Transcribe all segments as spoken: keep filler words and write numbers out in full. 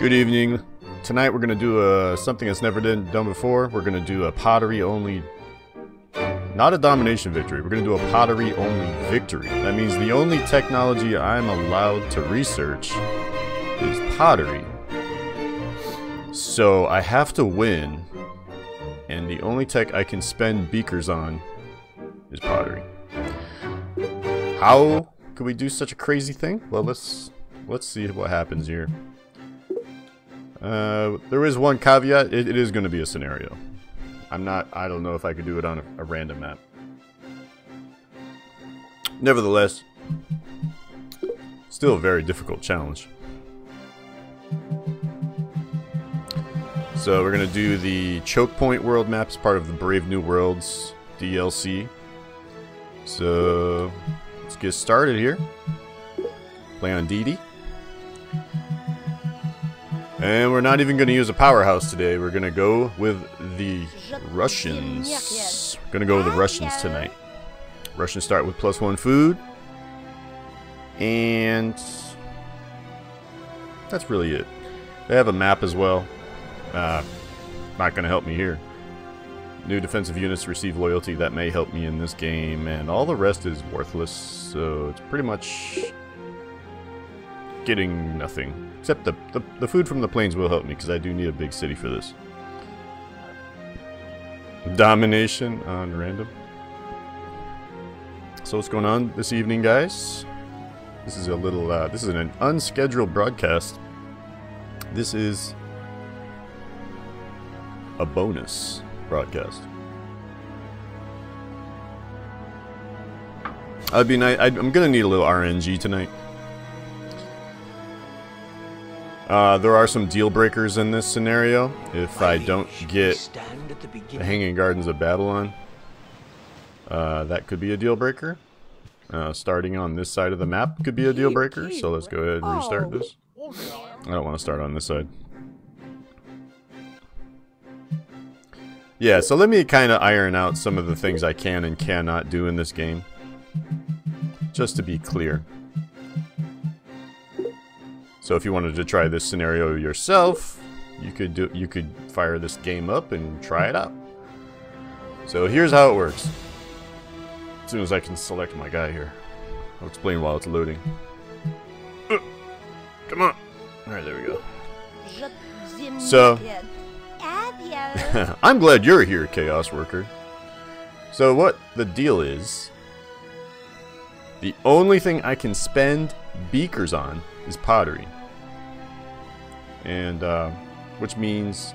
Good evening. Tonight we're going to do a, something that's never been done before. We're going to do a pottery only... Not a domination victory. We're going to do a pottery only victory. That means the only technology I'm allowed to research is pottery. So I have to win. And the only tech I can spend beakers on is pottery. How could we do such a crazy thing? Well, let's, let's see what happens here. Uh, there is one caveat. It, it is going to be a scenario. I'm not, I don't know if I could do it on a, a random map. Nevertheless, still a very difficult challenge. So we're going to do the Choke Point world maps, part of the Brave New Worlds D L C. So let's get started here. Play on D D. And we're not even going to use a powerhouse today. We're going to go with the Russians. We're going to go with the Russians tonight. Russians start with plus one food. And that's really it. They have a map as well. Uh, not going to help me here. New defensive units receive loyalty. That may help me in this game. And all the rest is worthless. So it's pretty much getting nothing. Except the, the, the food from the plains will help me, because I do need a big city for this. Domination on random. So what's going on this evening, guys? This is a little, uh, this is an unscheduled broadcast. This is a bonus broadcast. I'd be nice, I'd, I'm going to need a little R N G tonight. Uh, there are some deal breakers in this scenario if I don't get the Hanging Gardens of Babylon. Uh, that could be a deal breaker. Uh, starting on this side of the map could be a deal breaker, so let's go ahead and restart this. I don't want to start on this side. Yeah, so let me kind of iron out some of the things I can and cannot do in this game, just to be clear. So if you wanted to try this scenario yourself, you could do you could fire this game up and try it out. So here's how it works. As soon as I can select my guy here, I'll explain while it's loading. Uh, come on. All right, there we go. So I'm glad you're here, Chaos Worker. So what the deal is, the only thing I can spend beakers on is pottery. And uh, which means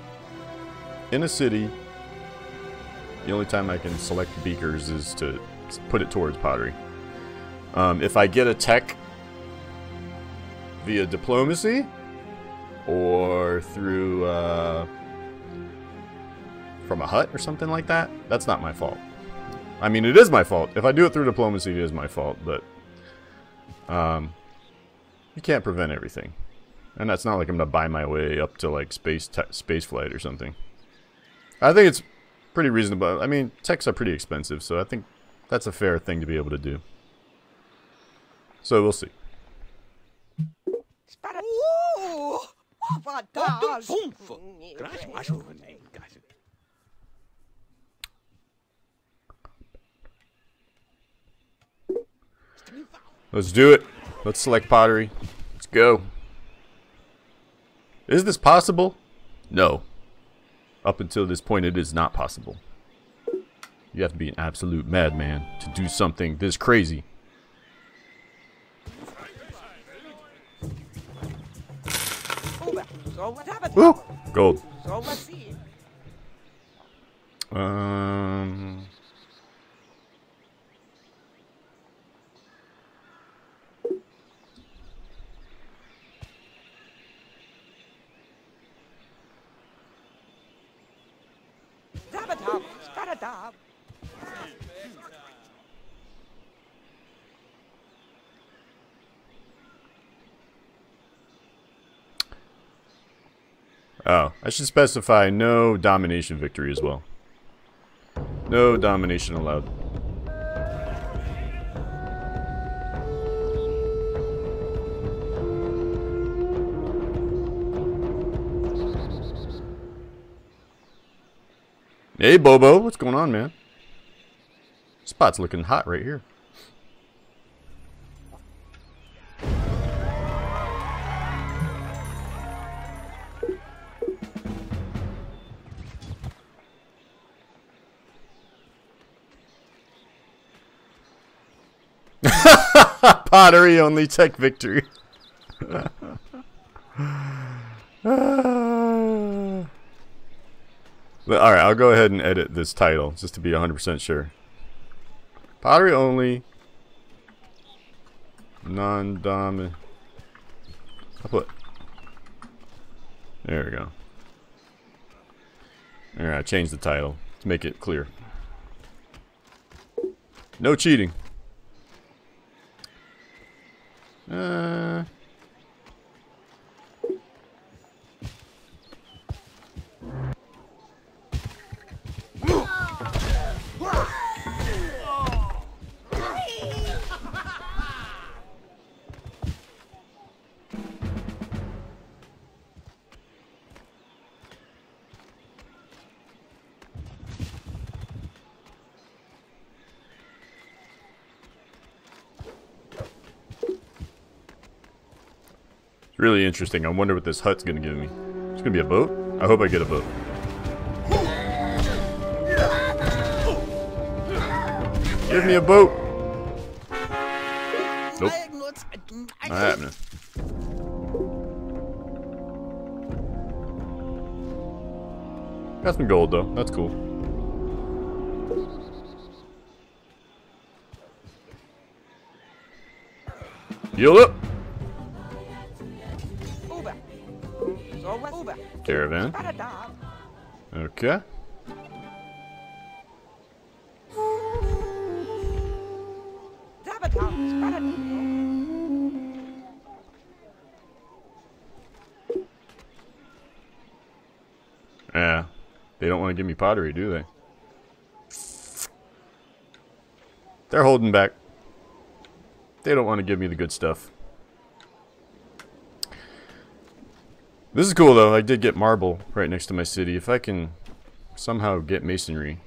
in a city the only time I can select beakers is to put it towards pottery. Um, if I get a tech via diplomacy or through uh, from a hut or something like that, that's not my fault. I mean, it is my fault. If I do it through diplomacy, it is my fault, but um, you can't prevent everything. And that's not like I'm going to buy my way up to like space te space flight or something. I think it's pretty reasonable. I mean, techs are pretty expensive, so I think that's a fair thing to be able to do. So we'll see. Let's do it. Let's select pottery. Let's go. Is this possible? No. Up until this point, it is not possible. You have to be an absolute madman to do something this crazy. Ooh, gold. Um... Oh, I should specify no domination victory as well. No domination allowed. Hey, Bobo. What's going on, man? Spot's looking hot right here. Pottery only tech victory. uh, Alright, I'll go ahead and edit this title just to be one hundred percent sure. Pottery only non-dominant. I'll put. There we go. Alright, I changed the title to make it clear. No cheating. Uh, really interesting. I wonder what this hut's gonna give me. It's gonna be a boat? I hope I get a boat. Give me a boat! Nope. Not happening. Got some gold though. That's cool. Yield up! Caravan. Okay. Yeah. They don't want to give me pottery, do they? They're holding back. They don't want to give me the good stuff. This is cool though, I did get marble right next to my city. If I can somehow get masonry.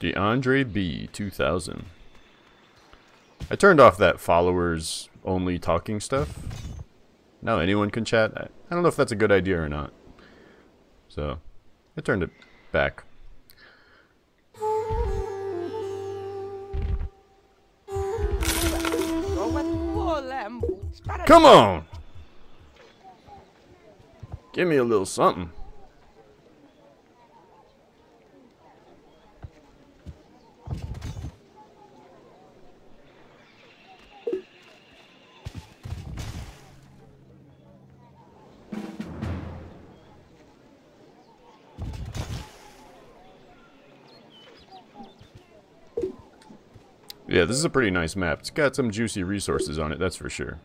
DeAndre B two thousand. I turned off that followers only talking stuff. Now anyone can chat. I don't know if that's a good idea or not. So, I turned it back. Come on! Give me a little something. Yeah, this is a pretty nice map. It's got some juicy resources on it, that's for sure.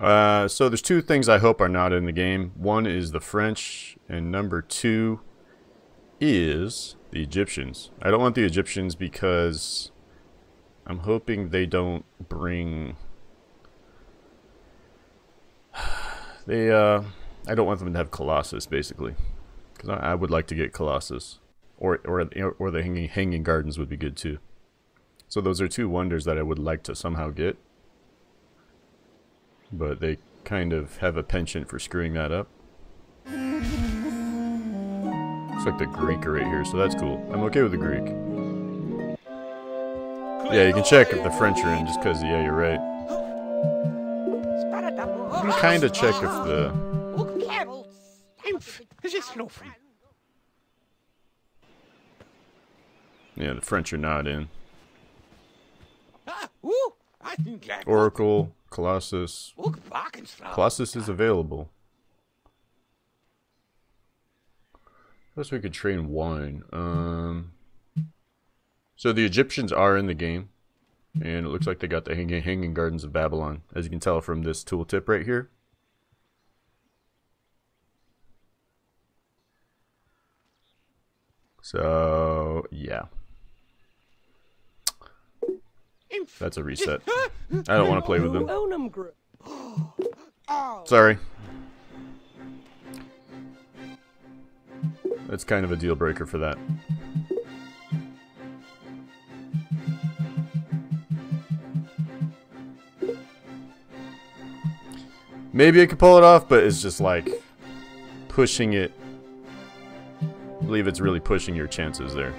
Uh, so there's two things I hope are not in the game. One is the French, and number two is the Egyptians. I don't want the Egyptians because I'm hoping they don't bring... They, uh, I don't want them to have Colossus, basically. Because I, I would like to get Colossus. Or, or, or the Hanging, Hanging Gardens would be good, too. So those are two wonders that I would like to somehow get. But they kind of have a penchant for screwing that up. It's like the Greek right here, so that's cool. I'm okay with the Greek. Yeah, you can check if the French are in, just because, yeah, you're right. You can kind of check if the... Because it's lovely. Yeah, the French are not in. Oracle, Colossus. Colossus is available. I guess we could train wine. Um, so the Egyptians are in the game. And it looks like they got the hanging, hanging Gardens of Babylon, as you can tell from this tooltip right here. So, yeah. That's a reset. I don't want to play with them. Sorry. That's kind of a deal breaker for that. Maybe I could pull it off, but it's just like pushing it. I believe it's really pushing your chances there.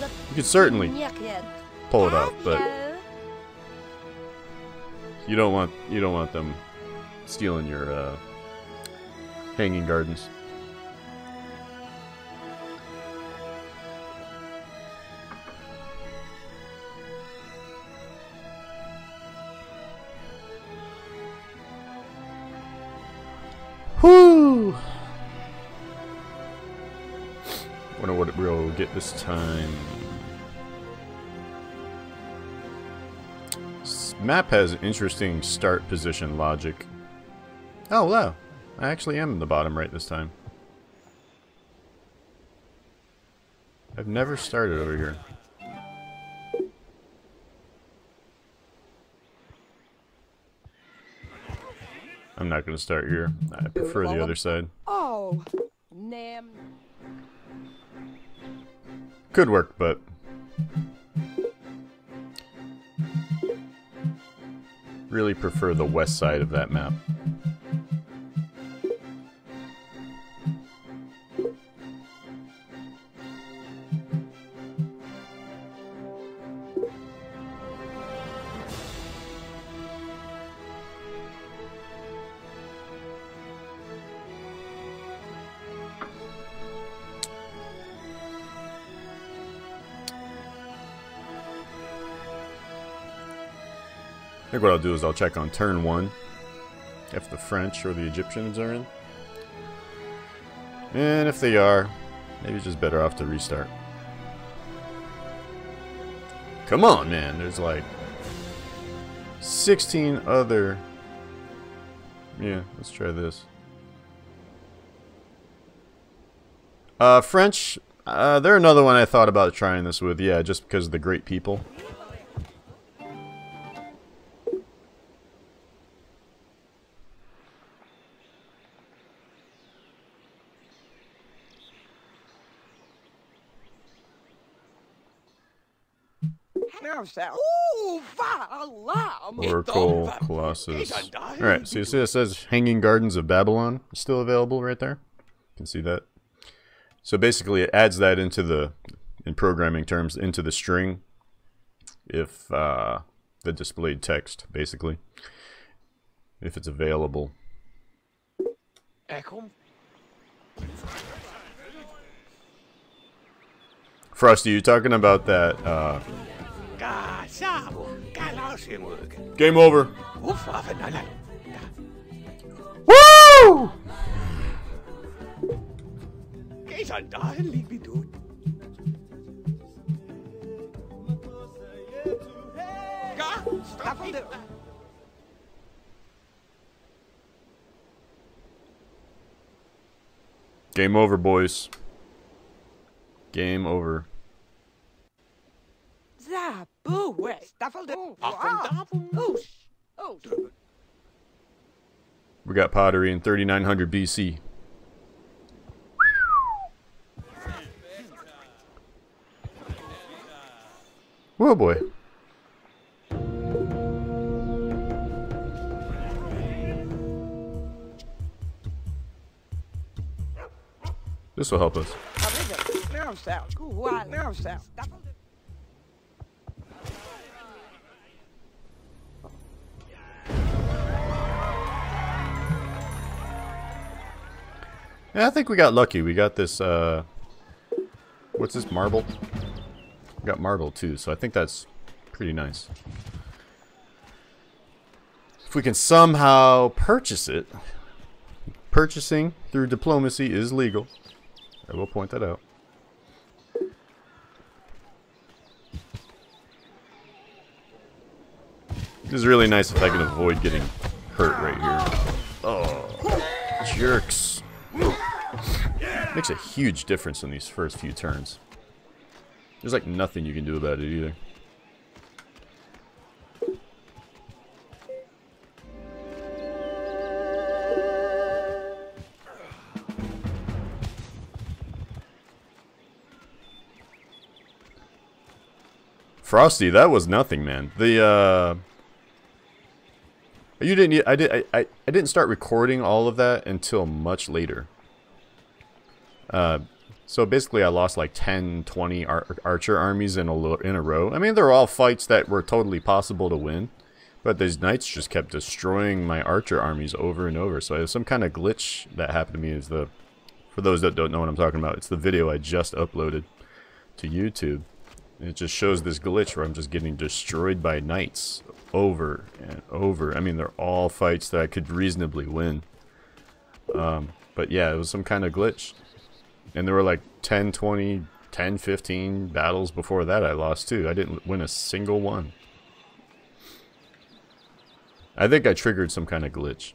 You could certainly pull it off, but you don't want you don't want them stealing your uh, hanging gardens. Whoo! Wonder what we'll get this time. This map has interesting start position logic. Oh wow! I actually am in the bottom right this time. I've never started over here. I'm not going to start here. I prefer the other side. Oh, nam. Could work, but really prefer the west side of that map. I think what I'll do is I'll check on turn one if the French or the Egyptians are in. And if they are, maybe it's just better off to restart. Come on, man. There's like sixteen other... Yeah, let's try this. Uh, French, uh, they're another one I thought about trying this with. Yeah, just because of the great people. Oracle, Colossus. Alright, so you see it says Hanging Gardens of Babylon is still available right there. You can see that. So basically it adds that into the, in programming terms, into the string if uh, the displayed text, basically. If it's available. Frosty, you talking about that uh, game over. Woo! Game over, boys. Game over. We got pottery in thirty-nine hundred B C. Whoa, boy. This will help us. Yeah, I think we got lucky. We got this, uh... what's this, marble? We got marble, too, so I think that's pretty nice. If we can somehow purchase it, purchasing through diplomacy is legal. I will point that out. This is really nice if I can avoid getting hurt right here. Oh, jerks. Makes a huge difference in these first few turns. There's like nothing you can do about it either. Frosty, that was nothing, man. The uh You didn't. I did. I, I. I didn't start recording all of that until much later. Uh, so basically, I lost like ten, twenty ar archer armies in a in a row. I mean, they're all fights that were totally possible to win, but these knights just kept destroying my archer armies over and over. So there's some kind of glitch that happened to me. Is the for those that don't know what I'm talking about, it's the video I just uploaded to YouTube. It just shows this glitch where I'm just getting destroyed by knights over and over. I mean, they're all fights that I could reasonably win. Um, but yeah, it was some kind of glitch. And there were like ten, twenty, ten, fifteen battles before that I lost too. I didn't win a single one. I think I triggered some kind of glitch.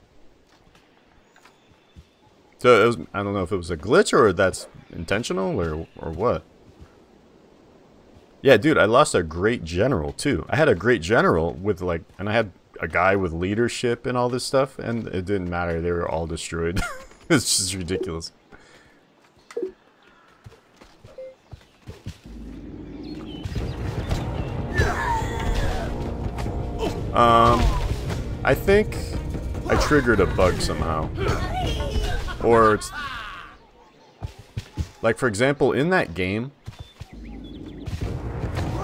So it was, I don't know if it was a glitch or that's intentional or, or what. Yeah, dude, I lost a great general, too. I had a great general with, like, and I had a guy with leadership and all this stuff, and it didn't matter. They were all destroyed. It's just ridiculous. Um, I think I triggered a bug somehow. Or it's... Like, for example, in that game...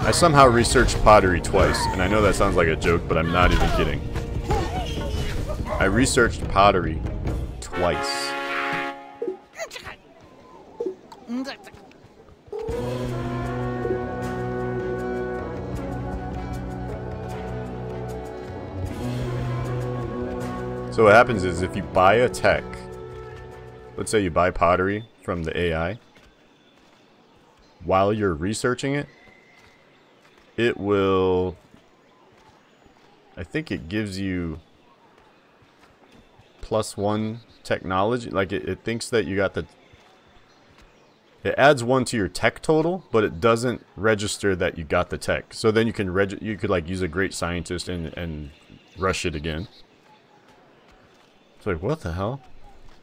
I somehow researched pottery twice, and I know that sounds like a joke, but I'm not even kidding. I researched pottery twice. So what happens is if you buy a tech, let's say you buy pottery from the A I, while you're researching it, it will, I think it gives you plus one technology, like it, it thinks that you got the, it adds one to your tech total, but it doesn't register that you got the tech. So then you can reg, you could like use a great scientist and, and rush it again. It's like, what the hell?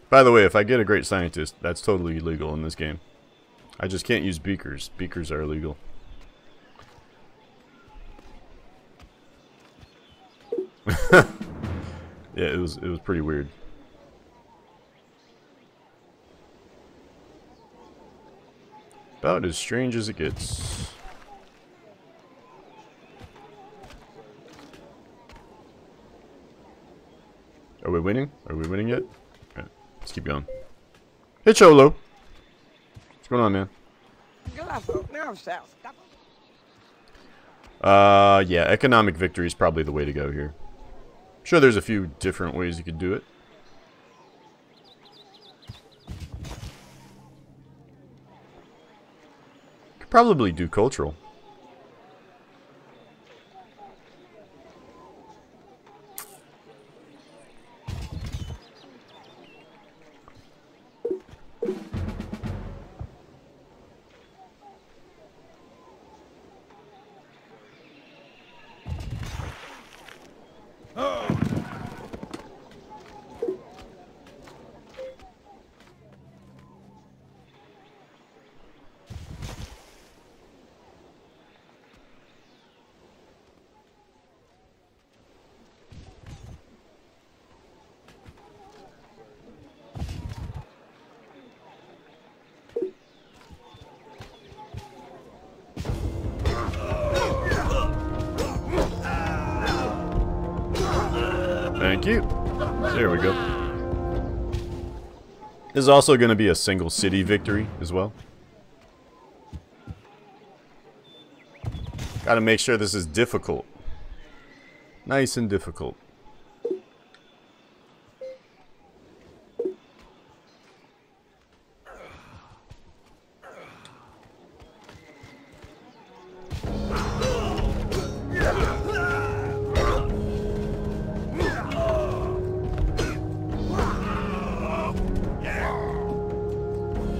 By the way, if I get a great scientist, that's totally illegal in this game. I just can't use beakers. Beakers are illegal. Yeah, it was it was pretty weird. About as strange as it gets. Are we winning? Are we winning yet? Alright, let's keep going. Hey Cholo! What's going on, man? Uh yeah, economic victory is probably the way to go here. Sure, there's a few different ways you could do it. Could probably do cultural. Thank you. There we go. This is also going to be a single city victory as well. Gotta make sure this is difficult. Nice and difficult.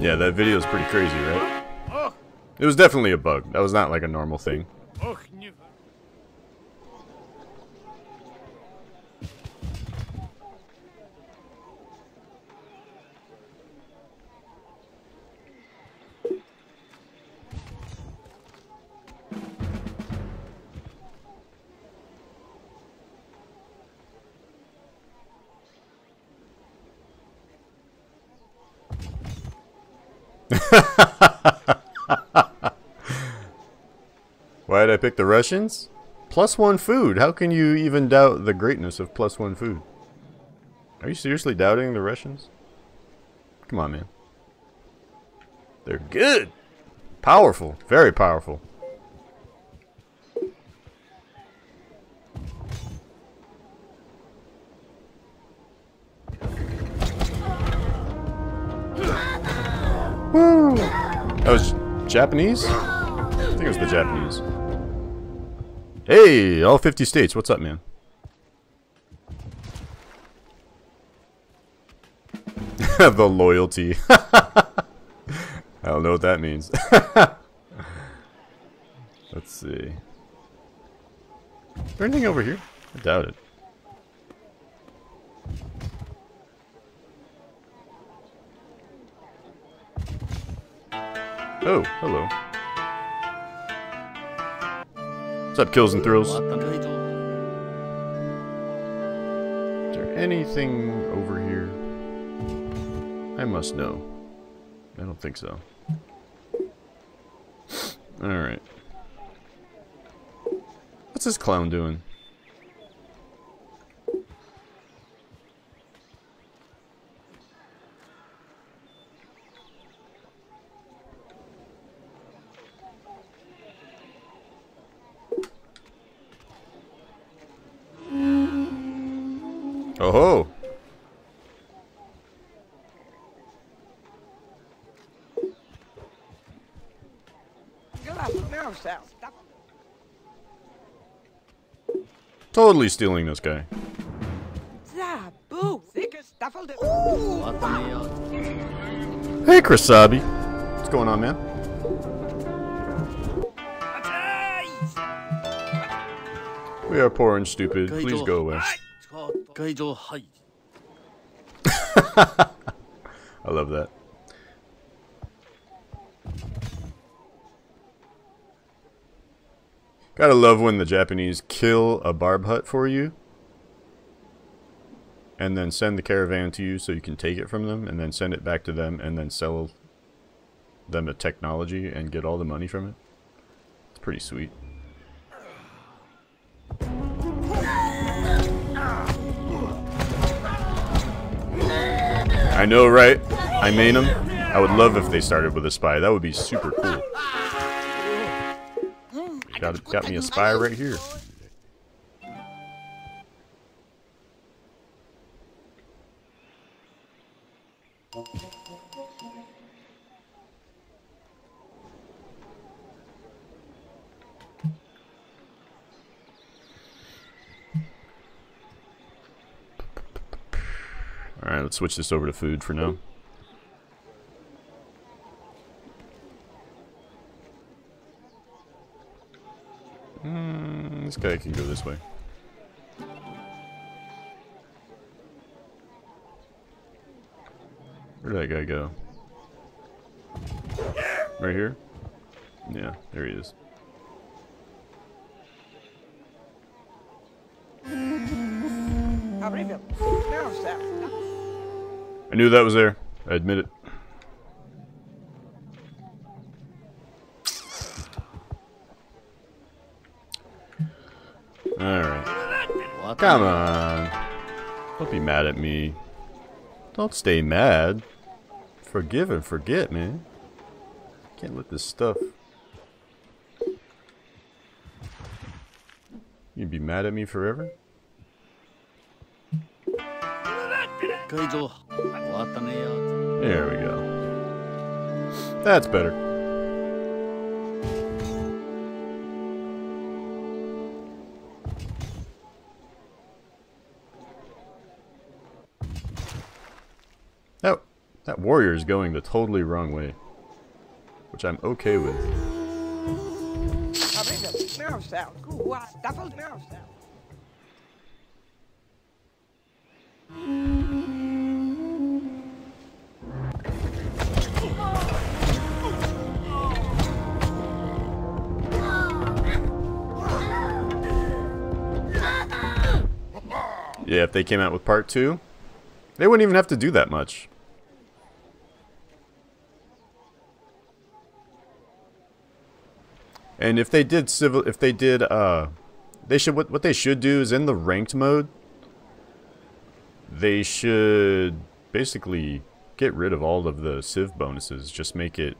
Yeah, that video is pretty crazy, right? It was definitely a bug. That was not like a normal thing. Why did I pick the Russians? Plus one food. How can you even doubt the greatness of plus one food? Are you seriously doubting the Russians? Come on, man. They're good. Powerful. Very powerful. Woo! That was Japanese? I think it was the Japanese. Hey, all fifty states. What's up, man? The loyalty. I don't know what that means. Let's see. Is there anything over here? I doubt it. Oh, hello. What's up, Kills and Thrills? Is there anything over here? I must know. I don't think so. Alright. What's this clown doing? Oh-ho! Totally stealing this guy. Hey, Krasabi. What's going on, man? We are poor and stupid. Please go away. I love that. Gotta love when the Japanese kill a barb hut for you and then send the caravan to you so you can take it from them and then send it back to them and then sell them a technology and get all the money from it. It's pretty sweet. I know, right? I main them. I would love if they started with a spy. That would be super cool. Got, got me a spy right here. Alright, let's switch this over to food for now. Mm, this guy can go this way. Where'd that guy go? Right here? Yeah, there he is. I knew that was there. I admit it. Alright. Come on. Don't be mad at me. Don't stay mad. Forgive and forget, man. Can't let this stuff... You'd be mad at me forever? There we go. That's better. That, that warrior is going the totally wrong way, which I'm okay with. Yeah, if they came out with part two, they wouldn't even have to do that much. And if they did civil, if they did, uh, they should, what, what they should do is in the ranked mode, they should basically get rid of all of the Civ bonuses. Just make it,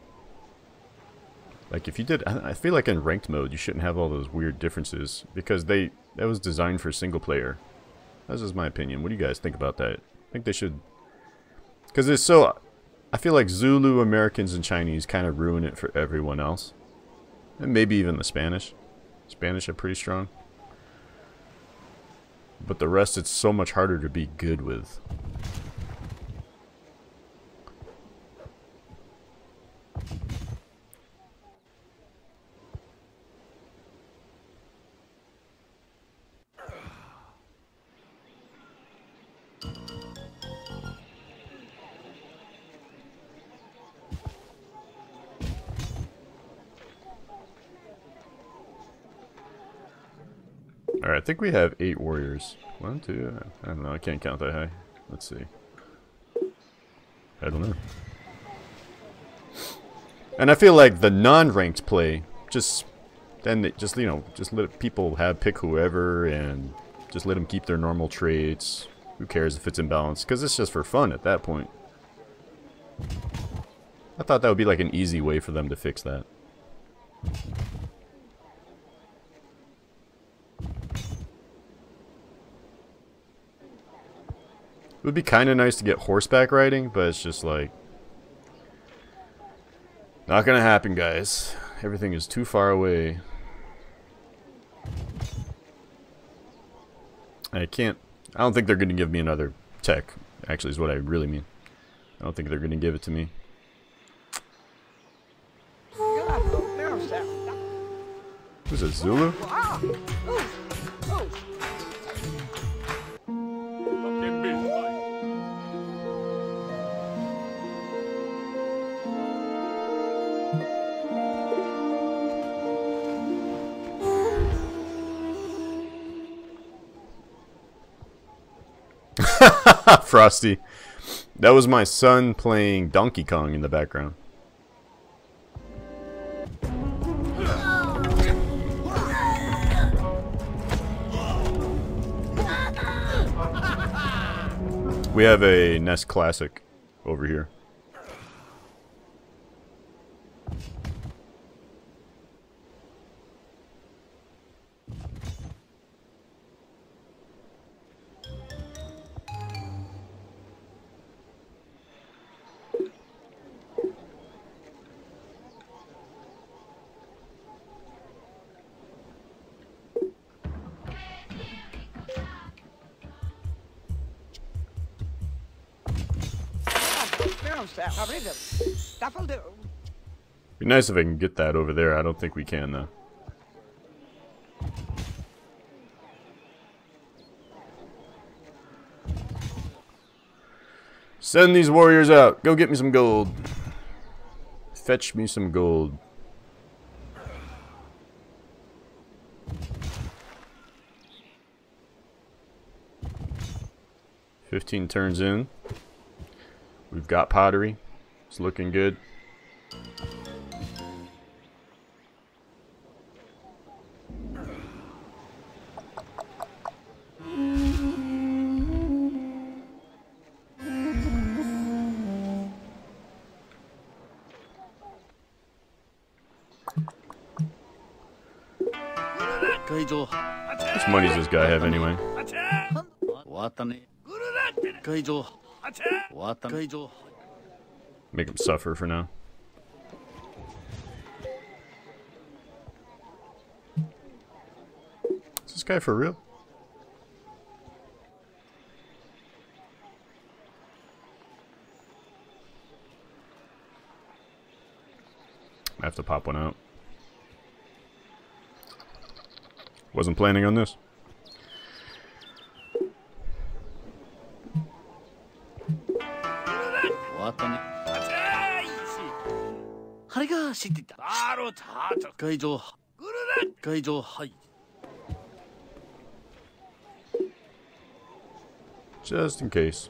like if you did, I feel like in ranked mode, you shouldn't have all those weird differences because they, that was designed for single player. That's just my opinion. What do you guys think about that? I think they should, because it's so, I feel like Zulu, Americans, and Chinese kind of ruin it for everyone else. And maybe even the Spanish. Spanish are pretty strong. But the rest, it's so much harder to be good with. Alright, I think we have eight warriors. One, two, I don't know, I can't count that high. Let's see. I don't know. And I feel like the non-ranked play, just, then they just, you know, just let people have, pick whoever, and just let them keep their normal traits. Who cares if it's imbalanced? Because it's just for fun at that point. I thought that would be like an easy way for them to fix that. It would be kind of nice to get horseback riding, but it's just like... Not gonna happen, guys. Everything is too far away. I can't... I don't think they're gonna give me another tech, actually, is what I really mean. I don't think they're gonna give it to me. Who's that, Zulu? Frosty. That was my son playing Donkey Kong in the background. We have a N E S Classic over here. Be nice if I can get that over there. I don't think we can though. Send these warriors out. Go get me some gold. Fetch me some gold. Fifteen turns in. We've got pottery. It's looking good. How much money does this guy have anyway? Make him suffer for now. Is this guy for real? I have to pop one out. Wasn't planning on this. Just in case.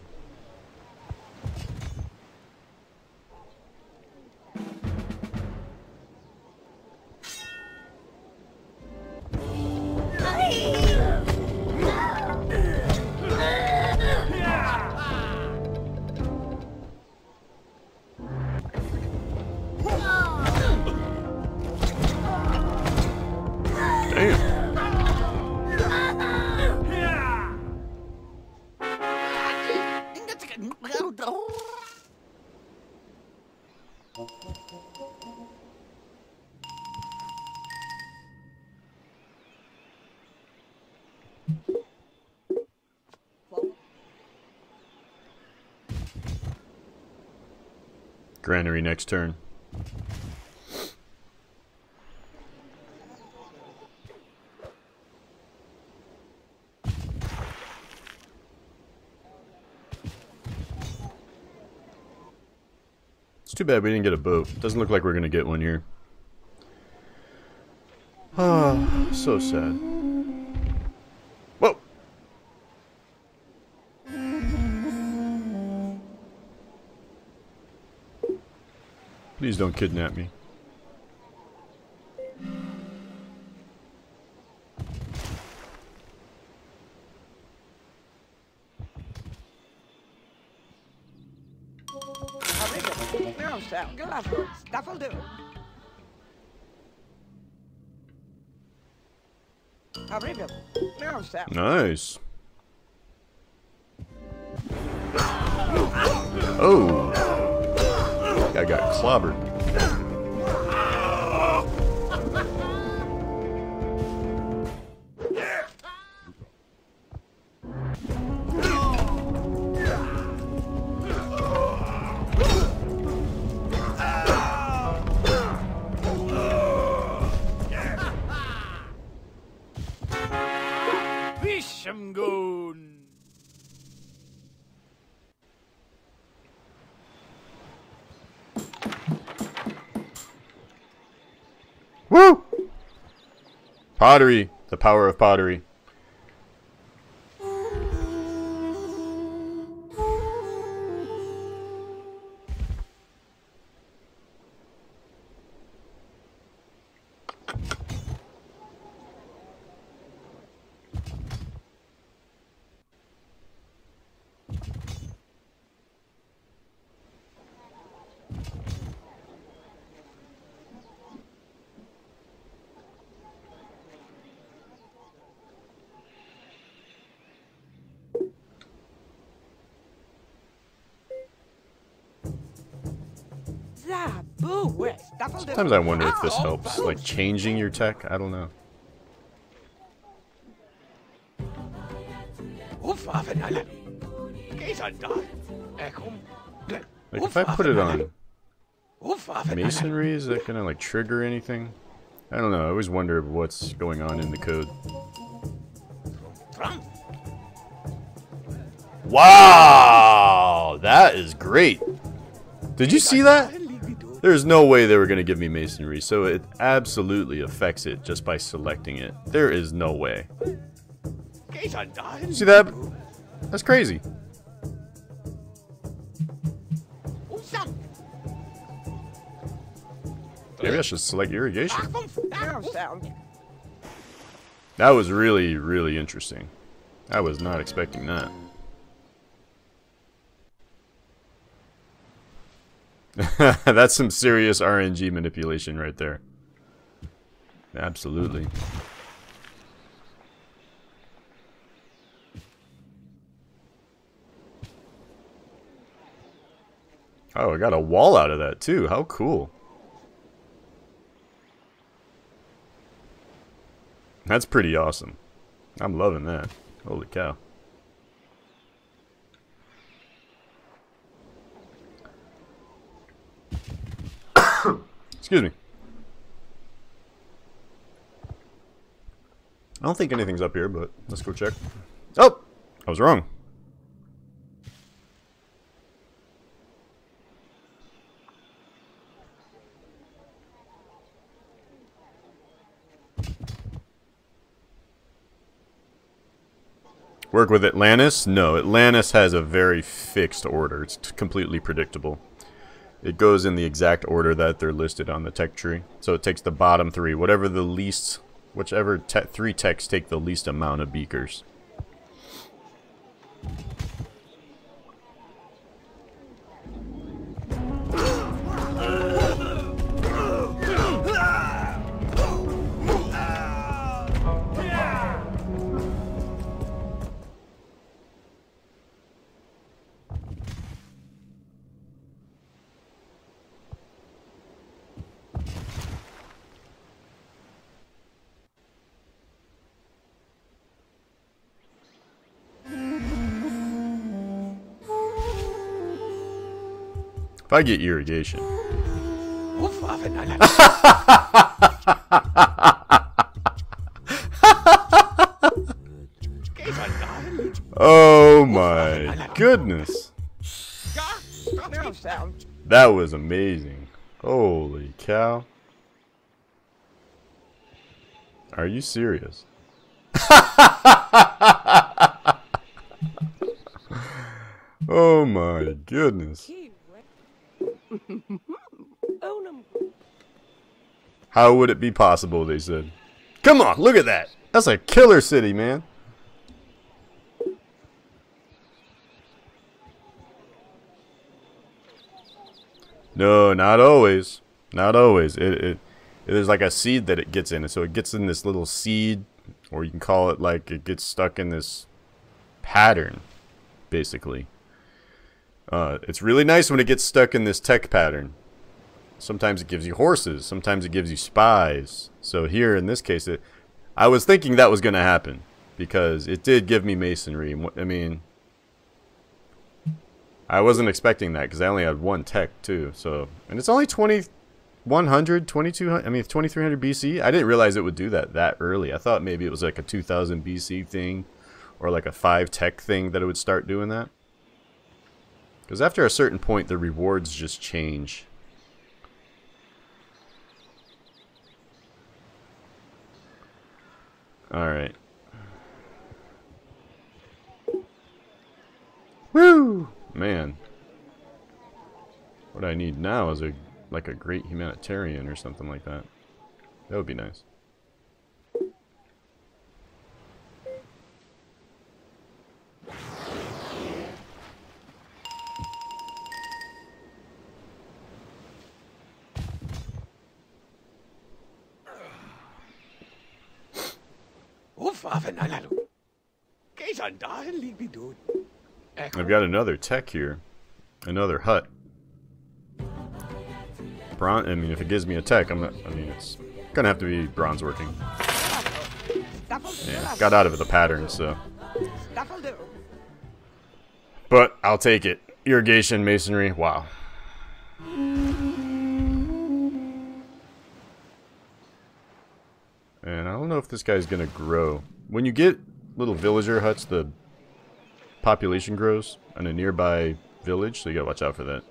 Granary next turn. It's too bad we didn't get a boat. Doesn't look like we're gonna get one here. Ah, so sad. Please don't kidnap me. Nice. Oh. I got clobbered. Woo! Pottery. The power of pottery. Sometimes I wonder if this helps, like changing your tech, I don't know. Like if I put it on masonry, is that gonna like trigger anything? I don't know, I always wonder what's going on in the code. Wow! That is great! Did you see that? There's no way they were going to give me masonry, so it absolutely affects it just by selecting it. There is no way. See that? That's crazy. Maybe I should select irrigation. That was really, really interesting. I was not expecting that. That's some serious R N G manipulation right there. Absolutely. Oh, I got a wall out of that too. How cool. That's pretty awesome. I'm loving that. Holy cow. Excuse me. I don't think anything's up here, but let's go check. Oh! I was wrong. Work with Atlantis? No, Atlantis has a very fixed order. It's completely predictable. It goes in the exact order that they're listed on the tech tree. So it takes the bottom three, whatever the least, whichever te three techs take the least amount of beakers. I get irrigation. Oh my goodness. That was amazing. Holy cow. Are you serious? Oh my goodness. How would it be possible, they said. Come on, look at that. That's a killer city, man. No, not always. Not always. It, it, there's like a seed that it gets in. So it gets in this little seed, or you can call it like it gets stuck in this pattern, basically. Uh, it's really nice when it gets stuck in this tech pattern. Sometimes it gives you horses. Sometimes it gives you spies. So here, in this case, it, I was thinking that was going to happen. Because it did give me masonry. I mean, I wasn't expecting that because I only had one tech, too. So, and it's only twenty-one hundred, twenty-two hundred, I mean, twenty-three hundred B C. I didn't realize it would do that that early. I thought maybe it was like a two thousand B C thing or like a five tech thing that it would start doing that. Because after a certain point, the rewards just change. Alright. Woo! Man. What I need now is a like a great humanitarian or something like that. That would be nice. I've got another tech here. Another hut. Bron- I mean, if it gives me a tech, I'm not- I mean, it's gonna have to be bronze working. Yeah, got out of the pattern, so. But, I'll take it. Irrigation, masonry, wow. And I don't know if this guy's gonna grow. When you get little villager huts, the population grows in a nearby village, so you gotta watch out for that.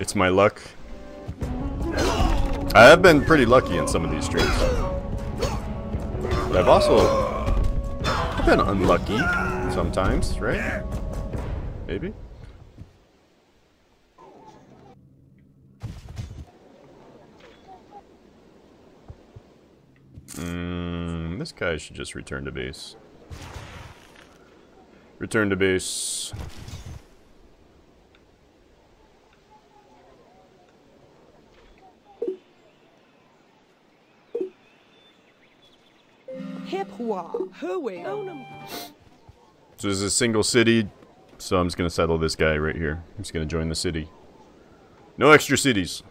It's my luck. I have been pretty lucky in some of these streams. But I've also I've been unlucky sometimes, right? Maybe? Mm, this guy should just return to base. Return to base. So this is a single city, so I'm just going to settle this guy right here. I'm just going to join the city. No extra cities.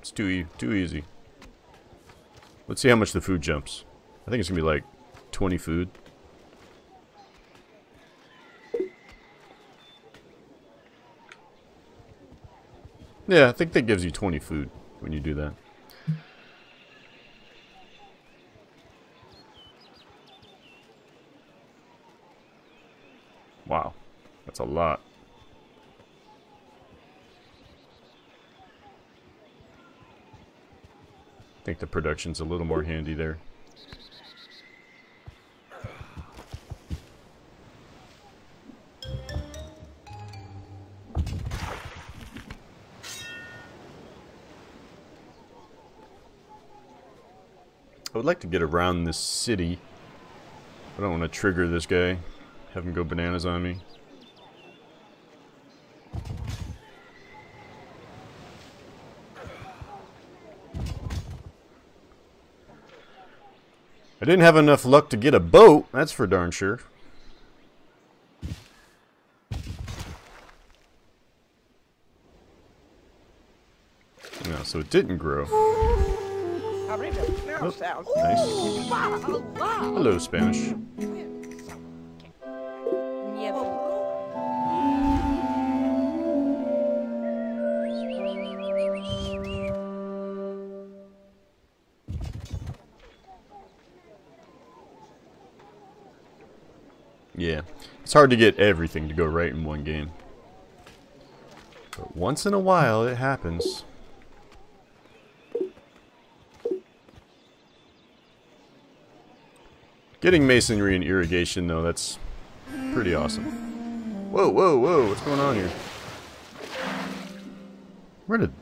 It's too, e too easy. Let's see how much the food jumps. I think it's going to be like twenty food. Yeah, I think that gives you twenty food when you do that. Wow, that's a lot. I think the production's a little more handy there. I would like to get around this city. I don't want to trigger this guy. Have him go bananas on me. I didn't have enough luck to get a boat, that's for darn sure. No, so it didn't grow. Oh, nice. Hello, Spanish. Yeah, it's hard to get everything to go right in one game. But once in a while, it happens. Getting masonry and irrigation, though, that's pretty awesome. Whoa, whoa, whoa, what's going on here? Where did...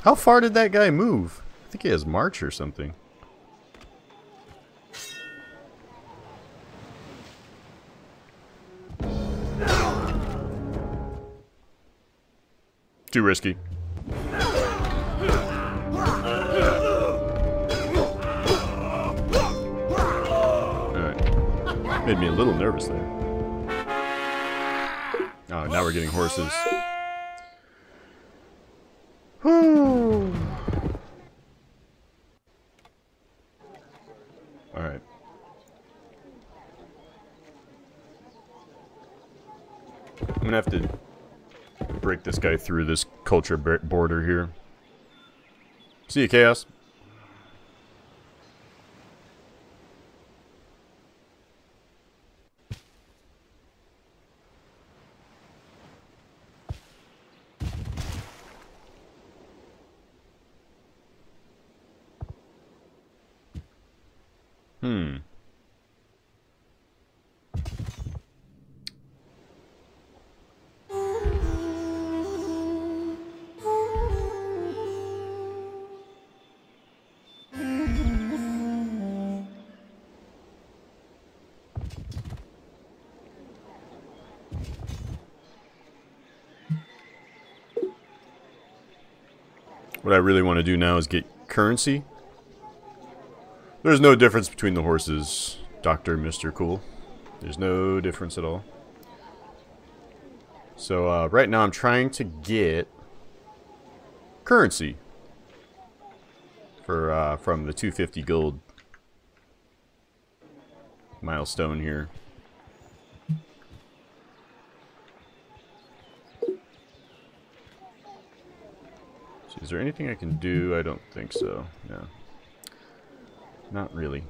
How far did that guy move? I think he has march or something. Too risky. Made me a little nervous there. Oh, now we're getting horses. Whew. All right. I'm gonna have to break this guy through this culture border here. See you, Chaos. Hmm. What I really want to do now is get currency. There's no difference between the horses, Doctor Mister Cool. There's no difference at all. So uh, right now I'm trying to get currency for uh, from the two fifty gold milestone here. So is there anything I can do? I don't think so. No. Not really.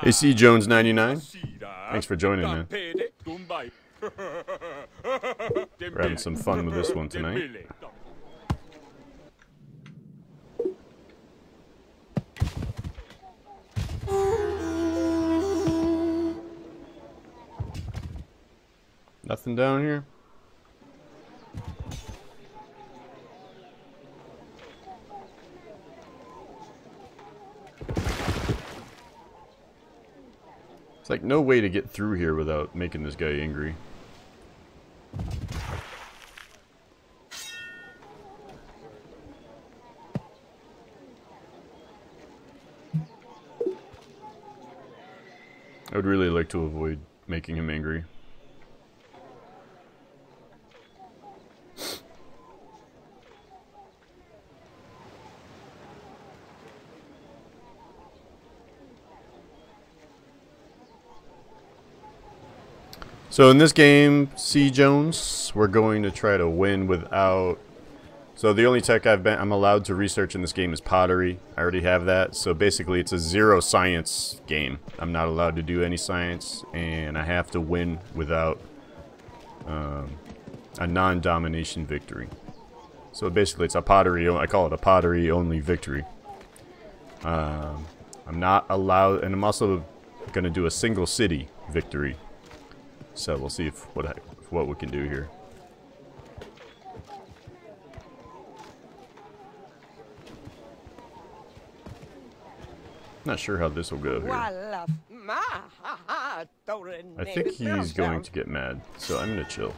A C Jones ninety-nine. Thanks for joining, man. We're having some fun with this one tonight. Nothing down here. It's like no way to get through here without making this guy angry. I would really like to avoid making him angry. So in this game, C. Jones, we're going to try to win without... So the only tech I've been, I'm allowed to research in this game is pottery. I already have that. So basically it's a zero science game. I'm not allowed to do any science, and I have to win without um, a non-domination victory. So basically it's a pottery, I call it a pottery only victory. Um, I'm not allowed, and I'm also going to do a single city victory. So we'll see if what I, what we can do here. Not sure how this will go here. I think he's going to get mad, so I'm gonna chill.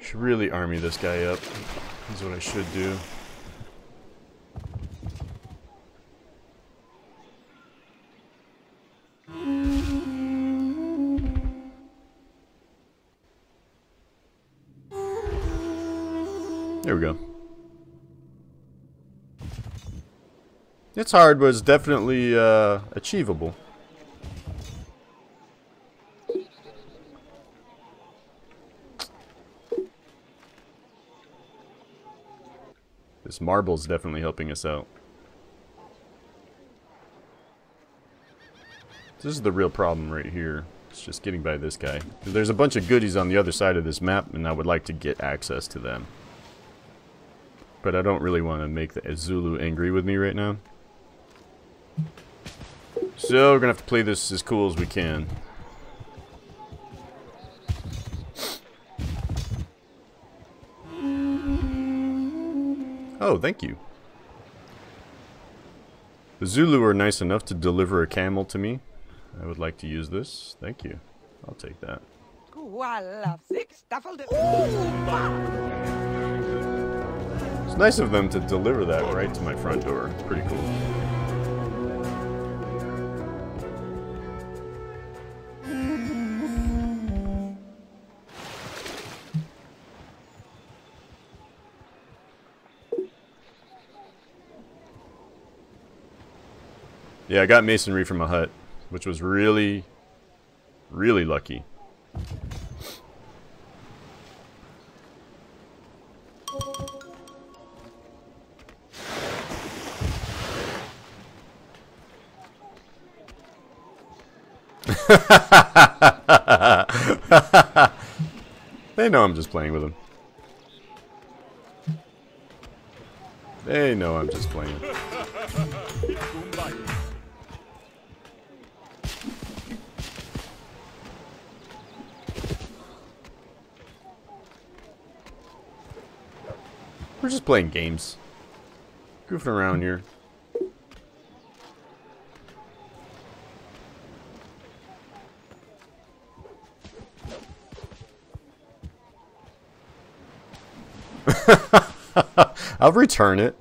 Should really army this guy up. That's what I should do. There we go. It's hard, but it's definitely uh, achievable. This marble's definitely helping us out. This is the real problem right here. It's just getting by this guy. There's a bunch of goodies on the other side of this map, and I would like to get access to them. But I don't really want to make the Zulu angry with me right now. So we're gonna have to play this as cool as we can. Oh, thank you. The Zulu are nice enough to deliver a camel to me. I would like to use this. Thank you. I'll take that. It's nice of them to deliver that right to my front door. It's pretty cool. Yeah, I got masonry from a hut, which was really, really lucky. They know I'm just playing with them. They know I'm just playing. We're just playing games. Goofing around here. I'll return it.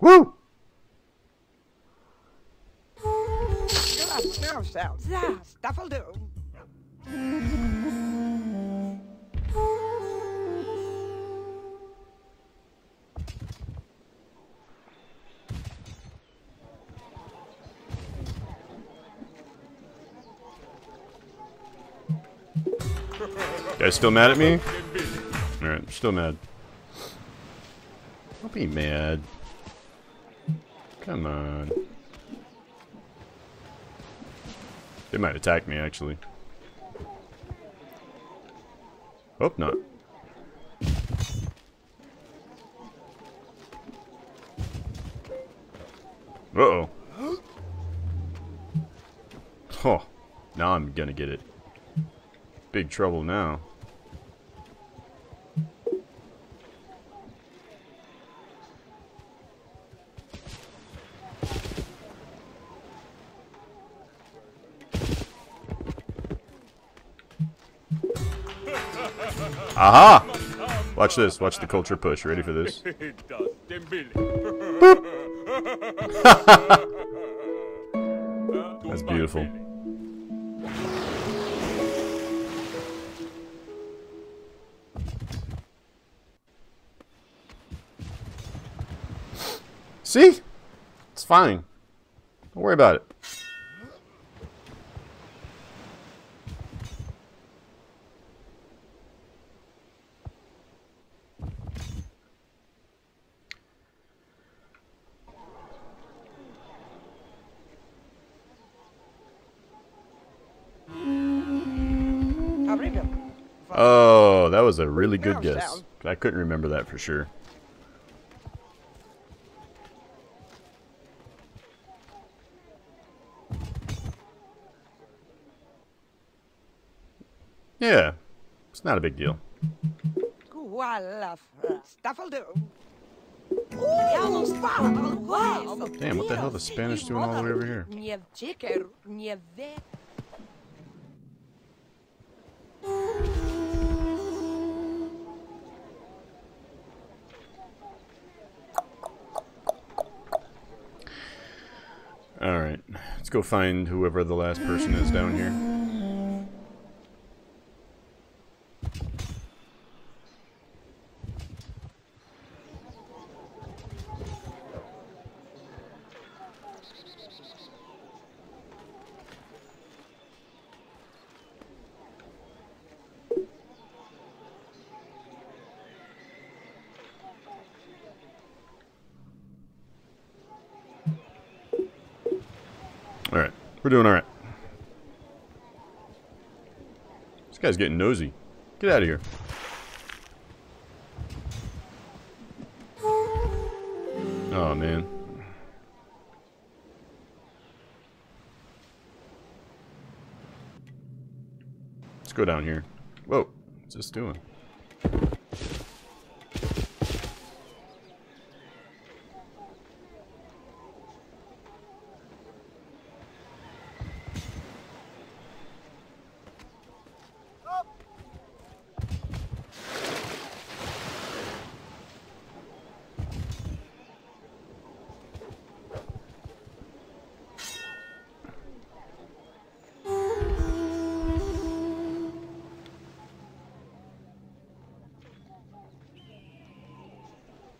Woo! Guys still mad at me? Alright, still mad. Don't be mad. Come on. They might attack me, actually. Hope not. Uh-oh. Oh, now I'm gonna get it. Big trouble now. Aha! Watch this. Watch the culture push. Ready for this? Boop. That's beautiful. See? It's fine. Don't worry about it. Oh, that was a really good guess. I couldn't remember that for sure. Yeah, it's not a big deal. Damn, what the hell is the Spanish doing all the way over here? Alright, let's go find whoever the last person is down here. We're doing alright. This guy's getting nosy. Get out of here. Oh, man. Let's go down here. Whoa. What's this doing?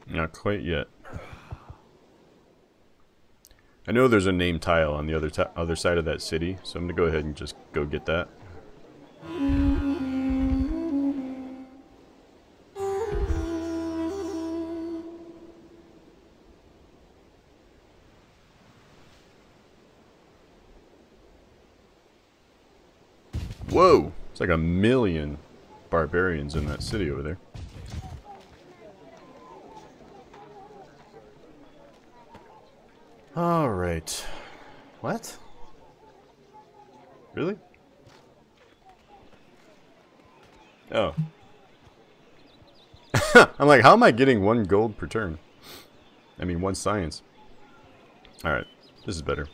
Not quite yet. I know there's a name tile on the other t other side of that city, so I'm gonna go ahead and just go get that. Whoa! It's like a million barbarians in that city over there. All right. What? Really? Oh. I'm like, how am I getting one gold per turn? I mean, one science. All right. This is better.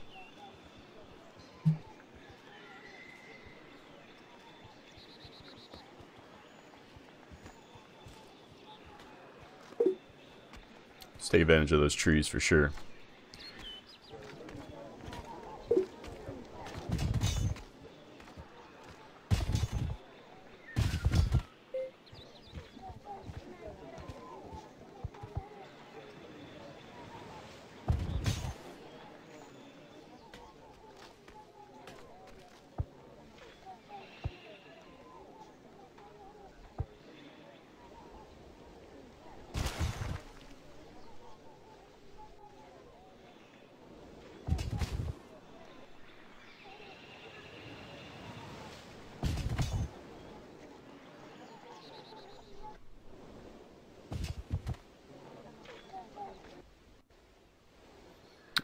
Let's take advantage of those trees for sure.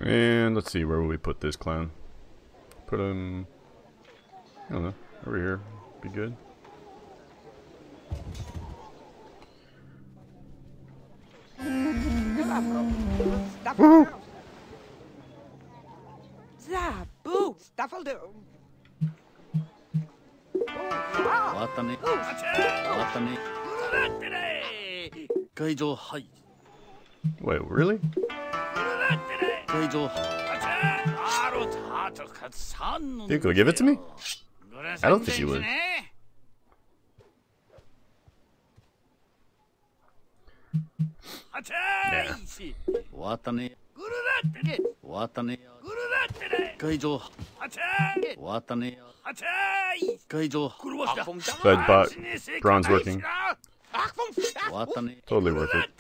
And let's see, where will we put this clown? Put him, I don't know, over here. Be good. Woohoo! Wait, really? You could give it to me? I don't think you would. Yeah. So I bought bronze working. Totally worth it.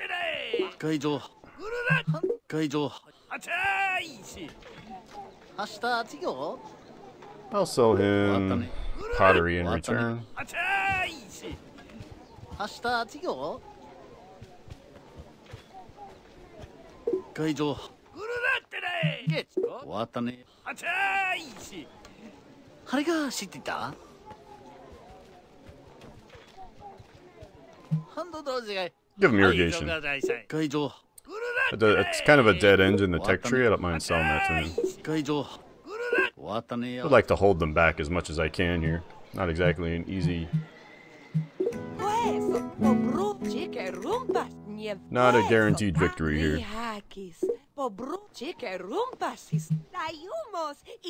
I'll sell him pottery in return. Give him irrigation. It's kind of a dead end in the tech tree. I don't mind selling that to him. I'd like to hold them back as much as I can here. Not exactly an easy... Not a guaranteed victory here.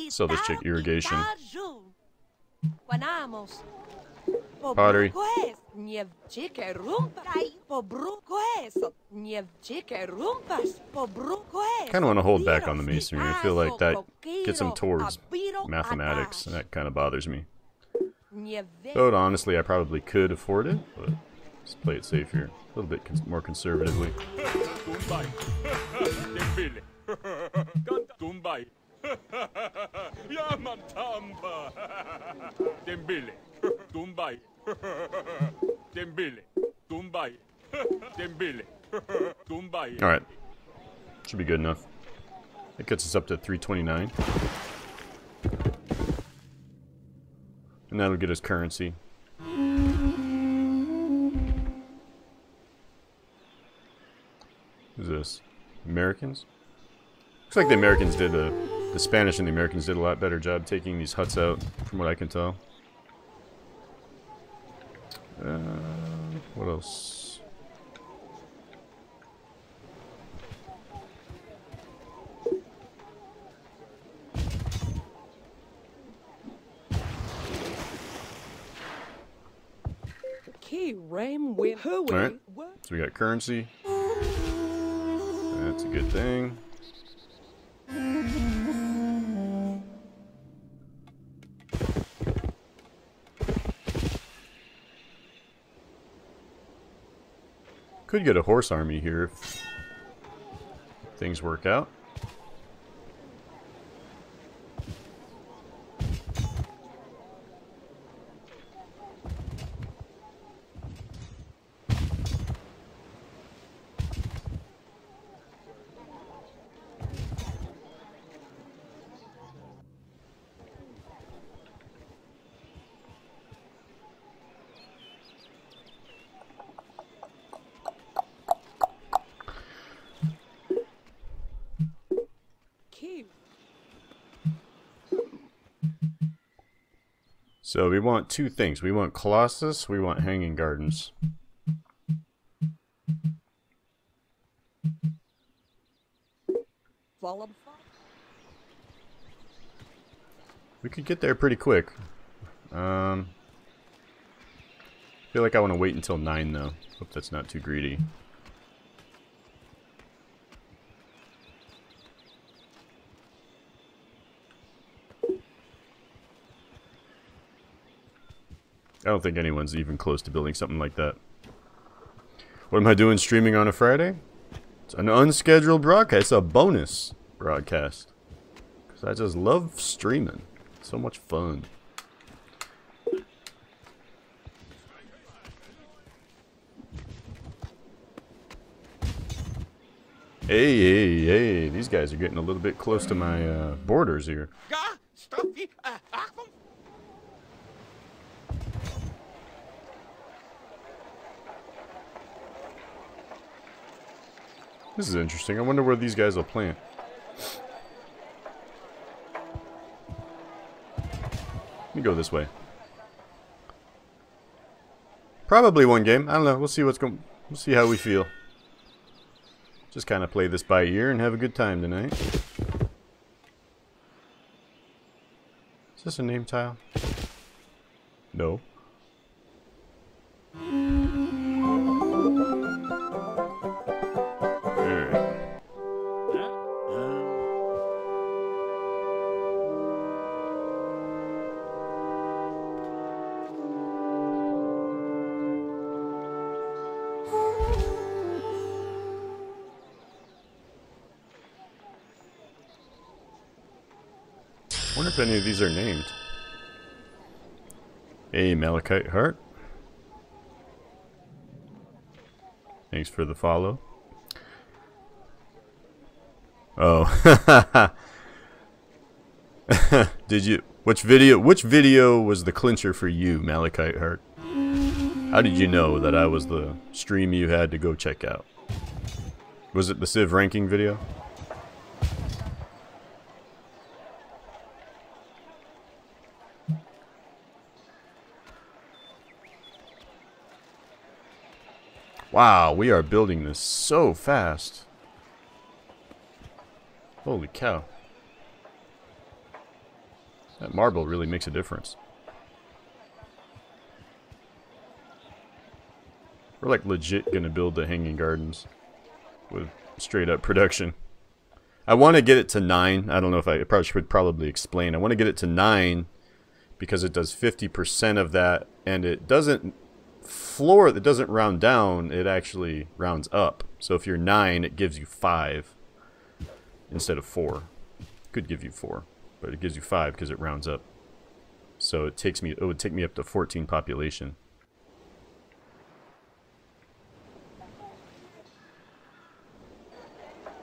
Sell this chick irrigation. Pottery. Kind of want to hold back on the masonry. I feel like that gets him towards mathematics, and that kind of bothers me. Though honestly, I probably could afford it, but let's play it safe here, a little bit cons more conservatively. Alright. Should be good enough. It gets us up to three twenty-nine. And that'll get us currency. Who's this? Americans? Looks like the Americans did a... The Spanish and the Americans did a lot better job taking these huts out, from what I can tell. Uh, what else? Alright, so we got currency. That's a good thing. Could get a horse army here if things work out. So we want two things. We want Colossus, we want Hanging Gardens. We could get there pretty quick. Um, I feel like I want to wait until nine though. Hope that's not too greedy. I don't think anyone's even close to building something like that. What am I doing streaming on a Friday? It's an unscheduled broadcast, a bonus broadcast. Because I just love streaming. It's so much fun. Hey, hey, hey. These guys are getting a little bit close to my uh, borders here. This is interesting. I wonder where these guys will plant. Let me go this way. Probably one game. I don't know. We'll see what's going. We'll see how we feel. Just kind of play this by ear and have a good time tonight. Is this a name tile? No. I wonder if any of these are named. Hey, Malachite Heart. Thanks for the follow. Oh. Did you... Which video, which video was the clincher for you, Malachite Heart? How did you know that I was the stream you had to go check out? Was it the Civ ranking video? Wow, we are building this so fast. Holy cow. That marble really makes a difference. We're like legit gonna build the Hanging Gardens with straight up production. I want to get it to nine. I don't know if I, I probably should probably explain. I want to get it to nine because it does fifty percent of that, and it doesn't floor that doesn't round down, it actually rounds up. So if you're nine, it gives you five instead of four. Could give you four, but it gives you five because it rounds up. So it takes me, it would take me up to fourteen population.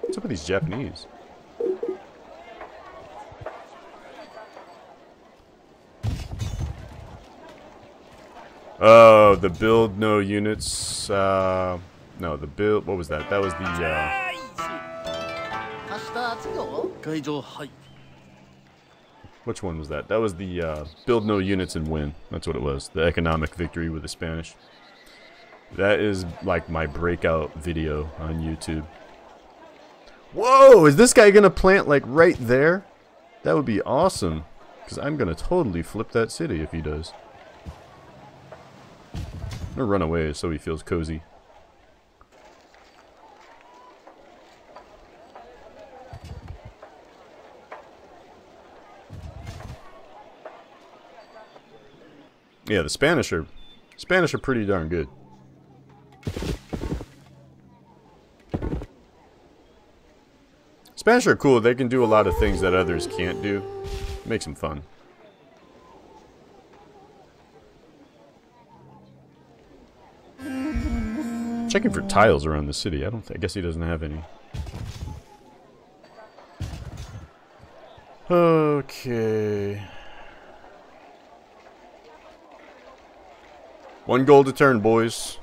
What's up with these Japanese? Oh, the build no units, uh, no, the build, what was that? That was the, uh, which one was that? That was the, uh, build no units and win. That's what it was. The economic victory with the Spanish. That is like my breakout video on YouTube. Whoa, is this guy gonna plant like right there? That would be awesome, because I'm gonna totally flip that city if he does. I'm gonna run away so he feels cozy. Yeah, the Spanish are Spanish are pretty darn good. Spanish are cool, they can do a lot of things that others can't do. It makes them fun. Checking for tiles around the city. I don't. Th I guess he doesn't have any. Okay. One goal to turn, boys.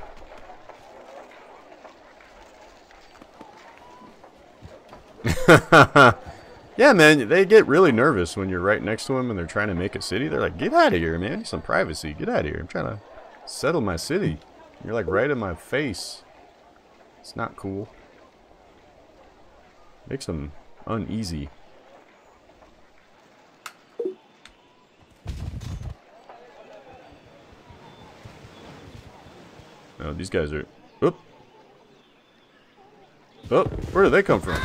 Yeah, man. They get really nervous when you're right next to them and they're trying to make a city. They're like, "Get out of here, man! I need some privacy. Get out of here. I'm trying to settle my city." You're like right in my face. It's not cool. Makes them uneasy. Oh, these guys are... Oop. Oh, where did they come from?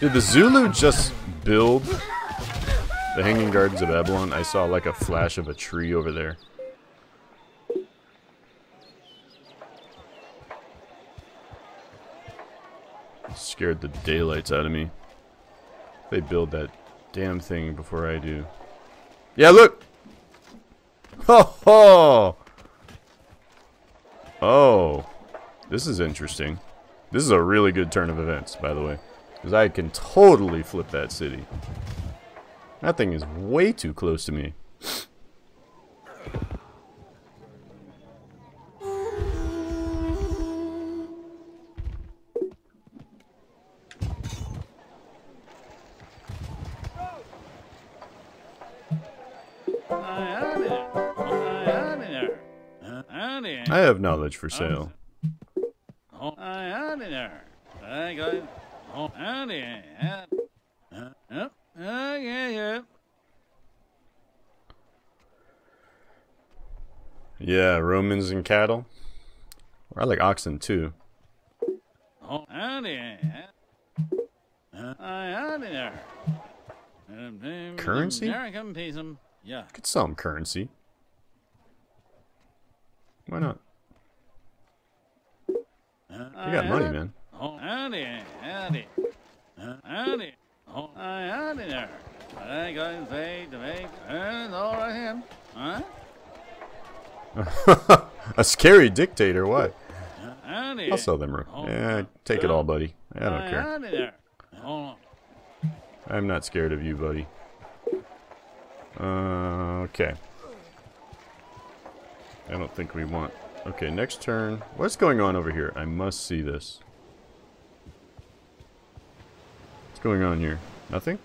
Did the Zulu just build the Hanging Gardens of Babylon? I saw like a flash of a tree over there. Scared the daylights out of me. They build that damn thing before I do. Yeah, look! Ho ho! Oh. This is interesting. This is a really good turn of events, by the way. Because I can totally flip that city. That thing is way too close to me. I have knowledge for sale. Yeah, Romans and cattle. Or I like oxen too. Currency? Yeah. Could sell them currency. Why not? You got money, man. A scary dictator, what? I'll sell them. Yeah, take it all, buddy. I don't care. I'm not scared of you, buddy. Uh, okay. I don't think we want... Okay, next turn. What's going on over here? I must see this. What's going on here? Nothing?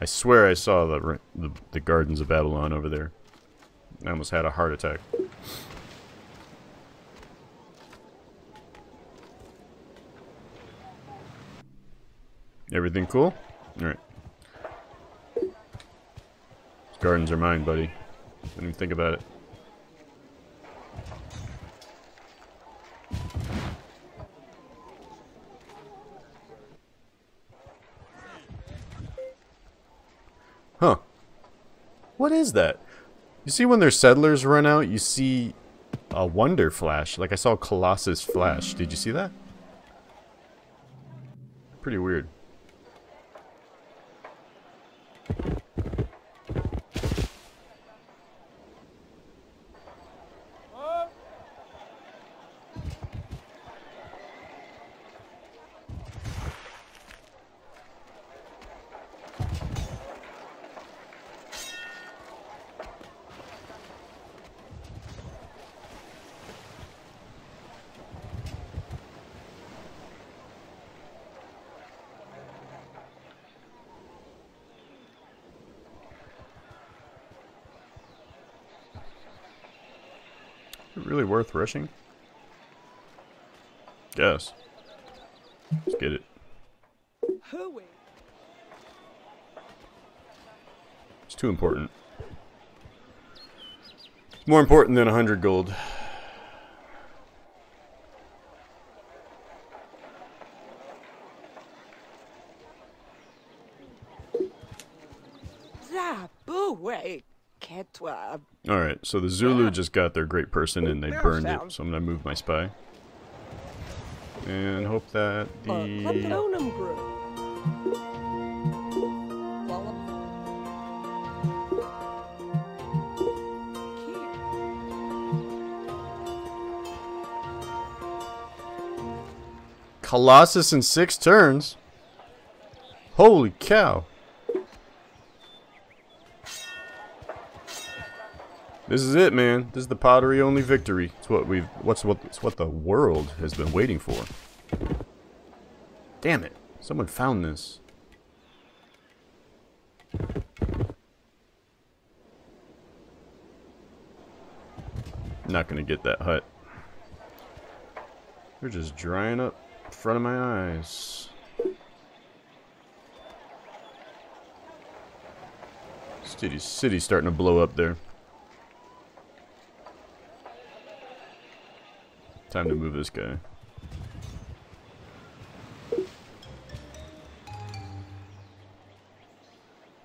I swear I saw the, the, the Gardens of Babylon over there. I almost had a heart attack. Everything cool? Alright. These gardens are mine, buddy. Don't even think about it. Huh. What is that? You see when their settlers run out, you see a wonder flash. Like I saw Colossus flash. Did you see that? Pretty weird. Really worth rushing? Yes. Let's get it. It's too important. It's more important than a hundred gold. Alright, so the Zulu just got their great person and they burned it, so I'm gonna move my spy. And hope that the... Colossus in six turns? Holy cow! This is it, man. This is the pottery only victory. It's what we've what's what it's what the world has been waiting for. Damn it. Someone found this. Not gonna get that hut. They're just drying up in front of my eyes. City city's starting to blow up there. Time to move this guy.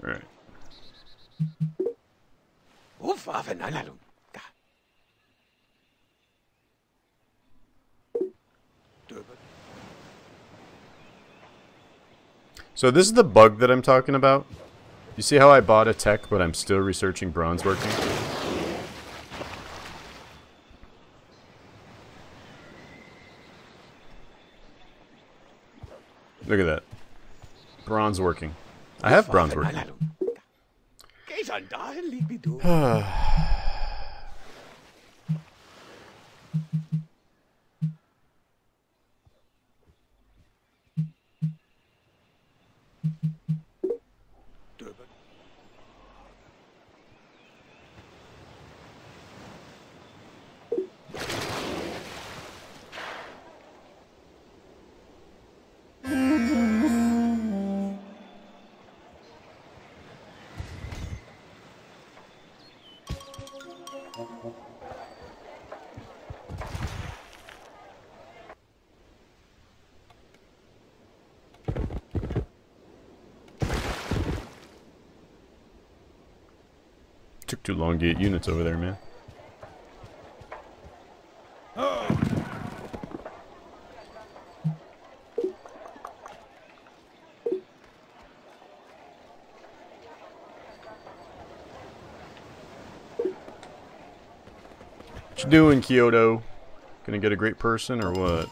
Alright. So this is the bug that I'm talking about. You see how I bought a tech, but I'm still researching bronze working? Look at that. Bronze working. I have bronze working. Took too long to get units over there, man. Oh. What you doing, Kyoto? Gonna get a great person or what?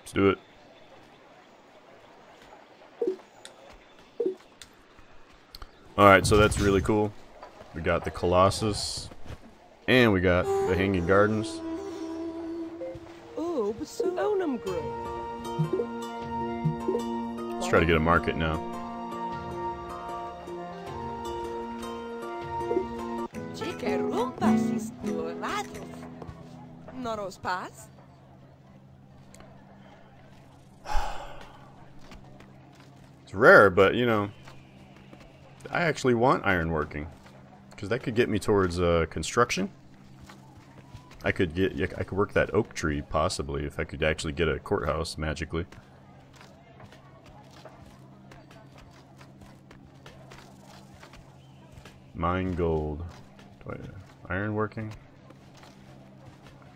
Let's do it. Alright, so that's really cool. We got the Colossus, and we got the Hanging Gardens. Let's try to get a market now. It's rare, but you know, I actually want ironworking. Because that could get me towards uh, construction. I could get, I could work that oak tree possibly if I could actually get a courthouse magically. Mine gold, iron working.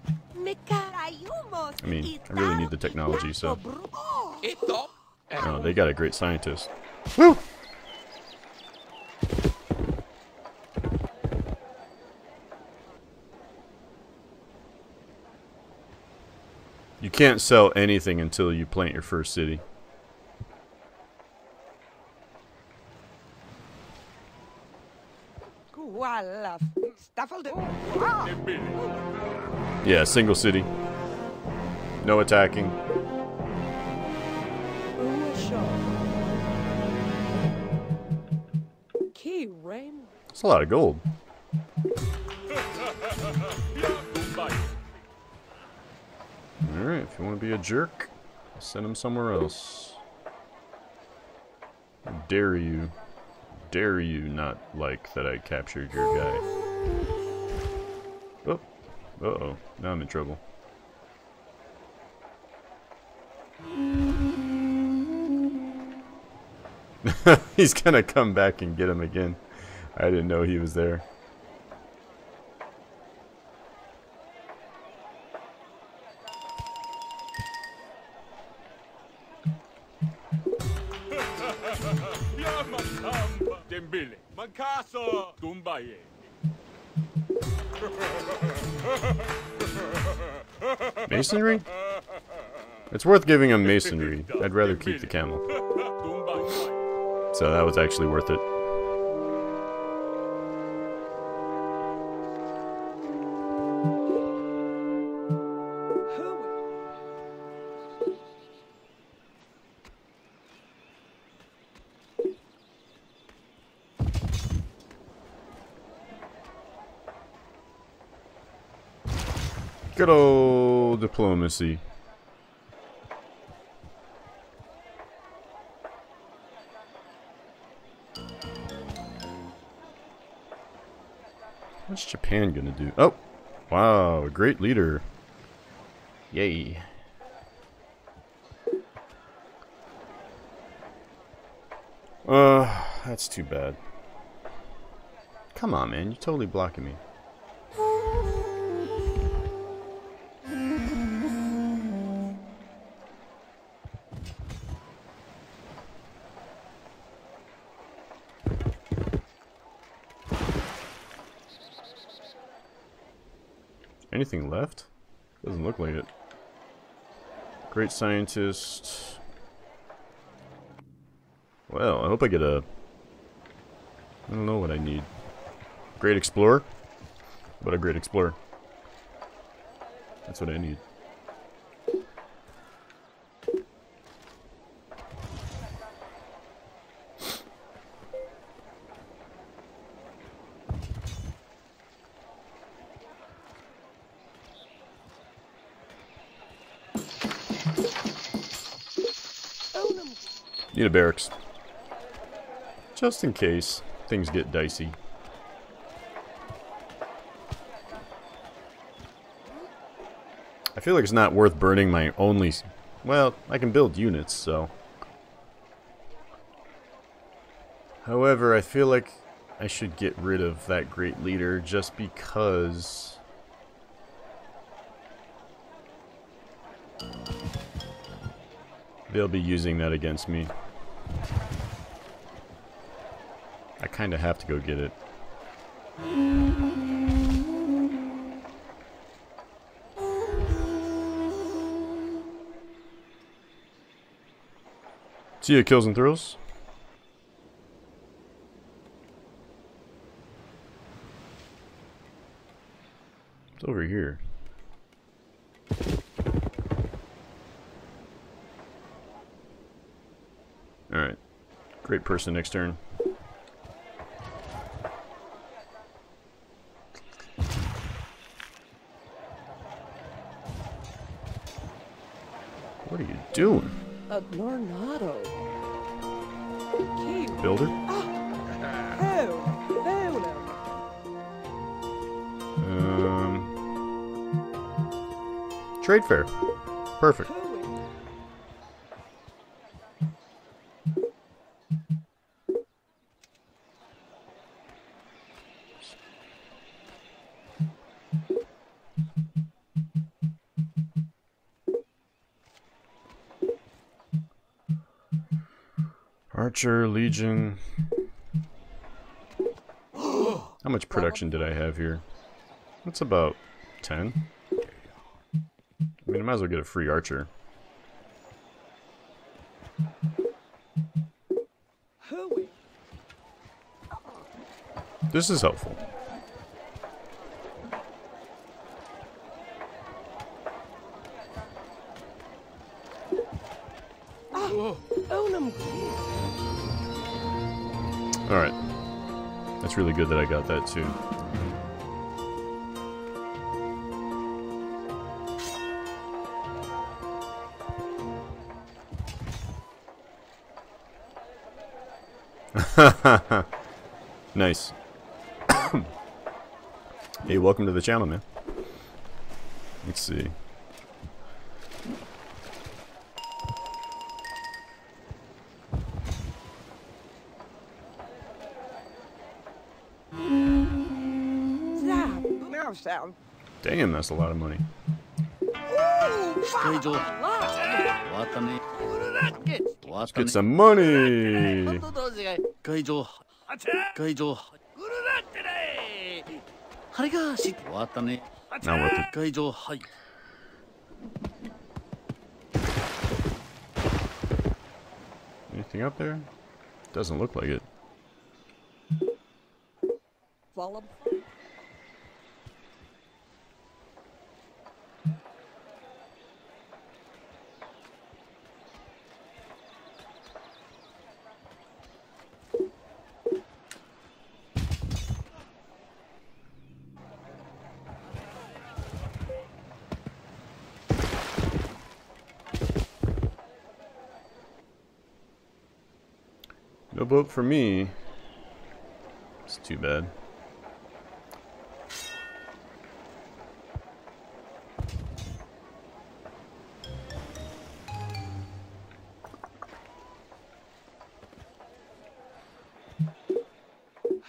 I mean, I really need the technology, so. Oh, they got a great scientist. Woo! You can't sell anything until you plant your first city. Yeah, single city. No attacking. That's a lot of gold. Alright, if you want to be a jerk, send him somewhere else. How dare you. Dare you not like that I captured your guy. Oh, uh-oh, now I'm in trouble. He's gonna come back and get him again. I didn't know he was there. Masonry? It's worth giving him masonry. I'd rather keep the camel. So that was actually worth it. Good old diplomacy. What's Japan gonna do? Oh! Wow, a great leader. Yay. Uh, that's too bad. Come on, man, you're totally blocking me. Anything left? Doesn't look like it. Great scientist. Well, I hope I get a... I don't know what I need. Great explorer? But a great explorer. That's what I need. Need a barracks. Just in case things get dicey. I feel like it's not worth burning my only... Well, I can build units, so... However, I feel like I should get rid of that great leader just because... they'll be using that against me. I kind of have to go get it. See ya, Kills and Thrills. It's over here. Alright. Great person next turn. What are you doing? A Nornado. Builder? Um, trade fair. Perfect. Archer, Legion. How much production did I have here? That's about ten. I mean, I might as well get a free archer. This is helpful. Alright. That's really good that I got that too. Nice. Hey, welcome to the channel, man. Let's see. Damn, that's a lot of money. Let's get some money! Not worth it. Anything up there? Doesn't look like it. Follow. No vote for me. It's too bad.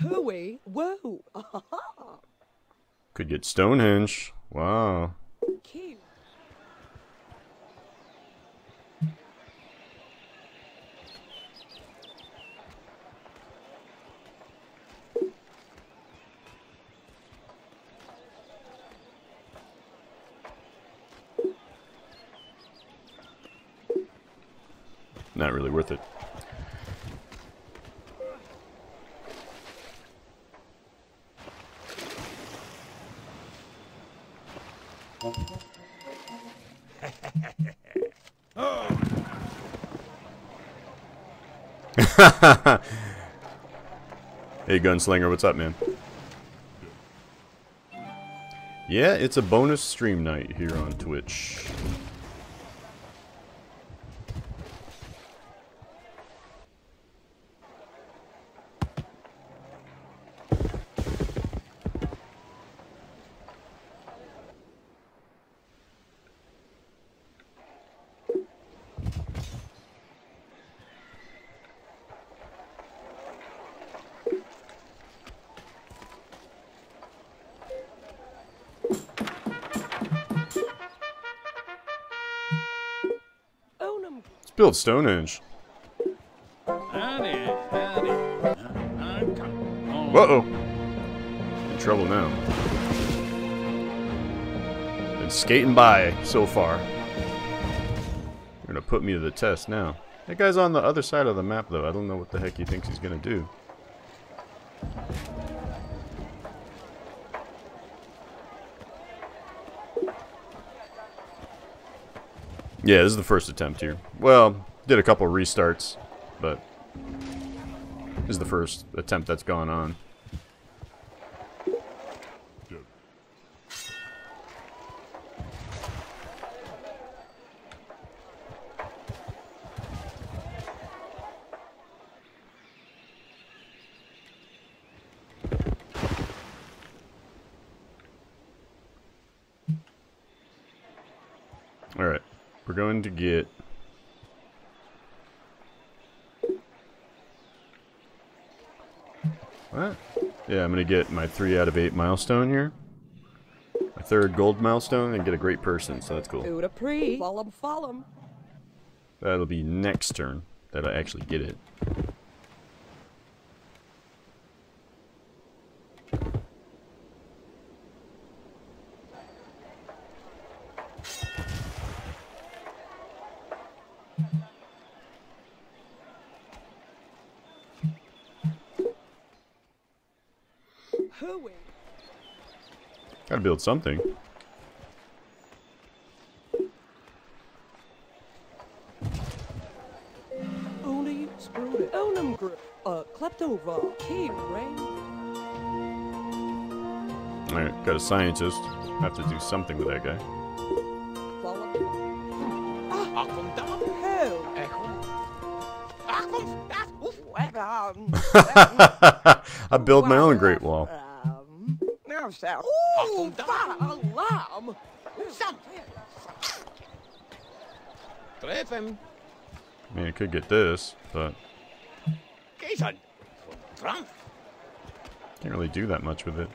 Hooey, whoa. Could get Stonehenge. Wow. Cute. Not really worth it. Hey, Gunslinger, what's up, man? Yeah, it's a bonus stream night here on Twitch. Build Stonehenge. Whoa! In trouble now. Been skating by so far. You're gonna put me to the test now. That guy's on the other side of the map, though. I don't know what the heck he thinks he's gonna do. Yeah, this is the first attempt here. Well, did a couple restarts, but this is the first attempt that's gone on. All right, we're going to get what? Yeah, I'm gonna get my three out of eight milestone here. My third gold milestone and get a great person, so that's cool. That'll be next turn that I actually get it. Gotta build something. Only screwed onum group uh clept over cave rain. Alright, got a scientist. Have to do something with that guy. I build my own Great Wall. Ooh, alarm. I mean, I could get this, but can't really do that much with it.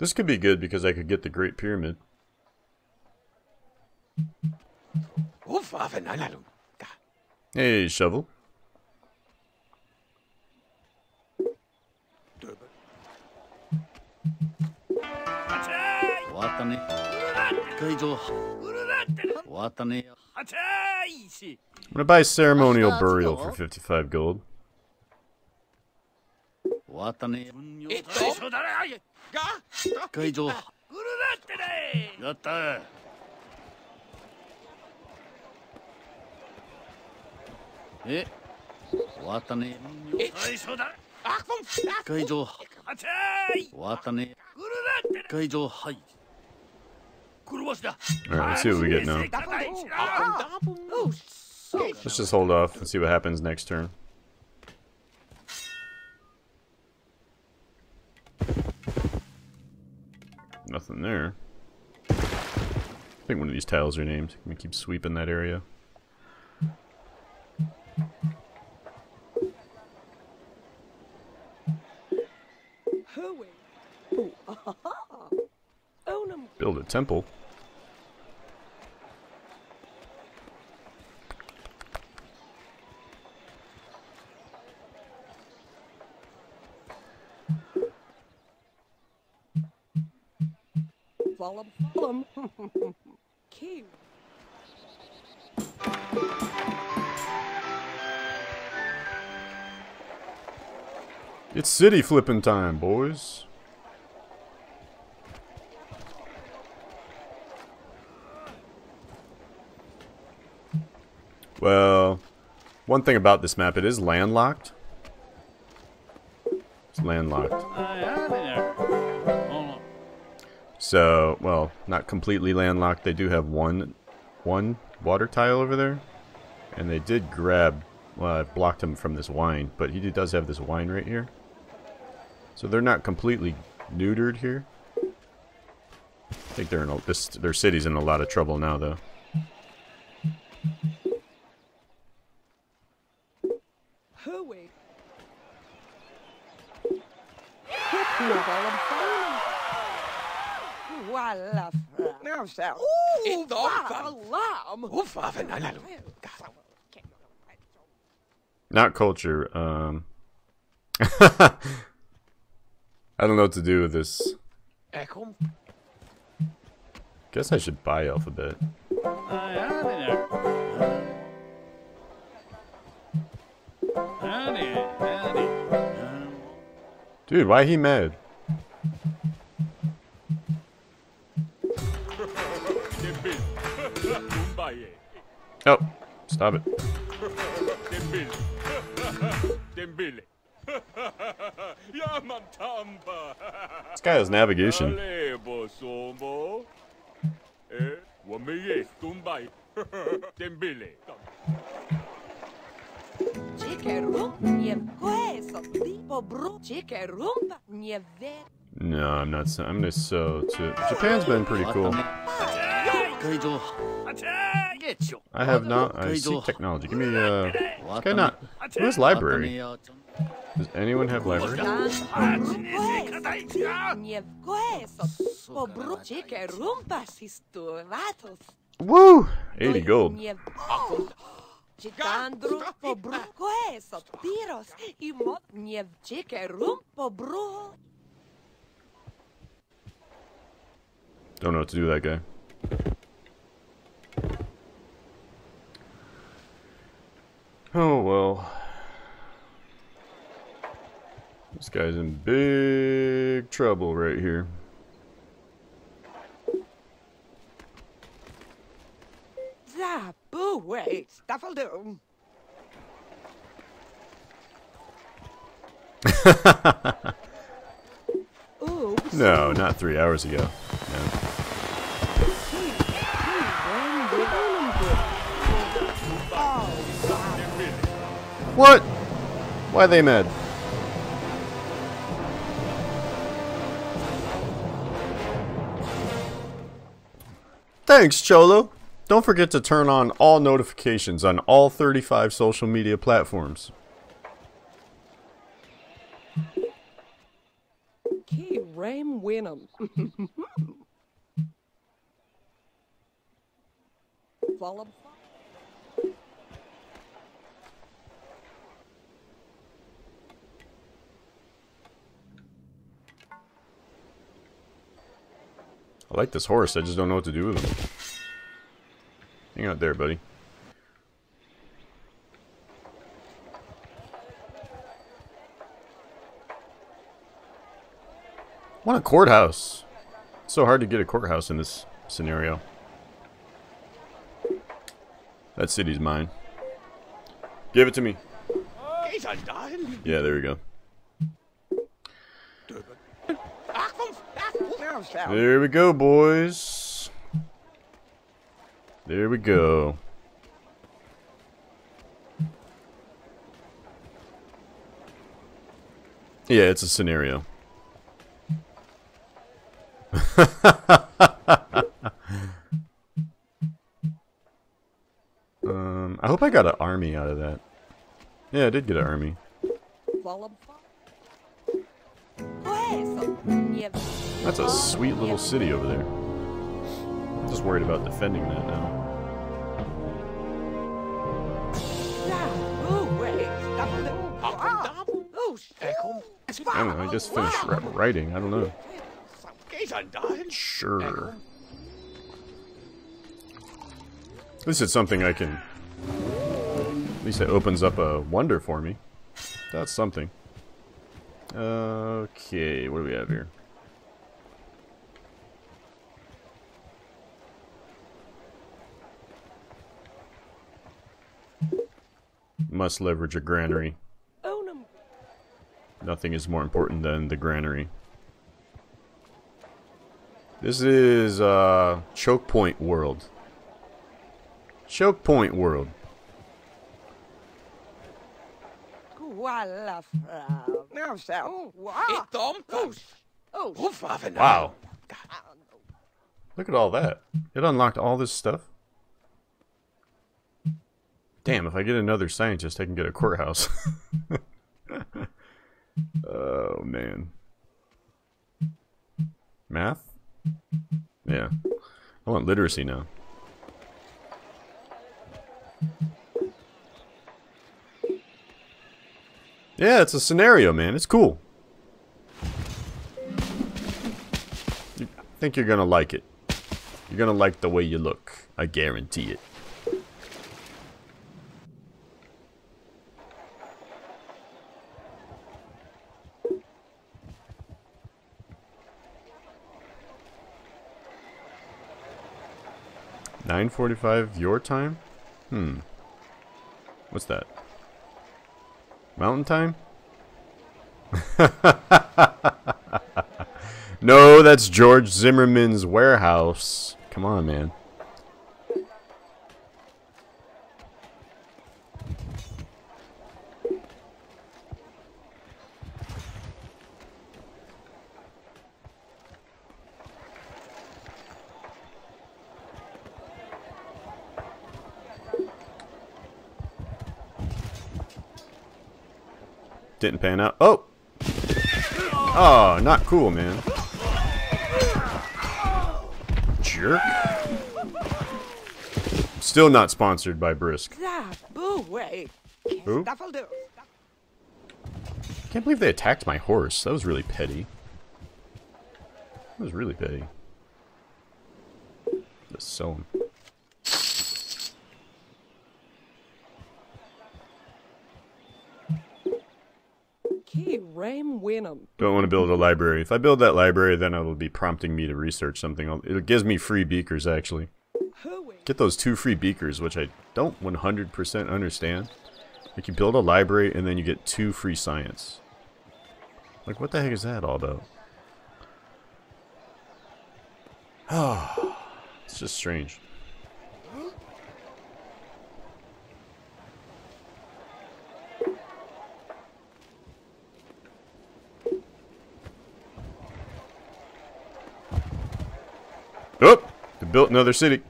This could be good because I could get the Great Pyramid. Hey, shovel. I'm gonna buy ceremonial burial for fifty-five gold. Alright, let's see what we get now. Let's just hold off and see what happens next turn. Nothing there. I think one of these tiles are named. I'm gonna keep sweeping that area. Build a temple. It's city flipping time, boys. Well, one thing about this map, it is landlocked. It's landlocked. So, well, not completely landlocked. They do have one, one water tile over there, and they did grab. Well, I blocked him from this wine, but he does have this wine right here. So they're not completely neutered here. think they're in a, this, their city's in a lot of trouble now, though. Hooey. Now, sir. Ooh, alarm. Not culture. Um, I don't know what to do with this. Guess I should buy alphabet. Dude, why he mad? Oh, stop it. This guy has navigation. No, I'm not. So, I'm just so too. Japan's been pretty cool. I have not. I seek technology. Give me uh can not. Where's library? Does anyone have library? Woo! eighty gold. Don't know what to do with that guy. Oh well. This guy's in big trouble right here. Ah, boo, wait, that'll do. No, not three hours ago. No. What? Why are they mad? Thanks, Cholo. Don't forget to turn on all notifications on all thirty-five social media platforms. Key Ram Winham. Follow. I like this horse, I just don't know what to do with him. Hang out there, buddy. I want a courthouse. It's so hard to get a courthouse in this scenario. That city's mine. Give it to me. Yeah, there we go. There we go, boys. There we go. Yeah, it's a scenario. um, I hope I got an army out of that. Yeah, I did get an army. That's a sweet little city over there. I'm just worried about defending that now. I don't know, I just finished writing, I don't know. Sure. At least it's something I can... At least it opens up a wonder for me. That's something. Okay, what do we have here? Must leverage a granary. Oh, no. Nothing is more important than the granary. This is uh, Choke Point World. Choke Point World. Wow. Look at all that. It unlocked all this stuff. Damn, if I get another scientist, I can get a courthouse. Oh, man. Math? Yeah. I want literacy now. Yeah, it's a scenario, man. It's cool. I think you're gonna like it. You're gonna like the way you look. I guarantee it. nine forty-five your time? Hmm. What's that? Mountain time? No, that's George Zimmerman's warehouse. Come on, man. Didn't pan out. Oh! Oh, not cool, man. Jerk. Still not sponsored by Brisk. Who? Can't believe they attacked my horse. That was really petty. That was really petty. Let's sell him. Don't want to build a library. If I build that library, then it'll be prompting me to research something. It gives me free beakers, actually. Get those two free beakers, which I don't one hundred percent understand. Like, you build a library, and then you get two free science. Like, what the heck is that all about? Oh, it's just strange. Oh! They built another city.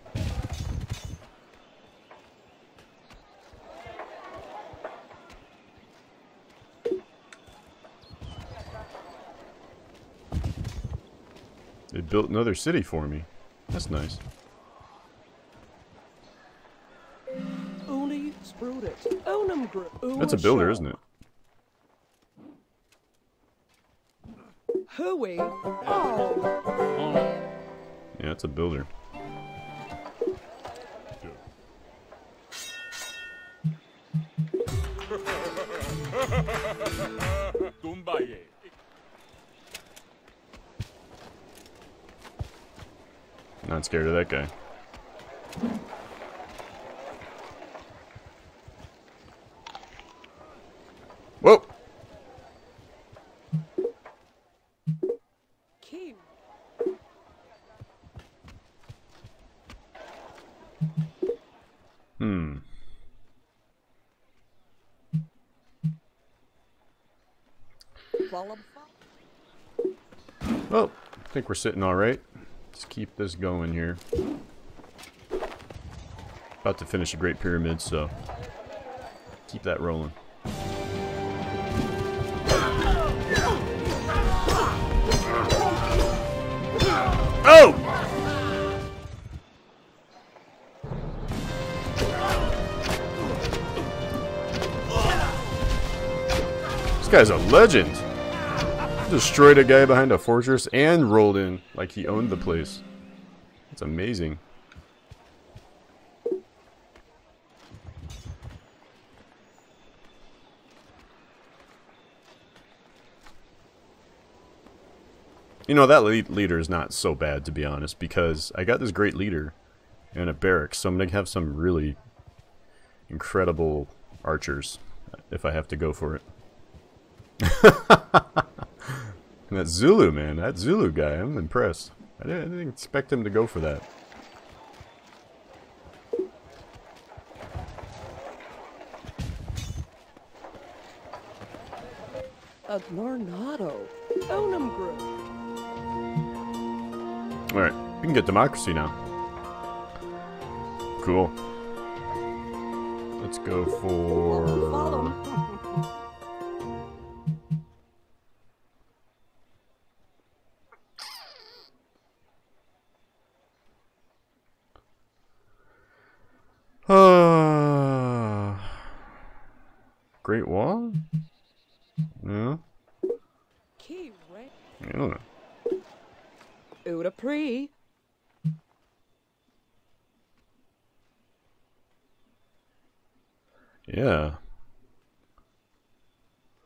They built another city for me. That's nice. That's a builder, isn't it? Hooey. Oh. Yeah, it's a builder. Not scared of that guy. Whoa! Well, I think we're sitting all right. Let's keep this going here. About to finish the Great Pyramid, so keep that rolling. Oh! This guy's a legend. Destroyed a guy behind a fortress and rolled in like he owned the place. That's amazing. You know, that lead leader is not so bad, to be honest, because I got this great leader and a barracks, so I'm going to have some really incredible archers if I have to go for it. And that Zulu, man, that Zulu guy, I'm impressed. I didn't, I didn't expect him to go for that. Alright. We can get democracy now. Cool. Let's go for... Uh, Great Wall? No. I don't know. Uda Pre. Yeah.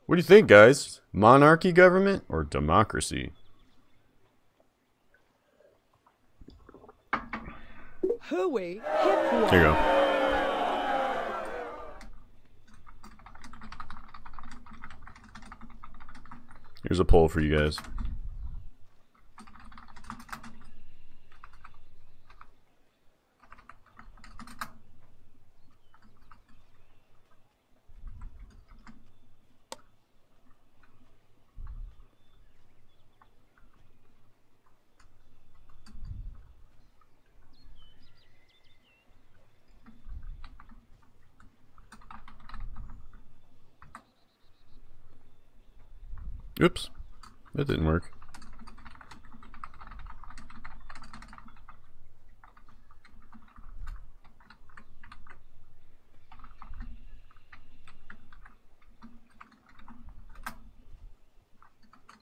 What do you think, guys? Monarchy government or democracy? Hooey. There you go. Here's a poll for you guys. Oops, that didn't work.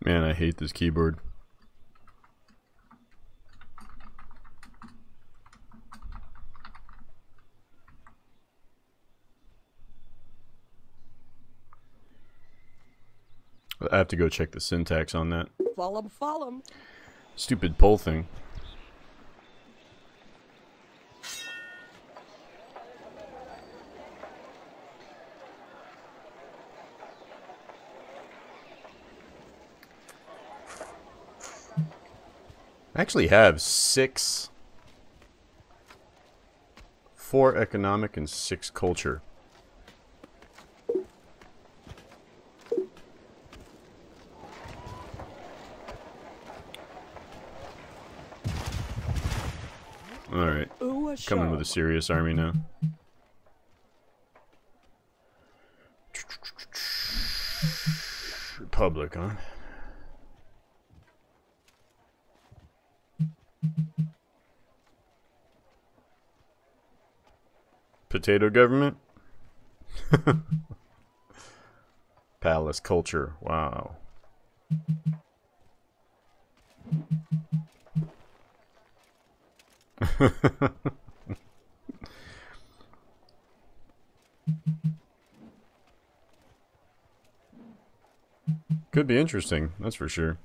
Man, I hate this keyboard. I have to go check the syntax on that. Follow, follow. Stupid poll thing. I actually have six, four economic and six culture. Alright, coming with a serious army now. Republic, huh? Potato government? Palace culture, wow. Could be interesting, that's for sure.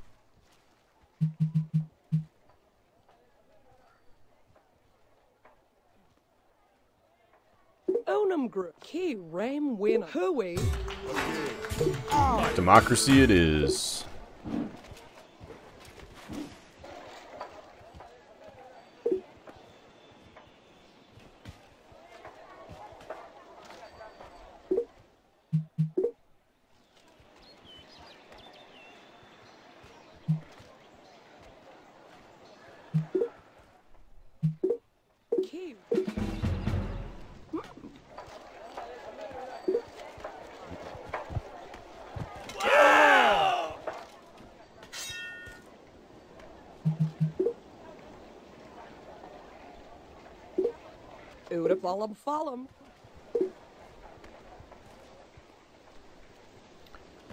Onum group key ram win hooey. Democracy it is.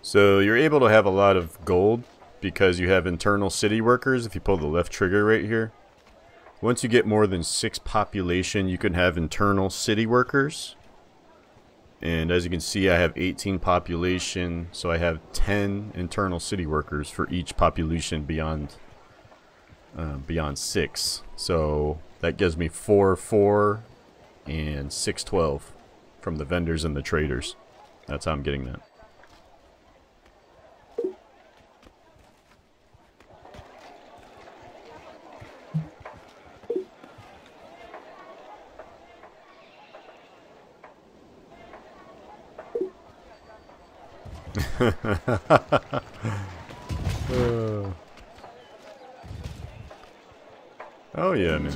So you're able to have a lot of gold because you have internal city workers. If you pull the left trigger right here, once you get more than six population, you can have internal city workers. And as you can see, I have eighteen population, so I have ten internal city workers for each population beyond uh, beyond six. So that gives me four four. And six twelve from the vendors and the traders. That's how I'm getting that. uh. Oh yeah, man.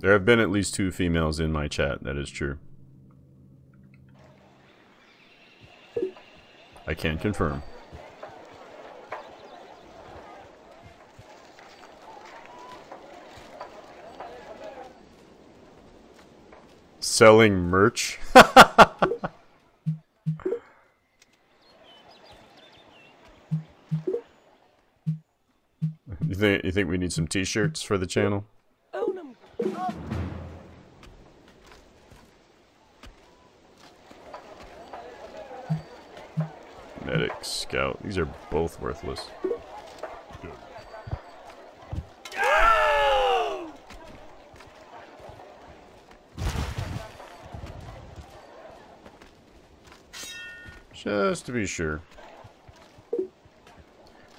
There have been at least two females in my chat, that is true. I can confirm. Selling merch? You think, you think we need some t-shirts for the channel? Oh, no. Oh. Medic, scout. These are both worthless. Just to be sure.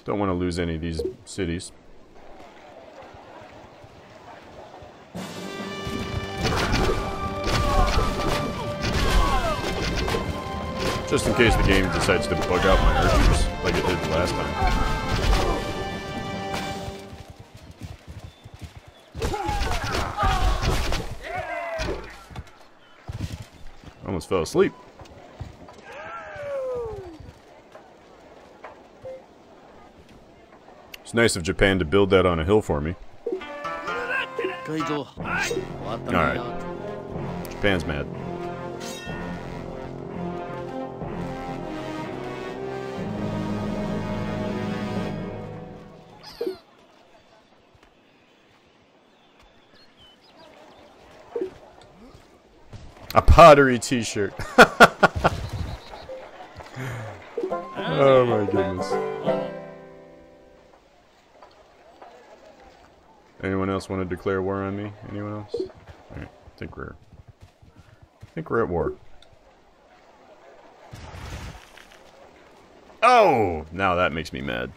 Don't want to lose any of these cities. Just in case the game decides to bug out my archers like it did last time. Almost fell asleep. It's nice of Japan to build that on a hill for me. Alright. Japan's mad. A pottery t-shirt. Oh my goodness. Anyone else want to declare war on me? Anyone else? Alright, I think we're I think we're at war. Oh, now that makes me mad.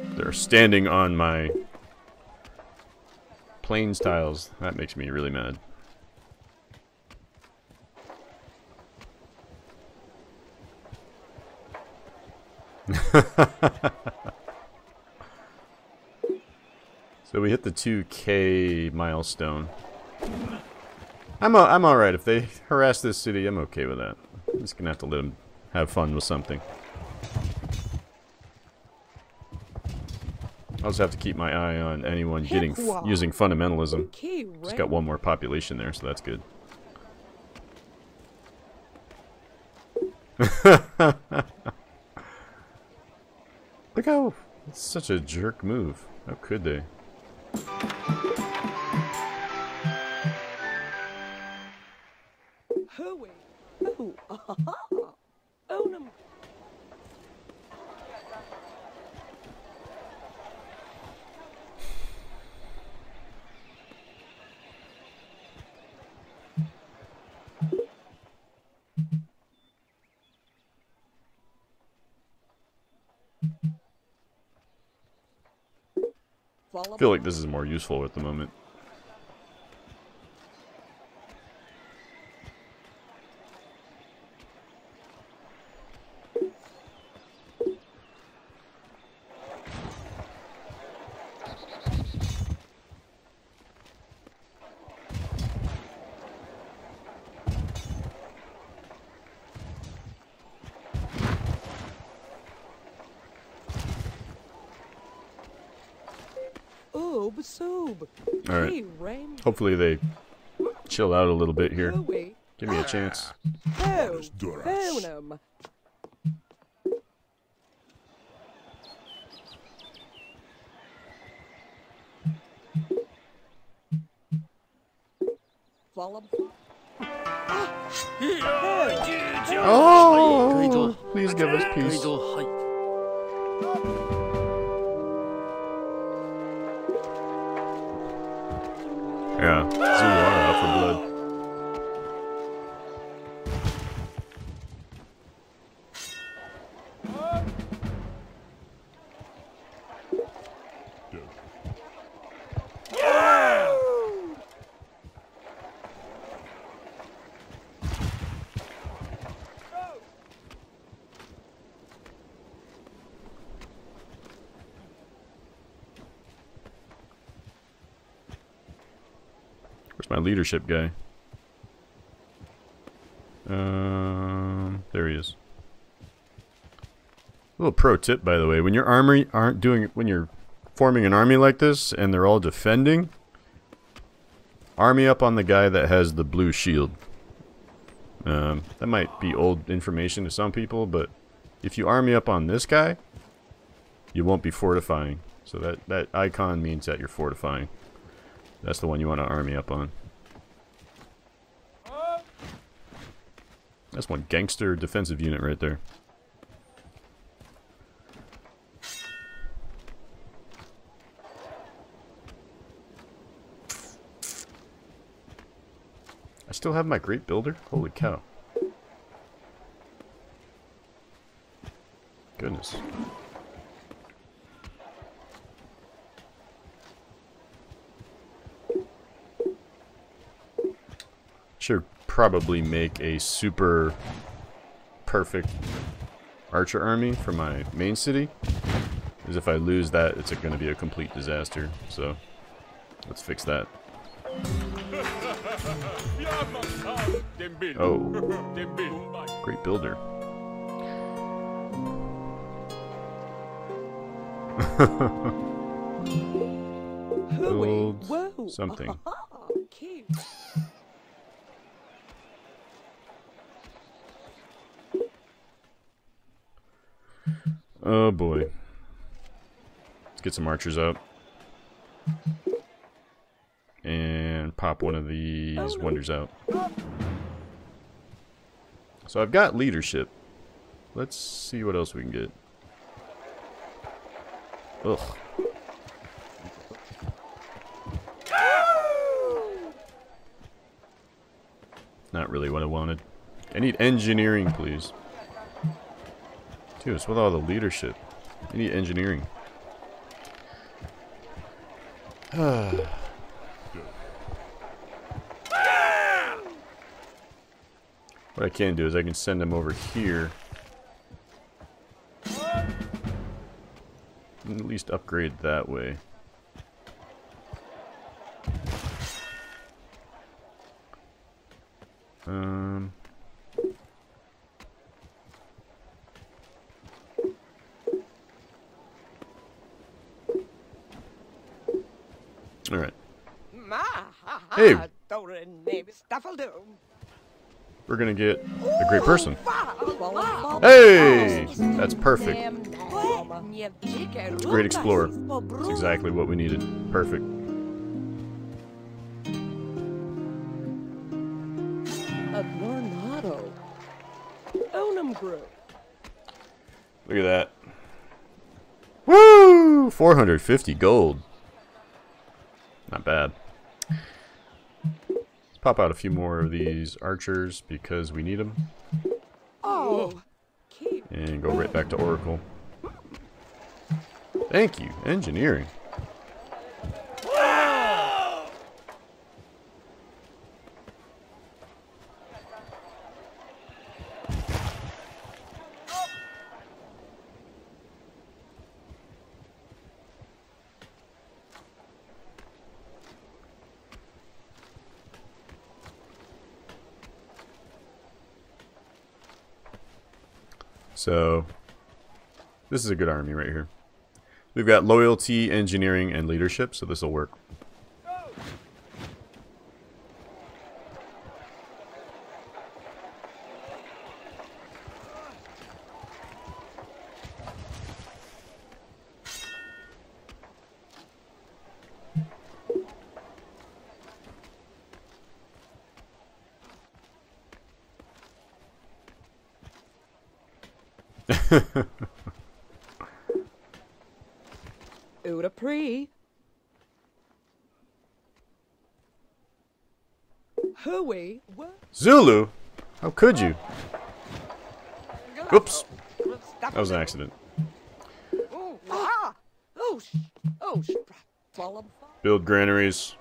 They're standing on my plains tiles. That makes me really mad. So we hit the two K milestone. I'm a, I'm all right if they harass this city. I'm okay with that. I'm just gonna have to let them have fun with something. I'll just have to keep my eye on anyone getting f using fundamentalism. Just got one more population there, so that's good. Look how... It's such a jerk move. How could they? I feel like this is more useful at the moment. Alright, hopefully they chill out a little bit here. Give me a chance. Oh, please give us peace. Yeah, zoo are out for blood. my leadership guy. Um, there he is. A little pro tip, by the way, when your army aren't doing, when you're forming an army like this and they're all defending, army up on the guy that has the blue shield. Um, that might be old information to some people, but if you army up on this guy, you won't be fortifying. So that that icon means that you're fortifying. That's the one you want to army up on. That's one gangster defensive unit right there. I still have my great builder? Holy cow. Goodness. Should probably make a super perfect archer army for my main city. Because if I lose that, it's going to be a complete disaster. So, let's fix that. Oh, great builder. Build something. Oh boy. Let's get some archers out. And pop one of these wonders out. So I've got leadership. Let's see what else we can get. Ugh. Not really what I wanted. I need engineering, please. Dude, it's with all the leadership. I need engineering. What I can do is I can send them over here. And at least upgrade that way. Um... Alright. Hey! We're gonna get a great person. Hey! That's perfect. Great explorer. That's exactly what we needed. Perfect. Look at that. Woo! four hundred fifty gold. Not bad. Let's pop out a few more of these archers because we need them. Oh, and go right back to Oracle. Thank you, engineering. Wow. So, this is a good army right here. We've got loyalty, engineering, and leadership, so this will work. Zulu? How could you? Oops. That was an accident. Build granaries.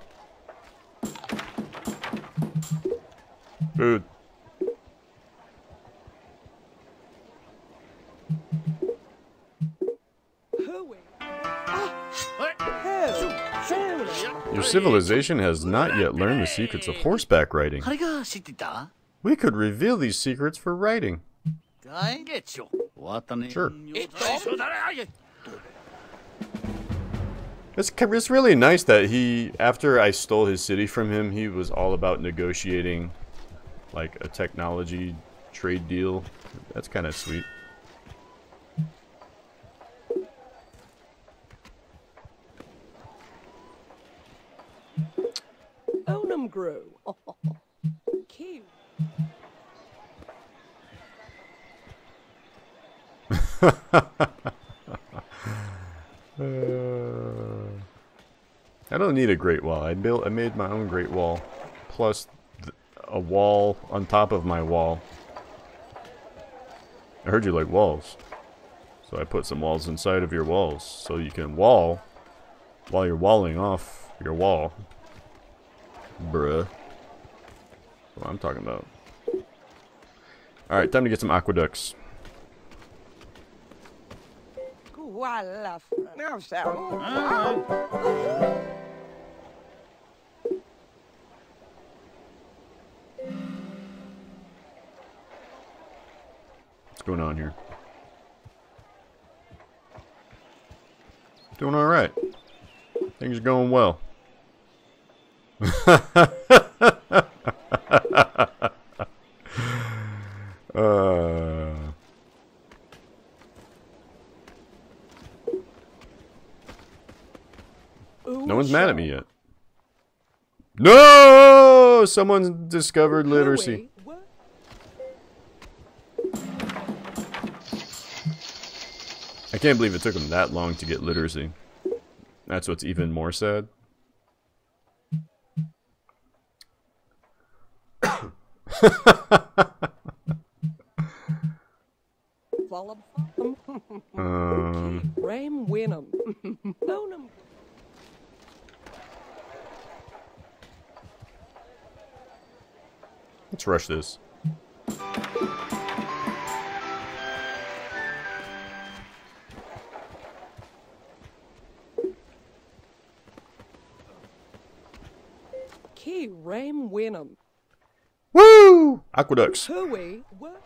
Food. You're civilization has not yet learned the secrets of horseback riding. We could reveal these secrets for writing. Sure. It's, it's really nice that he, after I stole his city from him, he was all about negotiating, like, a technology trade deal. That's kind of sweet. Onum grew. Oh, cute. uh, I don't need a great wall. I built. I made my own great wall, plus th a wall on top of my wall. I heard you like walls, so I put some walls inside of your walls, so you can wall while you're walling off your wall. Bruh, that's what I'm talking about. All right, time to get some aqueducts. What's going on here? Doing all right. Things are going well. uh. No one's mad at me yet. No! Someone's discovered literacy. I can't believe it took them that long to get literacy. That's what's even more sad. um. Let's rush this. Key Ram Wenham. Woo! Aqueducts. Hui, what?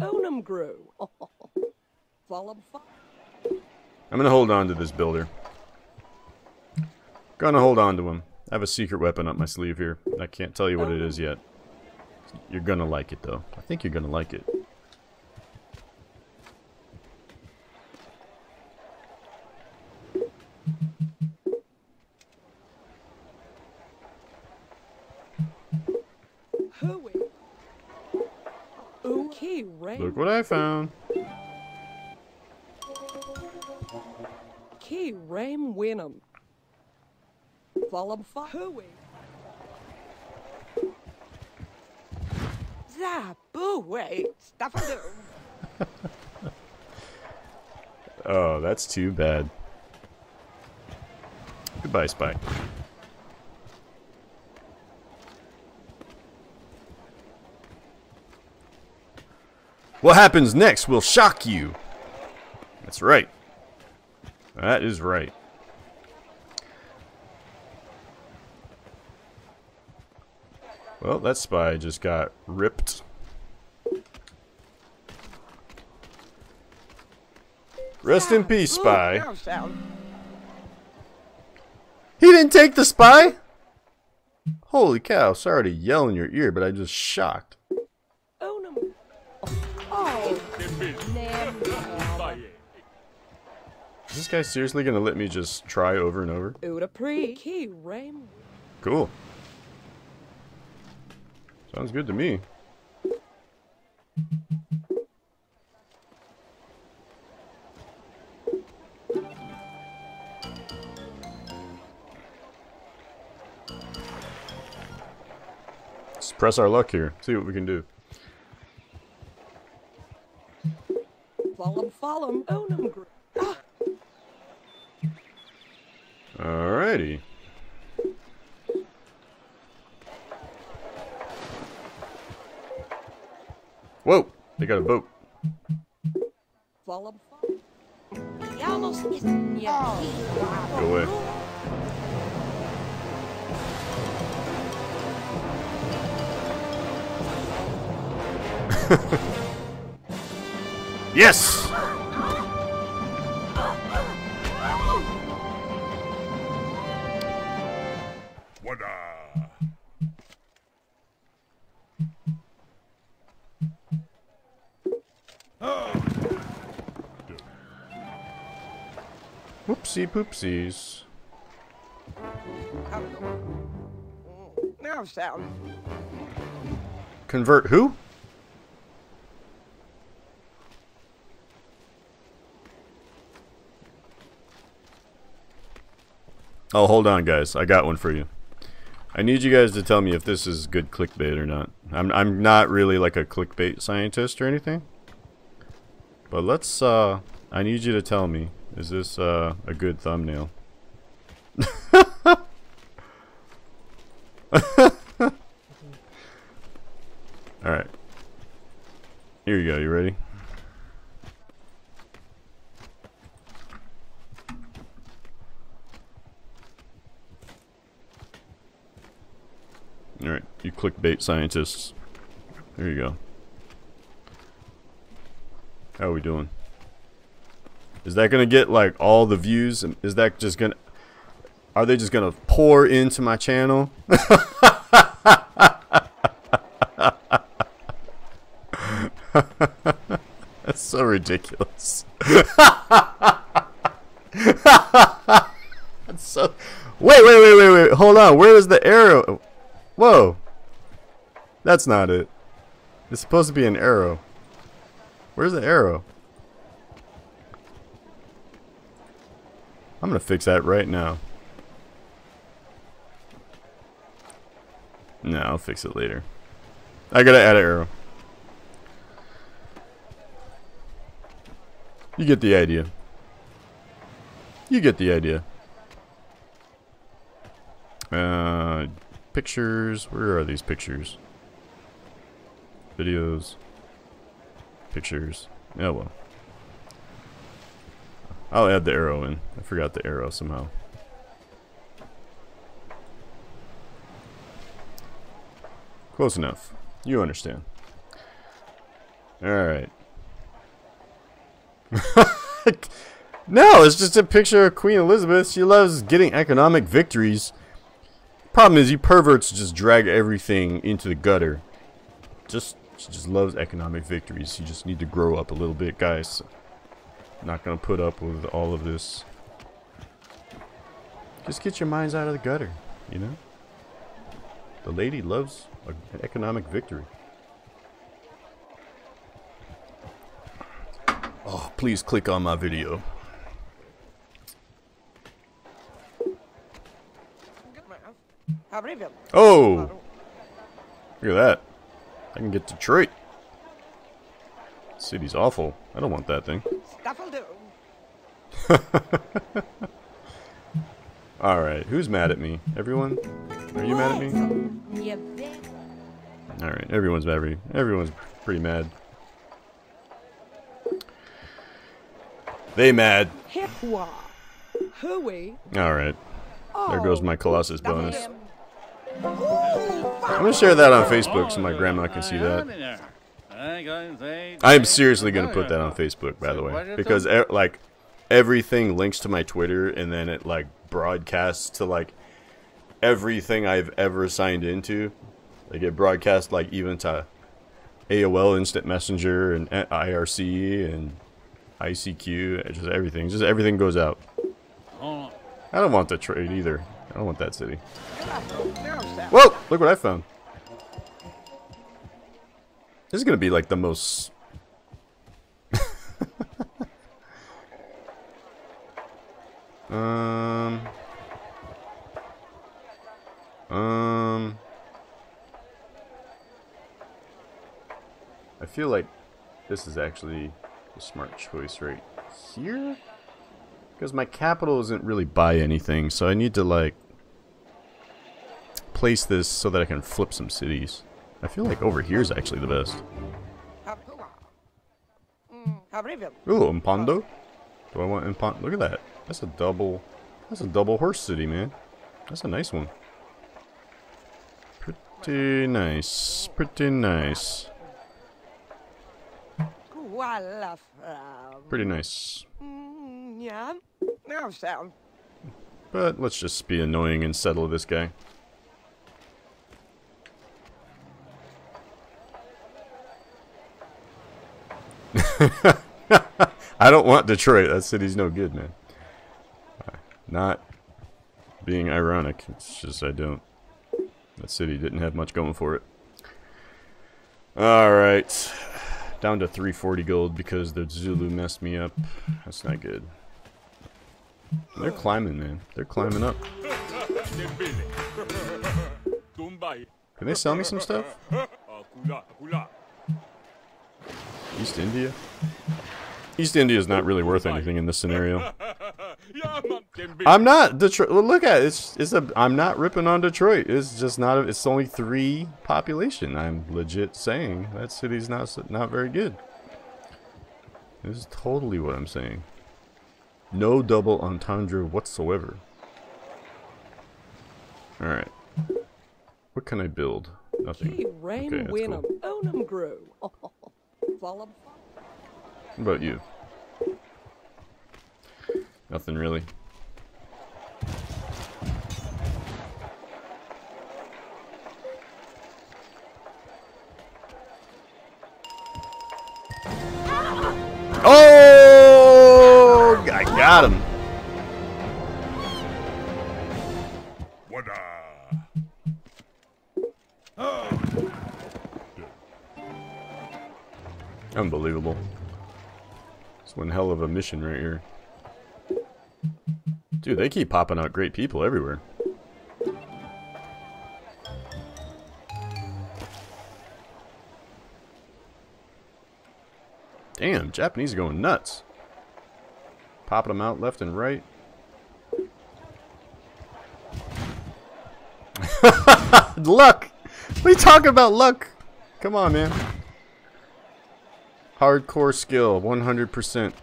Onum grew. I'm gonna hold on to this builder. Gonna hold on to him. I have a secret weapon up my sleeve here. I can't tell you what it is yet. You're gonna like it though. I think you're gonna like it. Look what I found. Key Ram Wenham. Follow Hui. That boo stuff. Oh, that's too bad. Goodbye, spy. What happens next will shock you. That's right. That is right. Well, that spy just got ripped. Rest in peace, spy. He didn't take the spy? Holy cow, sorry to yell in your ear, but I just shocked. Is this guy seriously gonna let me just try over and over? Cool. Sounds good to me. Let's press our luck here. See what we can do. Follow, follow, oh no. Alrighty. Whoa! They got a boat. Go away. Yes! Whoopsie poopsies. Now sound. Convert who? Oh, hold on, guys. I got one for you. I need you guys to tell me if this is good clickbait or not. I'm I'm not really like a clickbait scientist or anything. But let's uh I need you to tell me, is this uh a good thumbnail? All right. Here you go. You ready? All right, you clickbait scientists. There you go. How are we doing? Is that gonna get like all the views? And is that just gonna? Are they just gonna pour into my channel? That's so ridiculous. That's so. Wait, wait, wait, wait, wait. Hold on. Where is the arrow? Whoa, that's not it. It's supposed to be an arrow. Where's the arrow? I'm gonna fix that right now. No, I'll fix it later. I gotta add an arrow. You get the idea. You get the idea. Uh... Pictures, where are these pictures? Videos, pictures. Oh well. I'll add the arrow in. I forgot the arrow somehow. Close enough. You understand. Alright. No, it's just a picture of Queen Elizabeth. She loves getting economic victories. Problem is, you perverts just drag everything into the gutter. Just, she just loves economic victories. You just need to grow up a little bit, guys. I'm not gonna put up with all of this. Just get your minds out of the gutter, you know? The lady loves an economic victory. Oh, please click on my video. Oh! Look at that. I can get Detroit. City's awful. I don't want that thing. Alright, who's mad at me? Everyone? Are you mad at me? Alright, everyone's mad at me. Everyone's pretty mad. They mad. Alright. There goes my Colossus bonus. I'm gonna share that on Facebook so my grandma can see that. I'm seriously gonna put that on Facebook, by the way, because e like everything links to my Twitter, and then it like broadcasts to like everything I've ever signed into. Like it broadcasts like even to A O L Instant Messenger and I R C and I C Q, and just everything. Just everything goes out. I don't want the trade either. I don't want that city. Whoa! Look what I found. This is gonna be like the most... um... Um... I feel like this is actually a smart choice right here? Because my capital isn't really buy anything, so I need to like... place this so that I can flip some cities. I feel like over here is actually the best. Ooh, Impondo. Do I want Impondo? Look at that. That's a double. That's a double horse city, man. That's a nice one. Pretty nice. Pretty nice. Pretty nice. Mm, yeah, no sound. But let's just be annoying and settle this guy. I don't want Detroit. That city's no good, man. Not being ironic. It's just I don't. That city didn't have much going for it. Alright. Down to three forty gold because the Zulu messed me up. That's not good. They're climbing, man. They're climbing up. Can they sell me some stuff? East India? East India is not really worth anything in this scenario. I'm not Detroit. Well, look at it. It's, it's a. I'm not ripping on Detroit. It's just not. A, it's only three population. I'm legit saying that city's not not very good. This is totally what I'm saying. No double entendre whatsoever. All right. What can I build? Nothing. Okay, that's cool. What about you? Nothing really. Oh, I got him. What unbelievable. It's one hell of a mission right here. Dude, they keep popping out great people everywhere. Damn, Japanese are going nuts. Popping them out left and right. Luck! What are you talking about, luck? Come on, man. Hardcore skill, one hundred percent.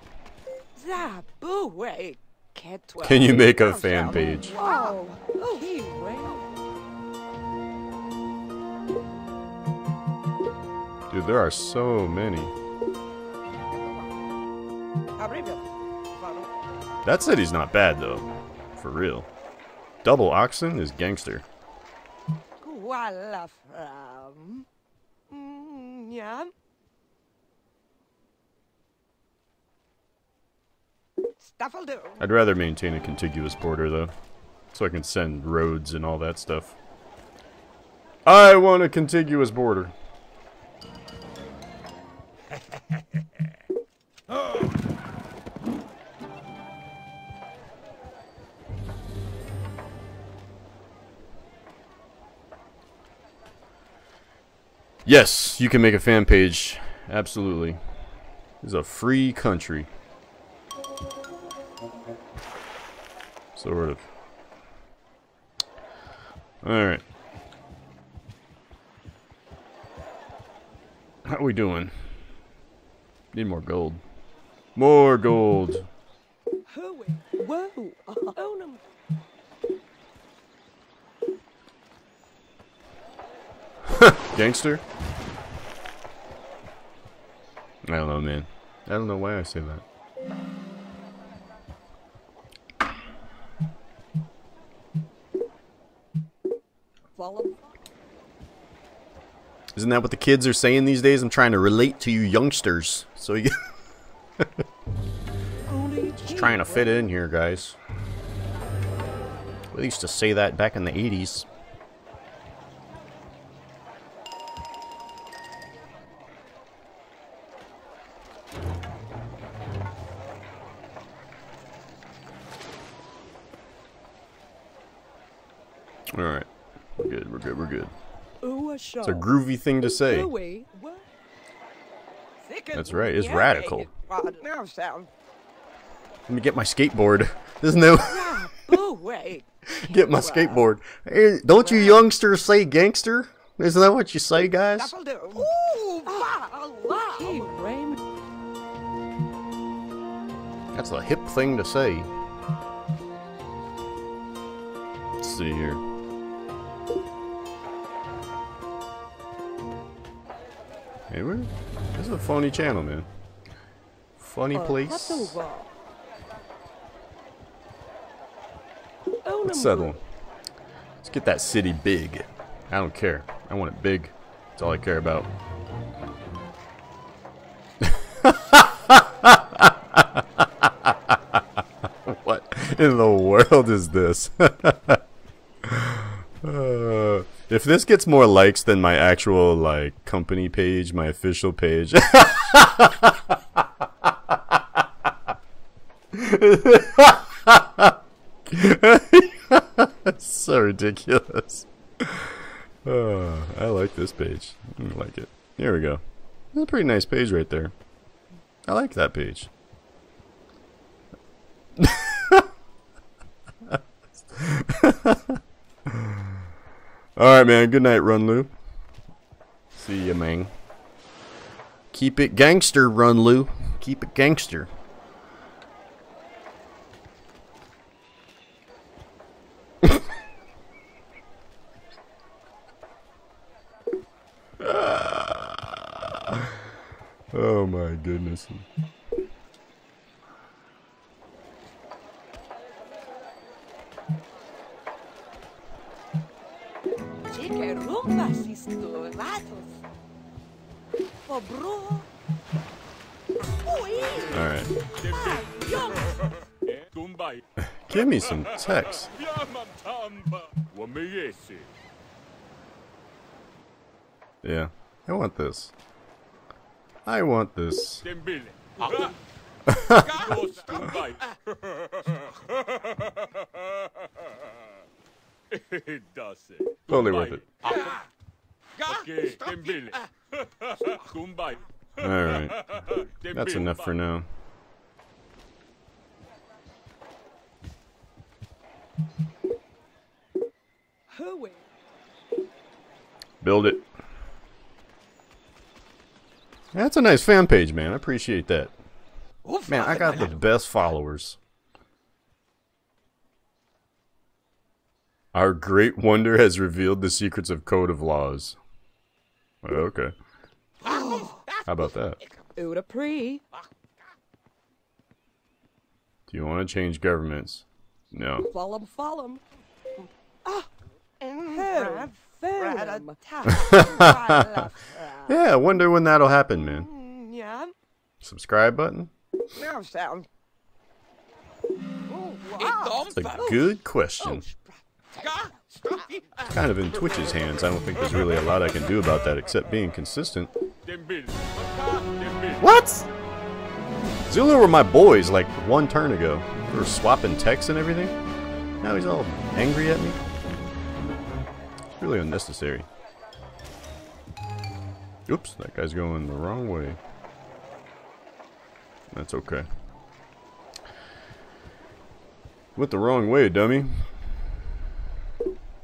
Can you make a fan page? Dude, there are so many. That city's not bad though, for real. Double oxen is gangster. Yeah. Stuff'll do. I'd rather maintain a contiguous border though, so I can send roads and all that stuff. I want a contiguous border. Oh. Yes, you can make a fan page. Absolutely. This is a free country. Sort of. Alright. How are we doing? Need more gold. More gold! Gangster? I don't know, man. I don't know why I say that. Isn't that what the kids are saying these days? I'm trying to relate to you youngsters. So you just trying to fit in here, guys. We used to say that back in the eighties. Alright. We're good, we're good, we're good. It's a groovy thing to say. That's right, it's radical. Let me get my skateboard. Isn't that get my skateboard. Hey, don't you youngsters say gangster? Isn't that what you say, guys? That's a hip thing to say. Let's see here. Hey, where? This is a phony channel, man. Funny place. Let's settle. Let's get that city big. I don't care. I want it big. That's all I care about. What in the world is this? uh, if this gets more likes than my actual like company page, my official page. It's so ridiculous. Oh, I like this page. I like it. Here we go. That's a pretty nice page right there. I like that page. Alright, man. Good night, Run Lou. See ya, man. Keep it gangster, Run Lou. Keep it gangster. Oh my goodness. Alright. Give me some text. Yeah, I want this. I want this. Totally worth it. Alright. That's enough for now. Build it. That's a nice fan page, man. I appreciate that. Man, I got the best followers. Our great wonder has revealed the secrets of Code of Laws. Okay. How about that? Do you want to change governments? No. Yeah, I wonder when that'll happen, man. Yeah. Subscribe button? That's a good question. It's kind of in Twitch's hands. I don't think there's really a lot I can do about that except being consistent. What? Zulu were my boys like one turn ago. We were swapping texts and everything. Now he's all angry at me. Really unnecessary. Oops, that guy's going the wrong way. That's okay. Went the wrong way, dummy.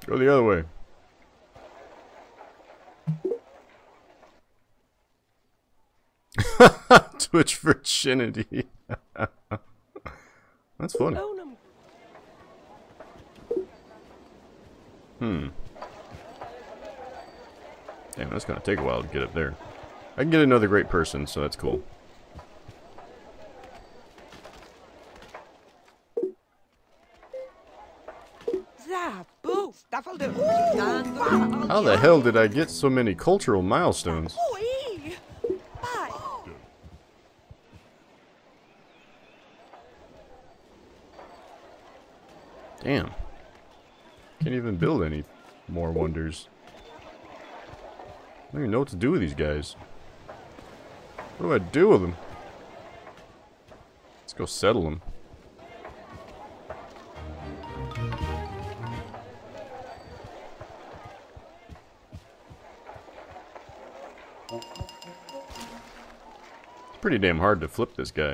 Go the other way. Twitch virginity. That's funny. Hmm. Damn, that's gonna take a while to get up there. I can get another great person, so that's cool. How the hell did I get so many cultural milestones? Damn. Can't even build any more wonders. I don't even know what to do with these guys. What do I do with them? Let's go settle them. It's pretty damn hard to flip this guy.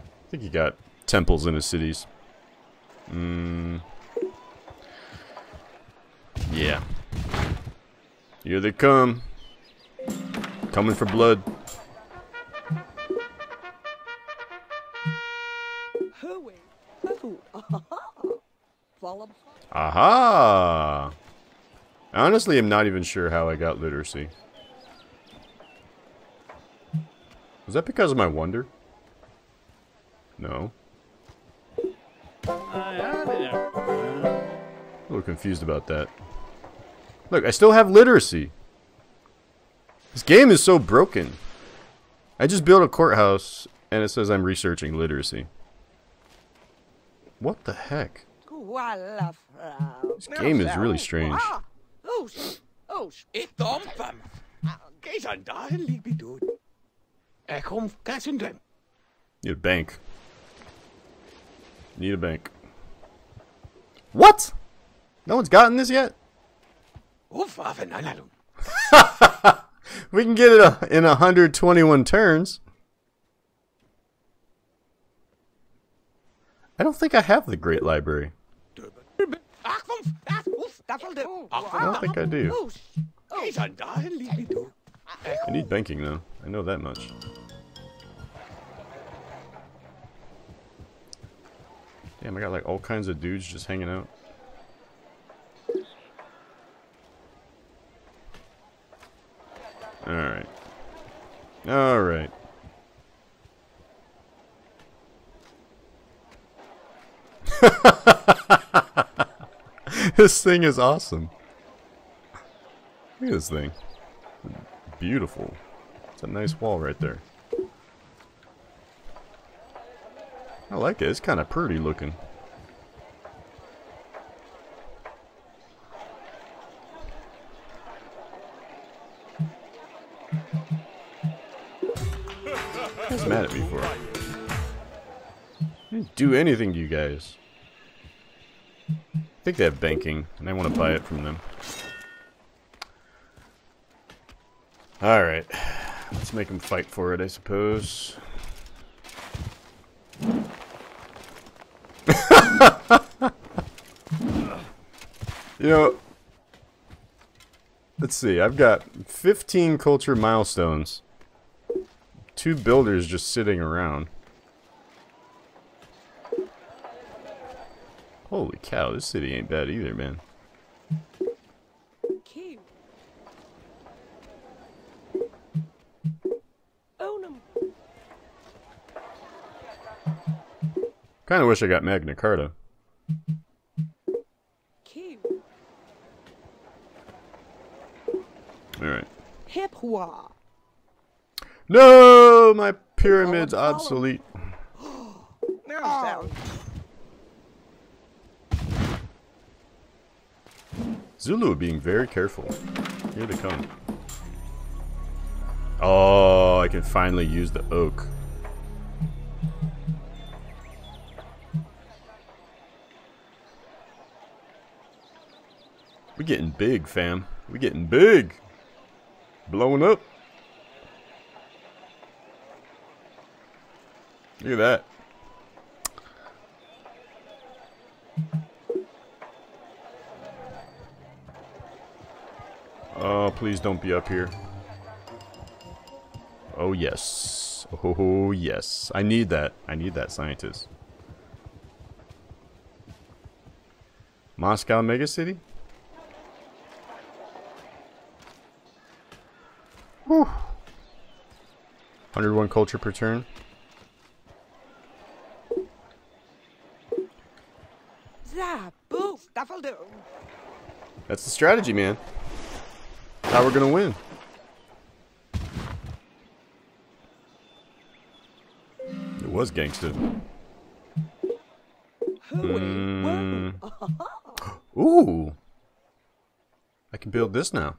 I think he got temples in his cities. Mmm. Yeah. Here they come. Coming for blood. Aha! I honestly am not even sure how I got literacy. Was that because of my wonder? No. A little confused about that. Look, I still have literacy. This game is so broken. I just built a courthouse and it says I'm researching literacy. What the heck? This game is really strange. Need a bank. Need a bank. What? No one's gotten this yet? We can get it in one hundred twenty-one turns. I don't think I have the Great Library. I don't think I do. I need banking though. I know that much. Damn, I got like all kinds of dudes just hanging out. Alright. Alright. This thing is awesome. Look at this thing. Beautiful. It's a nice wall right there. I like it. It's kind of pretty looking. He's mad at me for it. I didn't do anything to you guys. I think they have banking, and I want to buy it from them. Alright. Let's make them fight for it, I suppose. You know, let's see, I've got fifteen culture milestones, two builders just sitting around. Holy cow, this city ain't bad either, man. Kinda wish I got Magna Carta. Alright. No! My pyramid's obsolete. Oh. Zulu being very careful. Here they come. Oh, I can finally use the oak. We're getting big, fam. We're getting big. Blown up. Look at that. Oh, please don't be up here. Oh, yes. Oh, yes. I need that. I need that scientist. Moscow megacity? Whew. one hundred one culture per turn. That's the strategy, man. That's how we're gonna win. It was gangster. Mm. Ooh. I can build this now.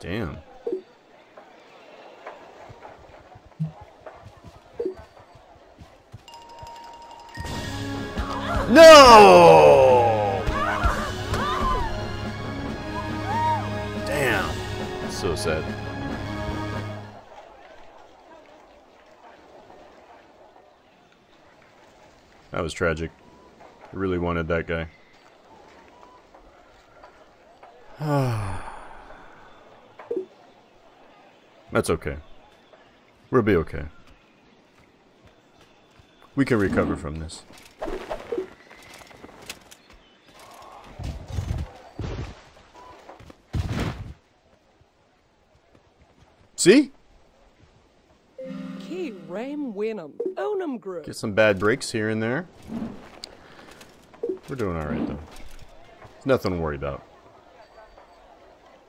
Damn. No! Damn. So sad. That was tragic. I really wanted that guy. Ah. That's okay. We'll be okay. We can recover from this. See? Ram Wenham. Onum Group. Get some bad breaks here and there. We're doing alright though. Nothing to worry about.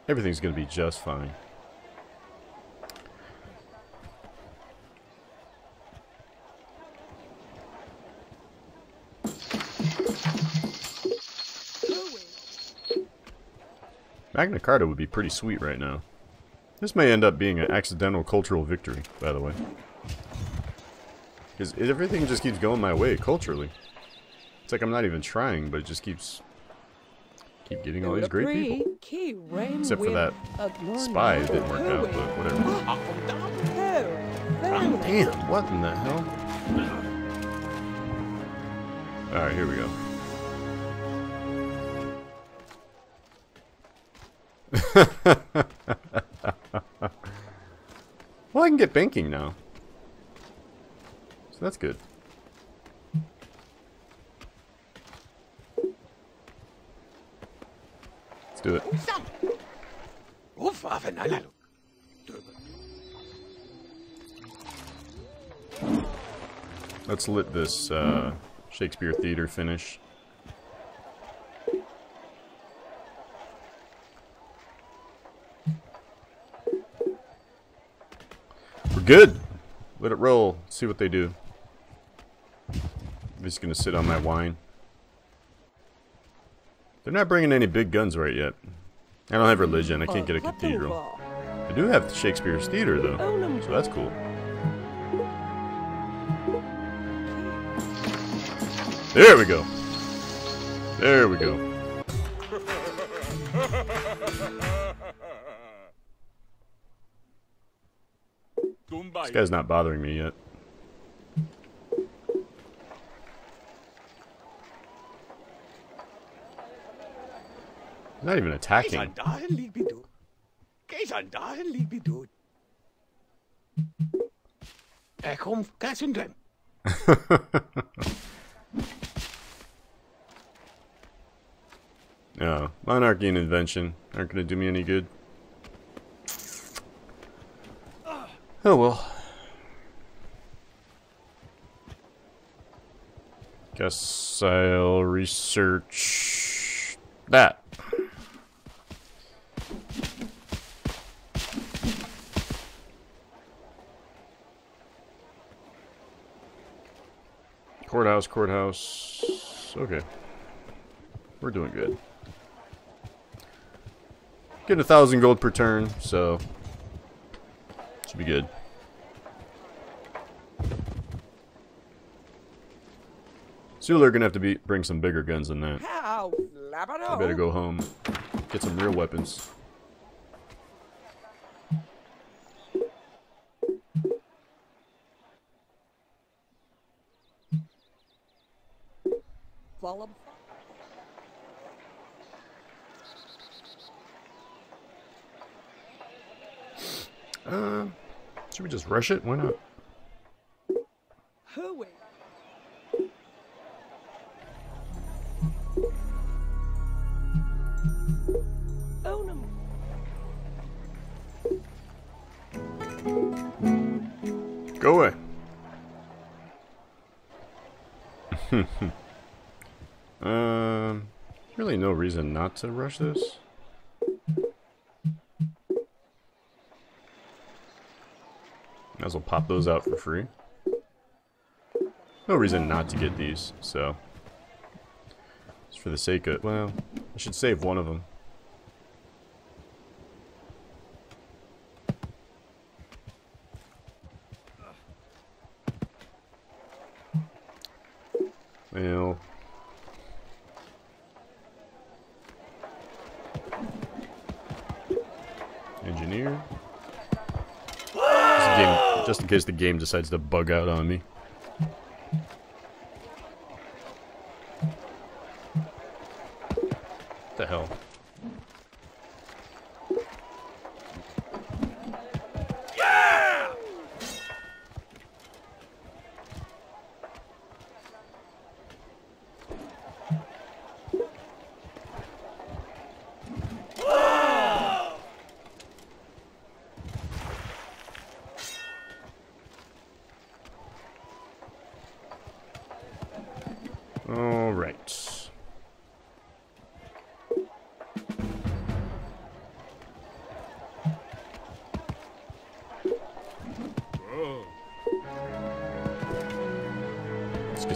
Everything's going to be just fine. Magna Carta would be pretty sweet right now. This may end up being an accidental cultural victory, by the way. Because everything just keeps going my way, culturally. It's like I'm not even trying, but it just keeps... Keep getting all these great people. Except for that spy that didn't work out, but whatever. Oh, damn, what in the hell? Alright, here we go. Well, I can get banking now. So that's good. Do it. Let's let this uh, Shakespeare Theater finish. We're good. Let it roll. See what they do. I'm just gonna sit on my wine. They're not bringing any big guns right yet. I don't have religion. I can't get a cathedral. I do have Shakespeare's Theater, though, so that's cool. There we go. There we go. This guy's not bothering me yet. Not even attacking. No, monarchy and invention aren't going to do me any good. Oh well. Guess I'll research that. Courthouse, courthouse. Okay. We're doing good. Getting a thousand gold per turn, so should be good. Soon they're gonna have to be bring some bigger guns than that. I better go home. Get some real weapons. Uh, should we just rush it? Why not? Go away. Um, really no reason not to rush this. Might as well pop those out for free. No reason not to get these, so just for the sake of, well, I should save one of them. Well, engineer. Just, game, just in case the game decides to bug out on me. What the hell? Yeah!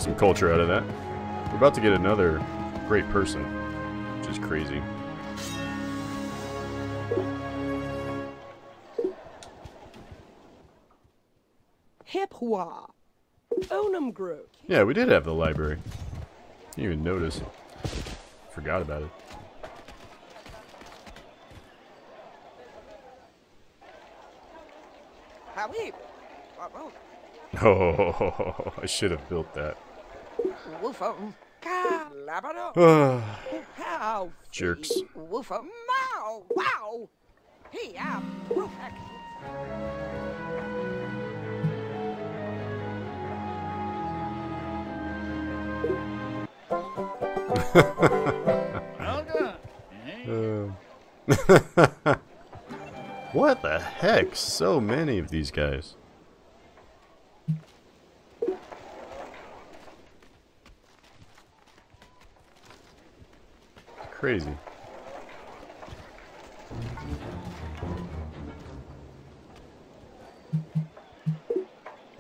some culture out of that. We're about to get another great person, which is crazy. Hip-hua. Onum Group. Yeah, we did have the library. Didn't even notice. Forgot about it. Oh, I should have built that. Jerks. uh. What the heck? So many of these guys. Crazy.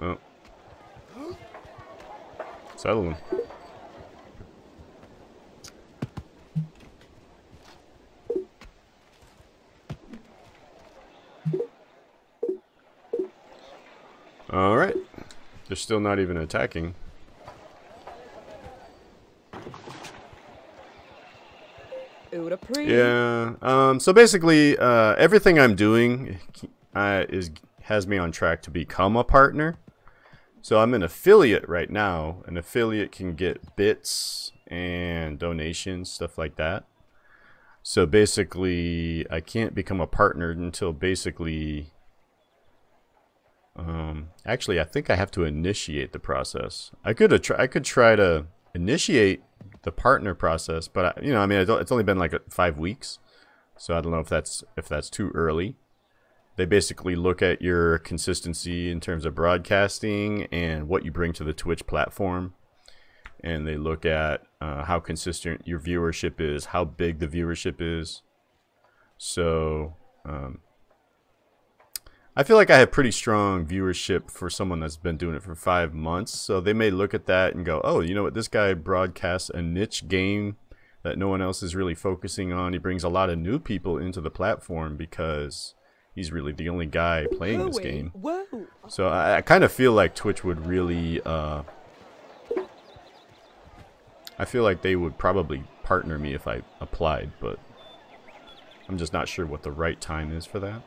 Oh. Settle him. All right. They're still not even attacking. Yeah. Um, so basically, uh, everything I'm doing uh, is has me on track to become a partner. So I'm an affiliate right now. An affiliate can get bits and donations, stuff like that. So basically, I can't become a partner until basically. Um, actually, I think I have to initiate the process. I could try. I could try to initiate the partner process, but I, you know, I mean, it's only been like five weeks, so I don't know if that's if that's too early. They basically look at your consistency in terms of broadcasting and what you bring to the Twitch platform, and they look at uh, how consistent your viewership is, how big the viewership is. So, um, I feel like I have pretty strong viewership for someone that's been doing it for five months. So they may look at that and go, oh, you know what? This guy broadcasts a niche game that no one else is really focusing on. He brings a lot of new people into the platform because he's really the only guy playing this game. So I, I kind of feel like Twitch would really... Uh, I feel like they would probably partner me if I applied, but I'm just not sure what the right time is for that.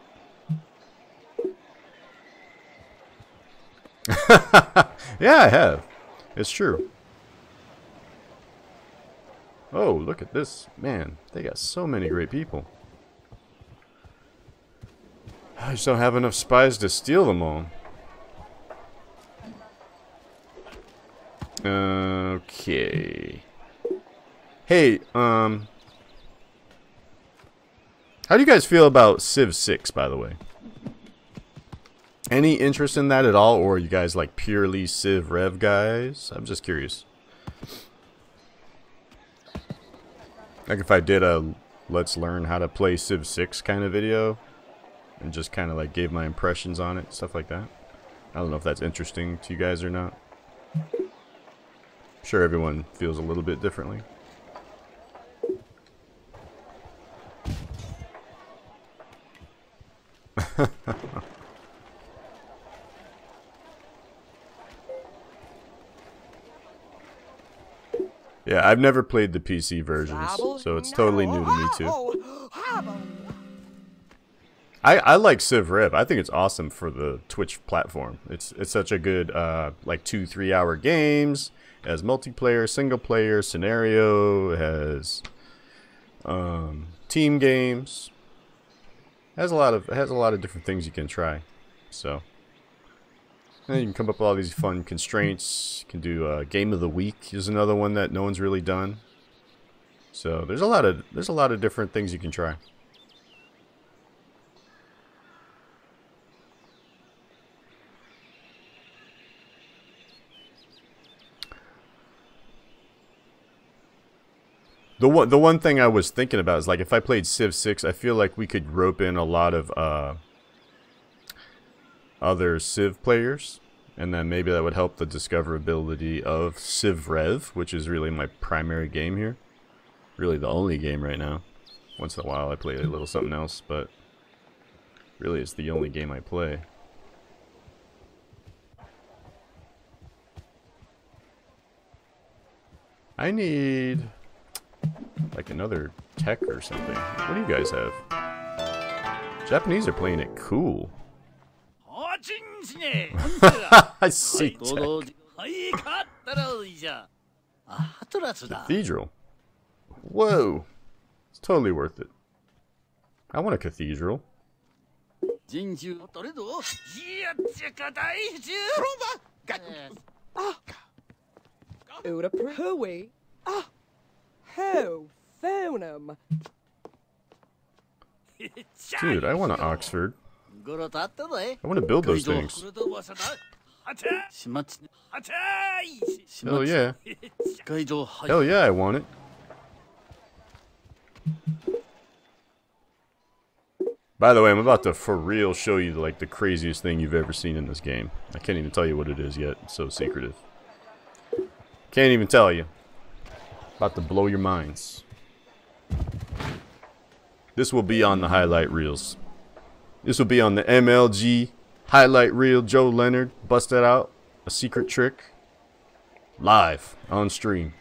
Yeah, I have. It's true. Oh, look at this. Man, they got so many great people. I just don't have enough spies to steal them all. Okay. Hey, um... how do you guys feel about Civ six, by the way? Any interest in that at all, or are you guys like purely Civ Rev guys? I'm just curious. Like if I did a let's learn how to play Civ six kind of video and just kind of like gave my impressions on it, stuff like that. I don't know if that's interesting to you guys or not. I'm sure everyone feels a little bit differently. Yeah, I've never played the P C versions, so it's totally new to me too. I I like Civ Rev. I think it's awesome for the Twitch platform. It's it's such a good uh, like two three hour games, it has multiplayer, single player, scenario, it has um, team games. It has a lot of it has a lot of different things you can try. So and you can come up with all these fun constraints. You can do uh, Game of the Week is another one that no one's really done. So there's a lot of there's a lot of different things you can try. The one the one thing I was thinking about is like if I played Civ six, I feel like we could rope in a lot of. Uh, Other Civ players And then maybe that would help the discoverability of Civ Rev, which is really my primary game here. Really the only game right now. Once in a while I play a little something else, but really it's the only game I play. I need like another tech or something. What do you guys have? Japanese are playing it cool. I see tech. Cathedral. Whoa. It's totally worth it. I want a cathedral. Dude, I want an Oxford. I want to build those things. Hell yeah. Hell yeah, I want it. By the way, I'm about to for real show you like the craziest thing you've ever seen in this game. I can't even tell you what it is yet. It's so secretive. Can't even tell you. About to blow your minds. This will be on the highlight reels. This will be on the M L G highlight reel. Joe Leonard bust that out. A secret trick. Live on stream.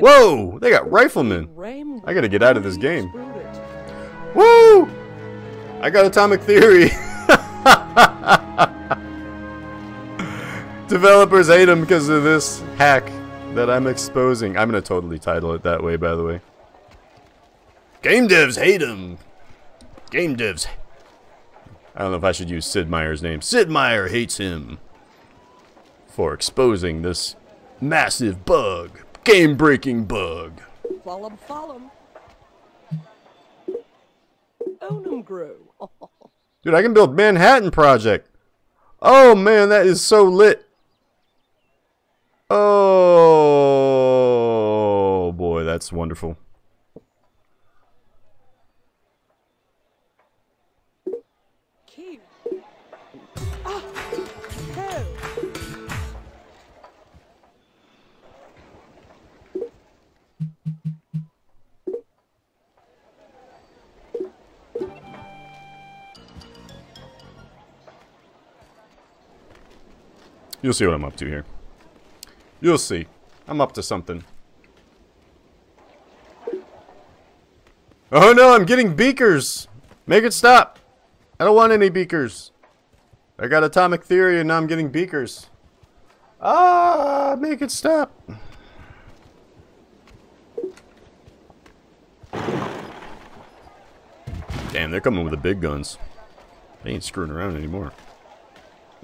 Whoa! They got riflemen. I gotta get out of this game. Woo! I got Atomic Theory. Developers hate him because of this hack that I'm exposing. I'm gonna totally title it that way, by the way. Game devs hate him. Game devs. I don't know if I should use Sid Meier's name. Sid Meier hates him for exposing this massive bug, game-breaking bug. Follow him, follow him. Own him, grow. Dude, I can build Manhattan Project. Oh man, that is so lit. Oh boy, that's wonderful. You'll see what I'm up to here. You'll see. I'm up to something. Oh no, I'm getting beakers! Make it stop! I don't want any beakers. I got Atomic Theory and now I'm getting beakers. Ah, make it stop! Damn, they're coming with the big guns. They ain't screwing around anymore.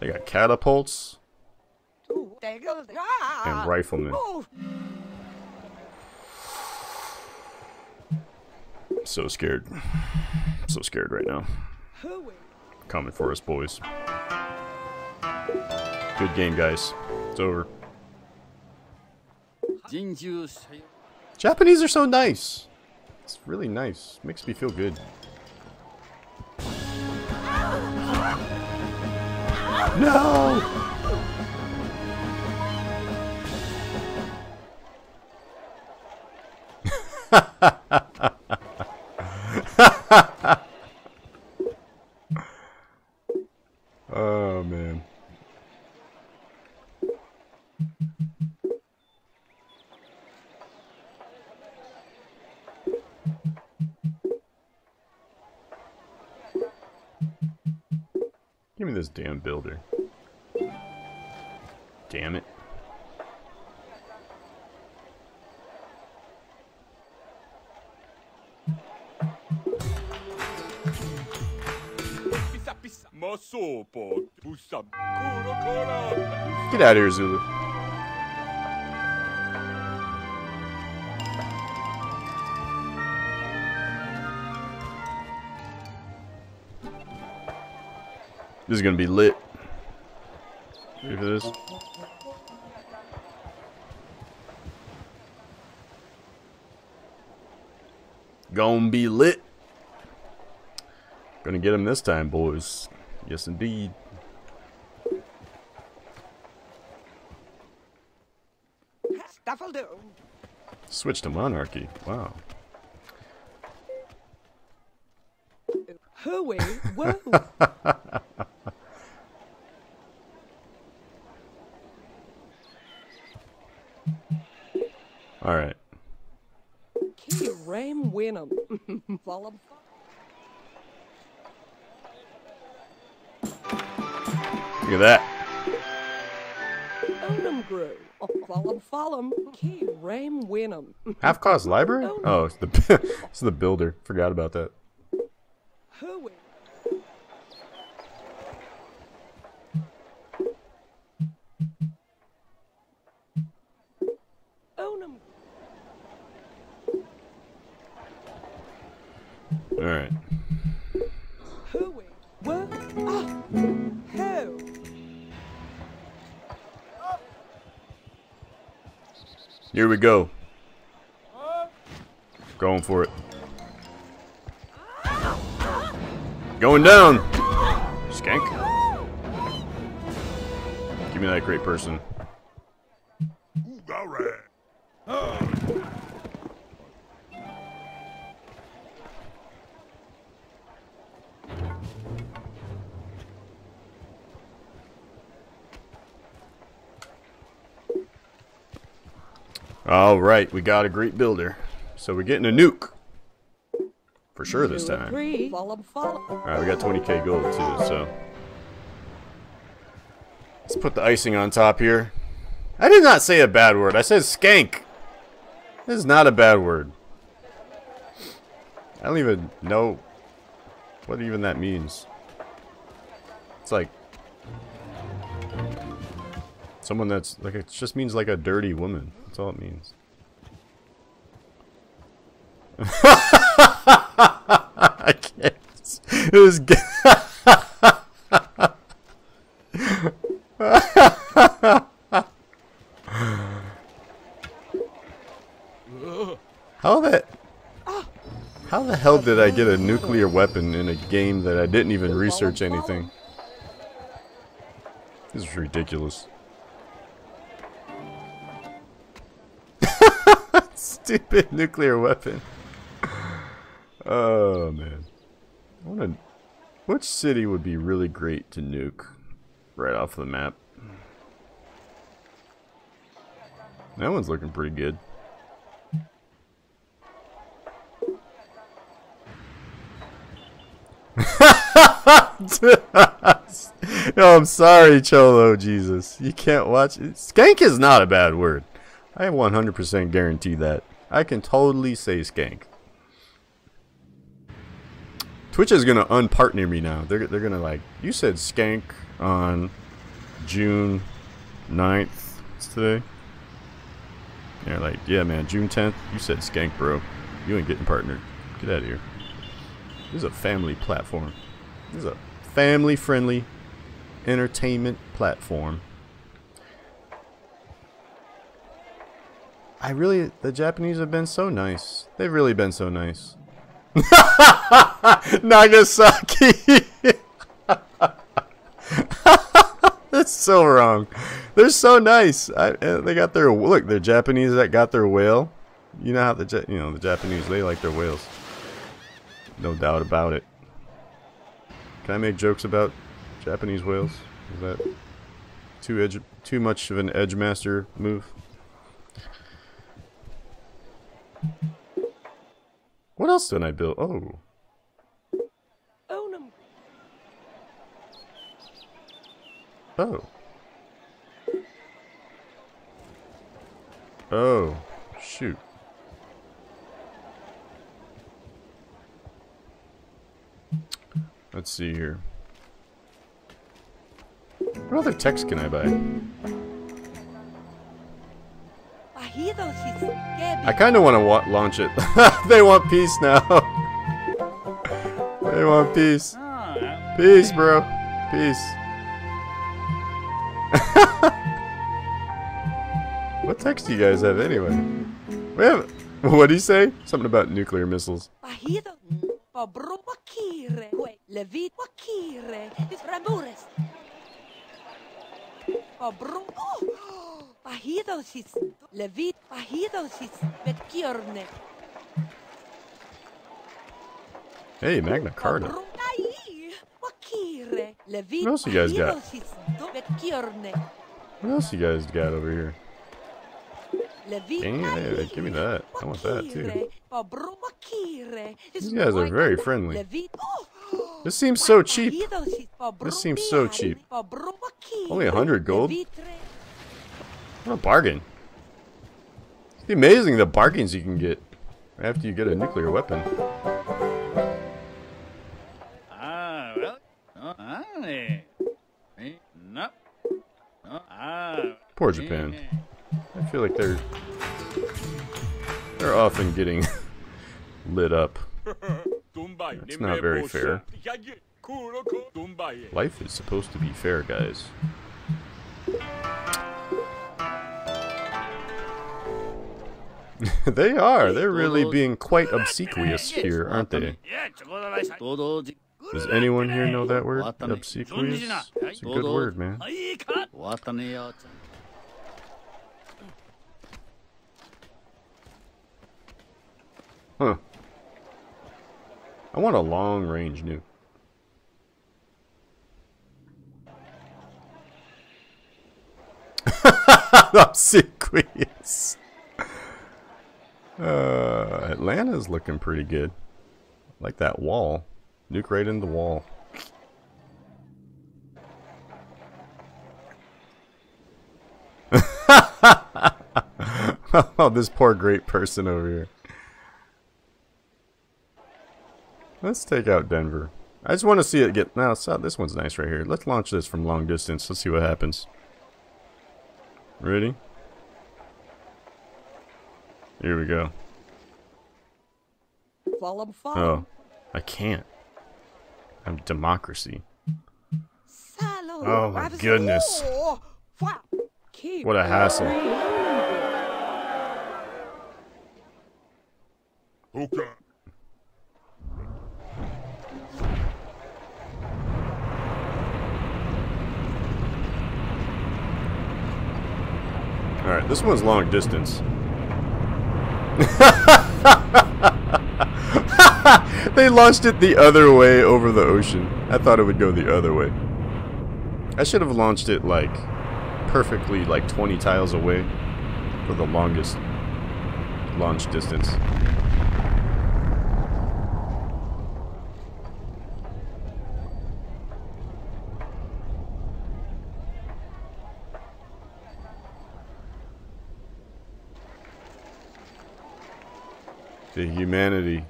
They got catapults. And riflemen. I'm so scared. I'm so scared right now. Coming for us, boys. Good game, guys. It's over. Japanese are so nice. It's really nice. Makes me feel good. No! Oh man. Give me this damn builder. Damn it. Get out of here, Zulu. This is gonna be lit. Ready for this? Gonna be lit. Gonna get him this time, boys. Yes, indeed. Stuff'll do. Switch to monarchy. Wow. Hooey, whoa. All right. Key Ram Winham. Follow. Look at that. Onum grew. Follow, follow. Key Ram Winham. Half Cost Library? Oh, it's the it's the builder. Forgot about that. All right. Here we go. Going for it. Going down. Skank. Give me that great person. All right. Oh. All right, we got a great builder. So we're getting a nuke. For sure this time. Alright, we got twenty K gold too, so. Let's put the icing on top here. I did not say a bad word. I said skank. This is not a bad word. I don't even know what even that means. It's like someone that's like, it just means like a dirty woman. That's all it means. I can't. It was good. How that? How the hell did I get a nuclear weapon in a game that I didn't even research anything? This is ridiculous. Stupid nuclear weapon. Oh man, I wanna, which city would be really great to nuke right off the map? That one's looking pretty good. No, I'm sorry, Cholo Jesus. You can't watch it. Skank is not a bad word. I one hundred percent guarantee that. I can totally say skank. Twitch is gonna unpartner me now. They're they're gonna like, you said skank on June ninth. It's today. They're like, yeah man, June tenth. You said skank, bro. You ain't getting partnered. Get out of here. This is a family platform. This is a family-friendly entertainment platform. I really, the Japanese have been so nice. They've really been so nice. Nagasaki! That's so wrong. They're so nice. I, they got their, look, they're Japanese that got their whale. You know how the, you know, the Japanese, they like their whales. No doubt about it. Can I make jokes about Japanese whales? Is that too, edge, too much of an edgemaster move? What else did I build? Oh. Oh, no. Oh. Oh, shoot. Let's see here. What other text can I buy? I kind of want to wa launch it. They want peace now. They want peace. Peace, bro. Peace. What text do you guys have anyway? We have What did he say? Something about nuclear missiles. Hey, Magna Carta. What else you guys got? What else you guys got over here? Dang it, give me that. I want that too. These guys are very friendly. This seems so cheap. This seems so cheap. Only a hundred gold. What a bargain. It's amazing the bargains you can get after you get a nuclear weapon. Poor Japan. I feel like they're they're often getting lit up. It's not very fair. Life is supposed to be fair, guys. They are. They're really being quite obsequious here, aren't they? Does anyone here know that word? Obsequious? It's a good word, man. Huh. I want a long range nuke. Obsequious. Uh, Atlanta's looking pretty good. I like that wall. Nuke right in the wall. Oh, this poor great person over here. Let's take out Denver. I just want to see it get... Now, this one's nice right here. Let's launch this from long distance. Let's see what happens. Ready? Here we go. Oh, I can't. I'm democracy. Oh my goodness. What a hassle. Okay. Alright, this one's long distance. They launched it the other way over the ocean. I thought it would go the other way. I should have launched it like perfectly like twenty tiles away for the longest launch distance. The humanity.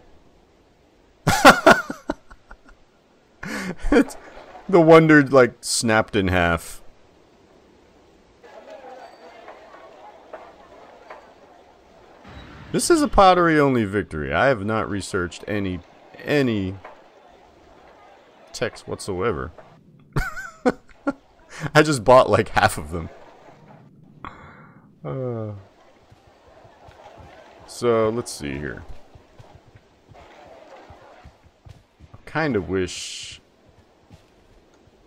It's, the wonder like snapped in half. This is a pottery only victory. I have not researched any any text whatsoever. I just bought like half of them. Uh, so let's see here. Kind of wish.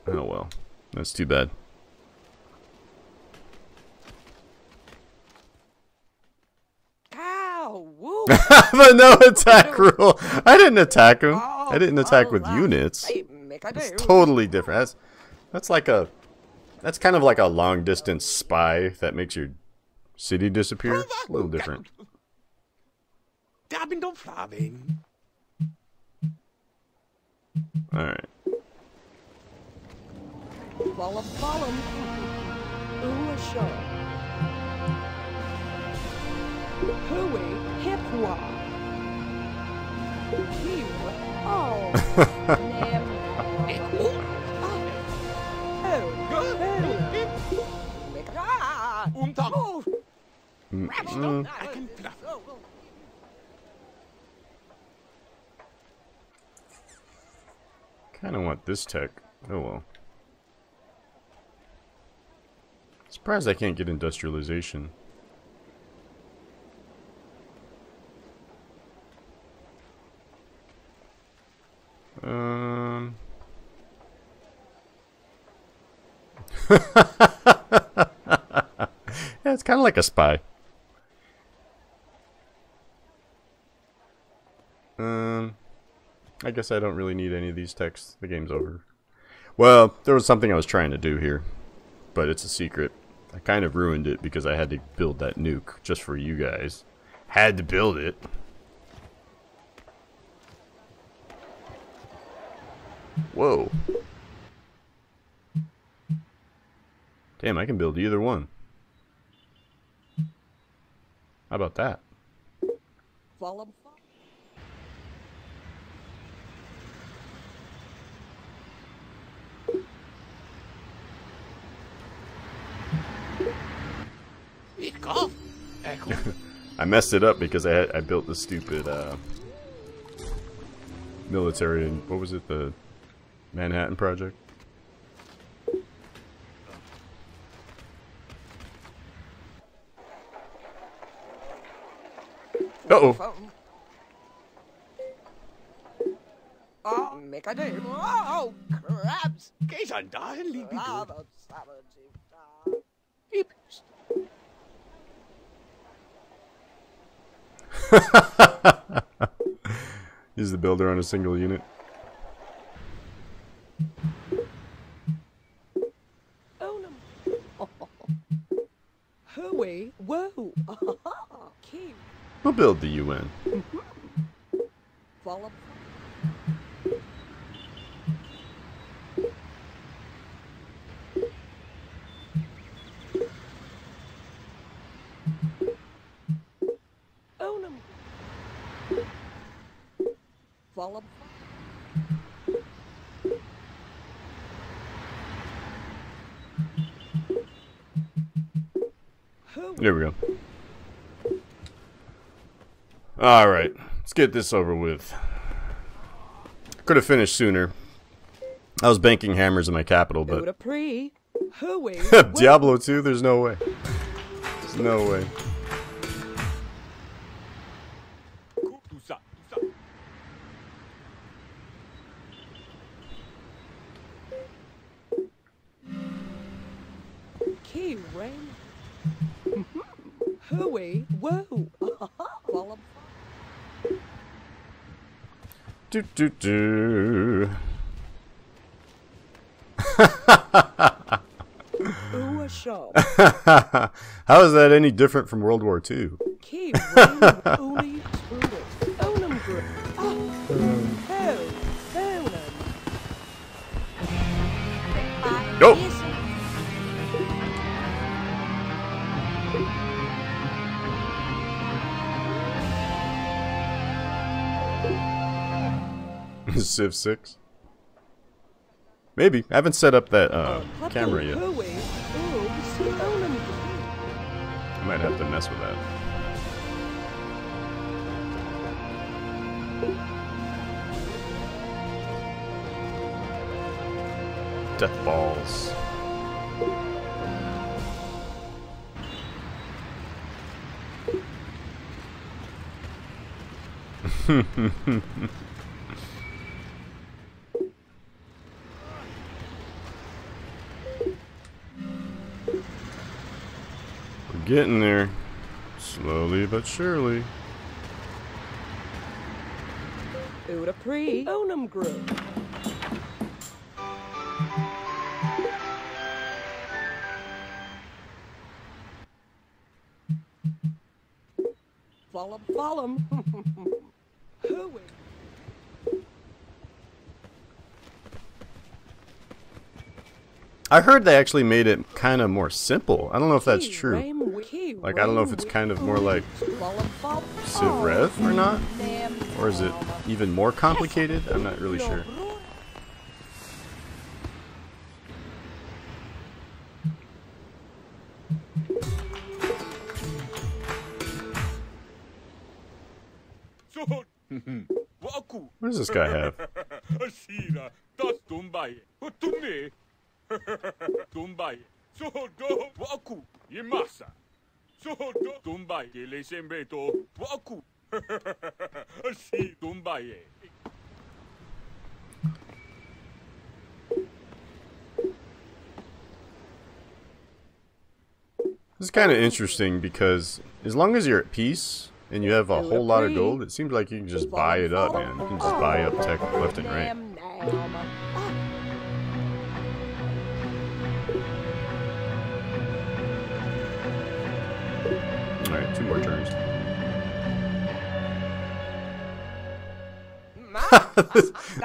Oh well, that's too bad. Ow, woo. The no attack rule. I didn't attack him. I didn't attack with units. It's totally different. That's that's like a that's kind of like a long distance spy that makes your city disappear. It's a little different. All right. Mm-mm. I don't want this tech. Oh well. Surprised I can't get industrialization. Um. Yeah, it's kind of like a spy. Um, I guess I don't really need any of these texts. The game's over. Well, there was something I was trying to do here, but it's a secret. I kind of ruined it because I had to build that nuke just for you guys. Had to build it. Whoa. Damn, I can build either one. How about that? Follow. I messed it up because I had, I built the stupid uh, military and what was it, the Manhattan Project? Uh-oh. Oh, make a day. Oh, crabs. Case on dying. He's the builder on a single unit. Oh no! Oh, hooey! Whoa! We'll build the U N. Follow. Follow. There we go. All right, let's get this over with. Could have finished sooner. I was banking hammers in my capital, but Diablo two, there's no way. There's no way. Do, do, do. How is that any different from World War Two? Nope. Civ six? Maybe. I haven't set up that uh, camera yet. I might have to mess with that. Death balls. Getting there, slowly but surely. Uda pre onum group. Follow, follow. Who? I heard they actually made it kind of more simple. I don't know if that's true. Like, I don't know if it's kind of more like Civ Rev or not. Or is it even more complicated? I'm not really sure. What does this guy have? It's kind of interesting because as long as you're at peace and you have a whole lot of gold, it seems like you can just buy it up, man. You can just buy up tech left and right. Alright, two more turns.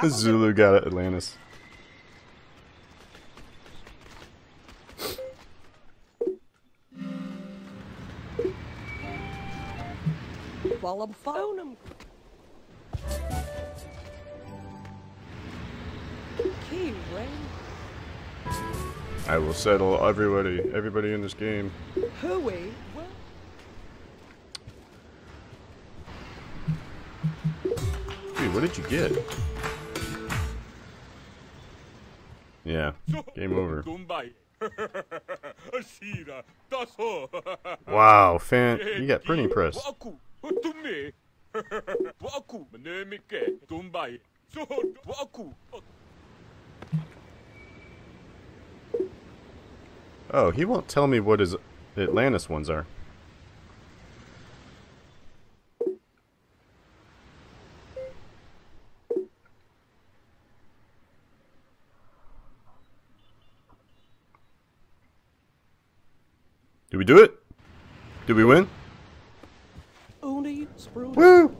This Zulu got it, Atlantis. While I'm phone him. I will settle everybody, everybody in this game. Hooey. Dude, what did you get? Yeah, game over. Wow, fan, you got pretty impressed. To me, oh, he won't tell me what his Atlantis ones are. Did we do it? Did we win? Woo!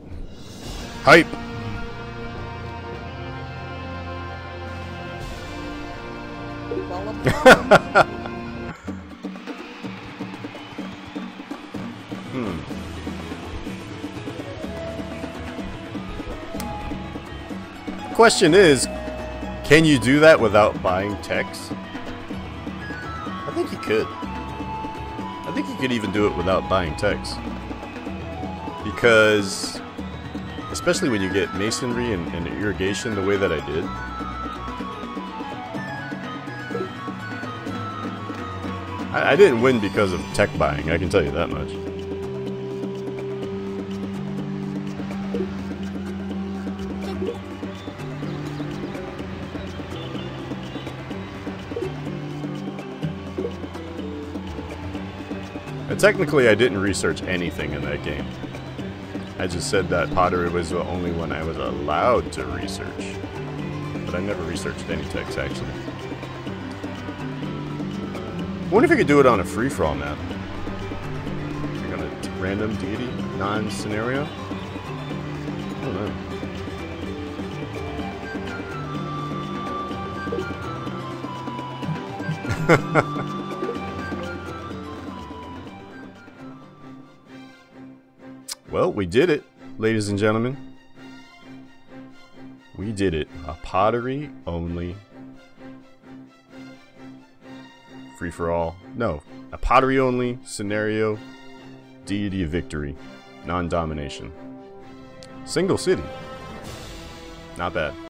Hype! hmm. Question is, can you do that without buying techs? I think you could. I think you could even do it without buying techs. Because, especially when you get masonry and, and irrigation the way that I did. I, I didn't win because of tech buying, I can tell you that much. And technically I didn't research anything in that game. I just said that pottery was the only one I was allowed to research. But I never researched any text, actually. I wonder if I could do it on a free-for-all map. Like on a random deity, non-scenario? I don't know. Hahaha. Well, we did it, ladies and gentlemen. We did it. A pottery only. Free for all. No. A pottery only scenario. Deity of victory. Non-domination. Single city. Not bad.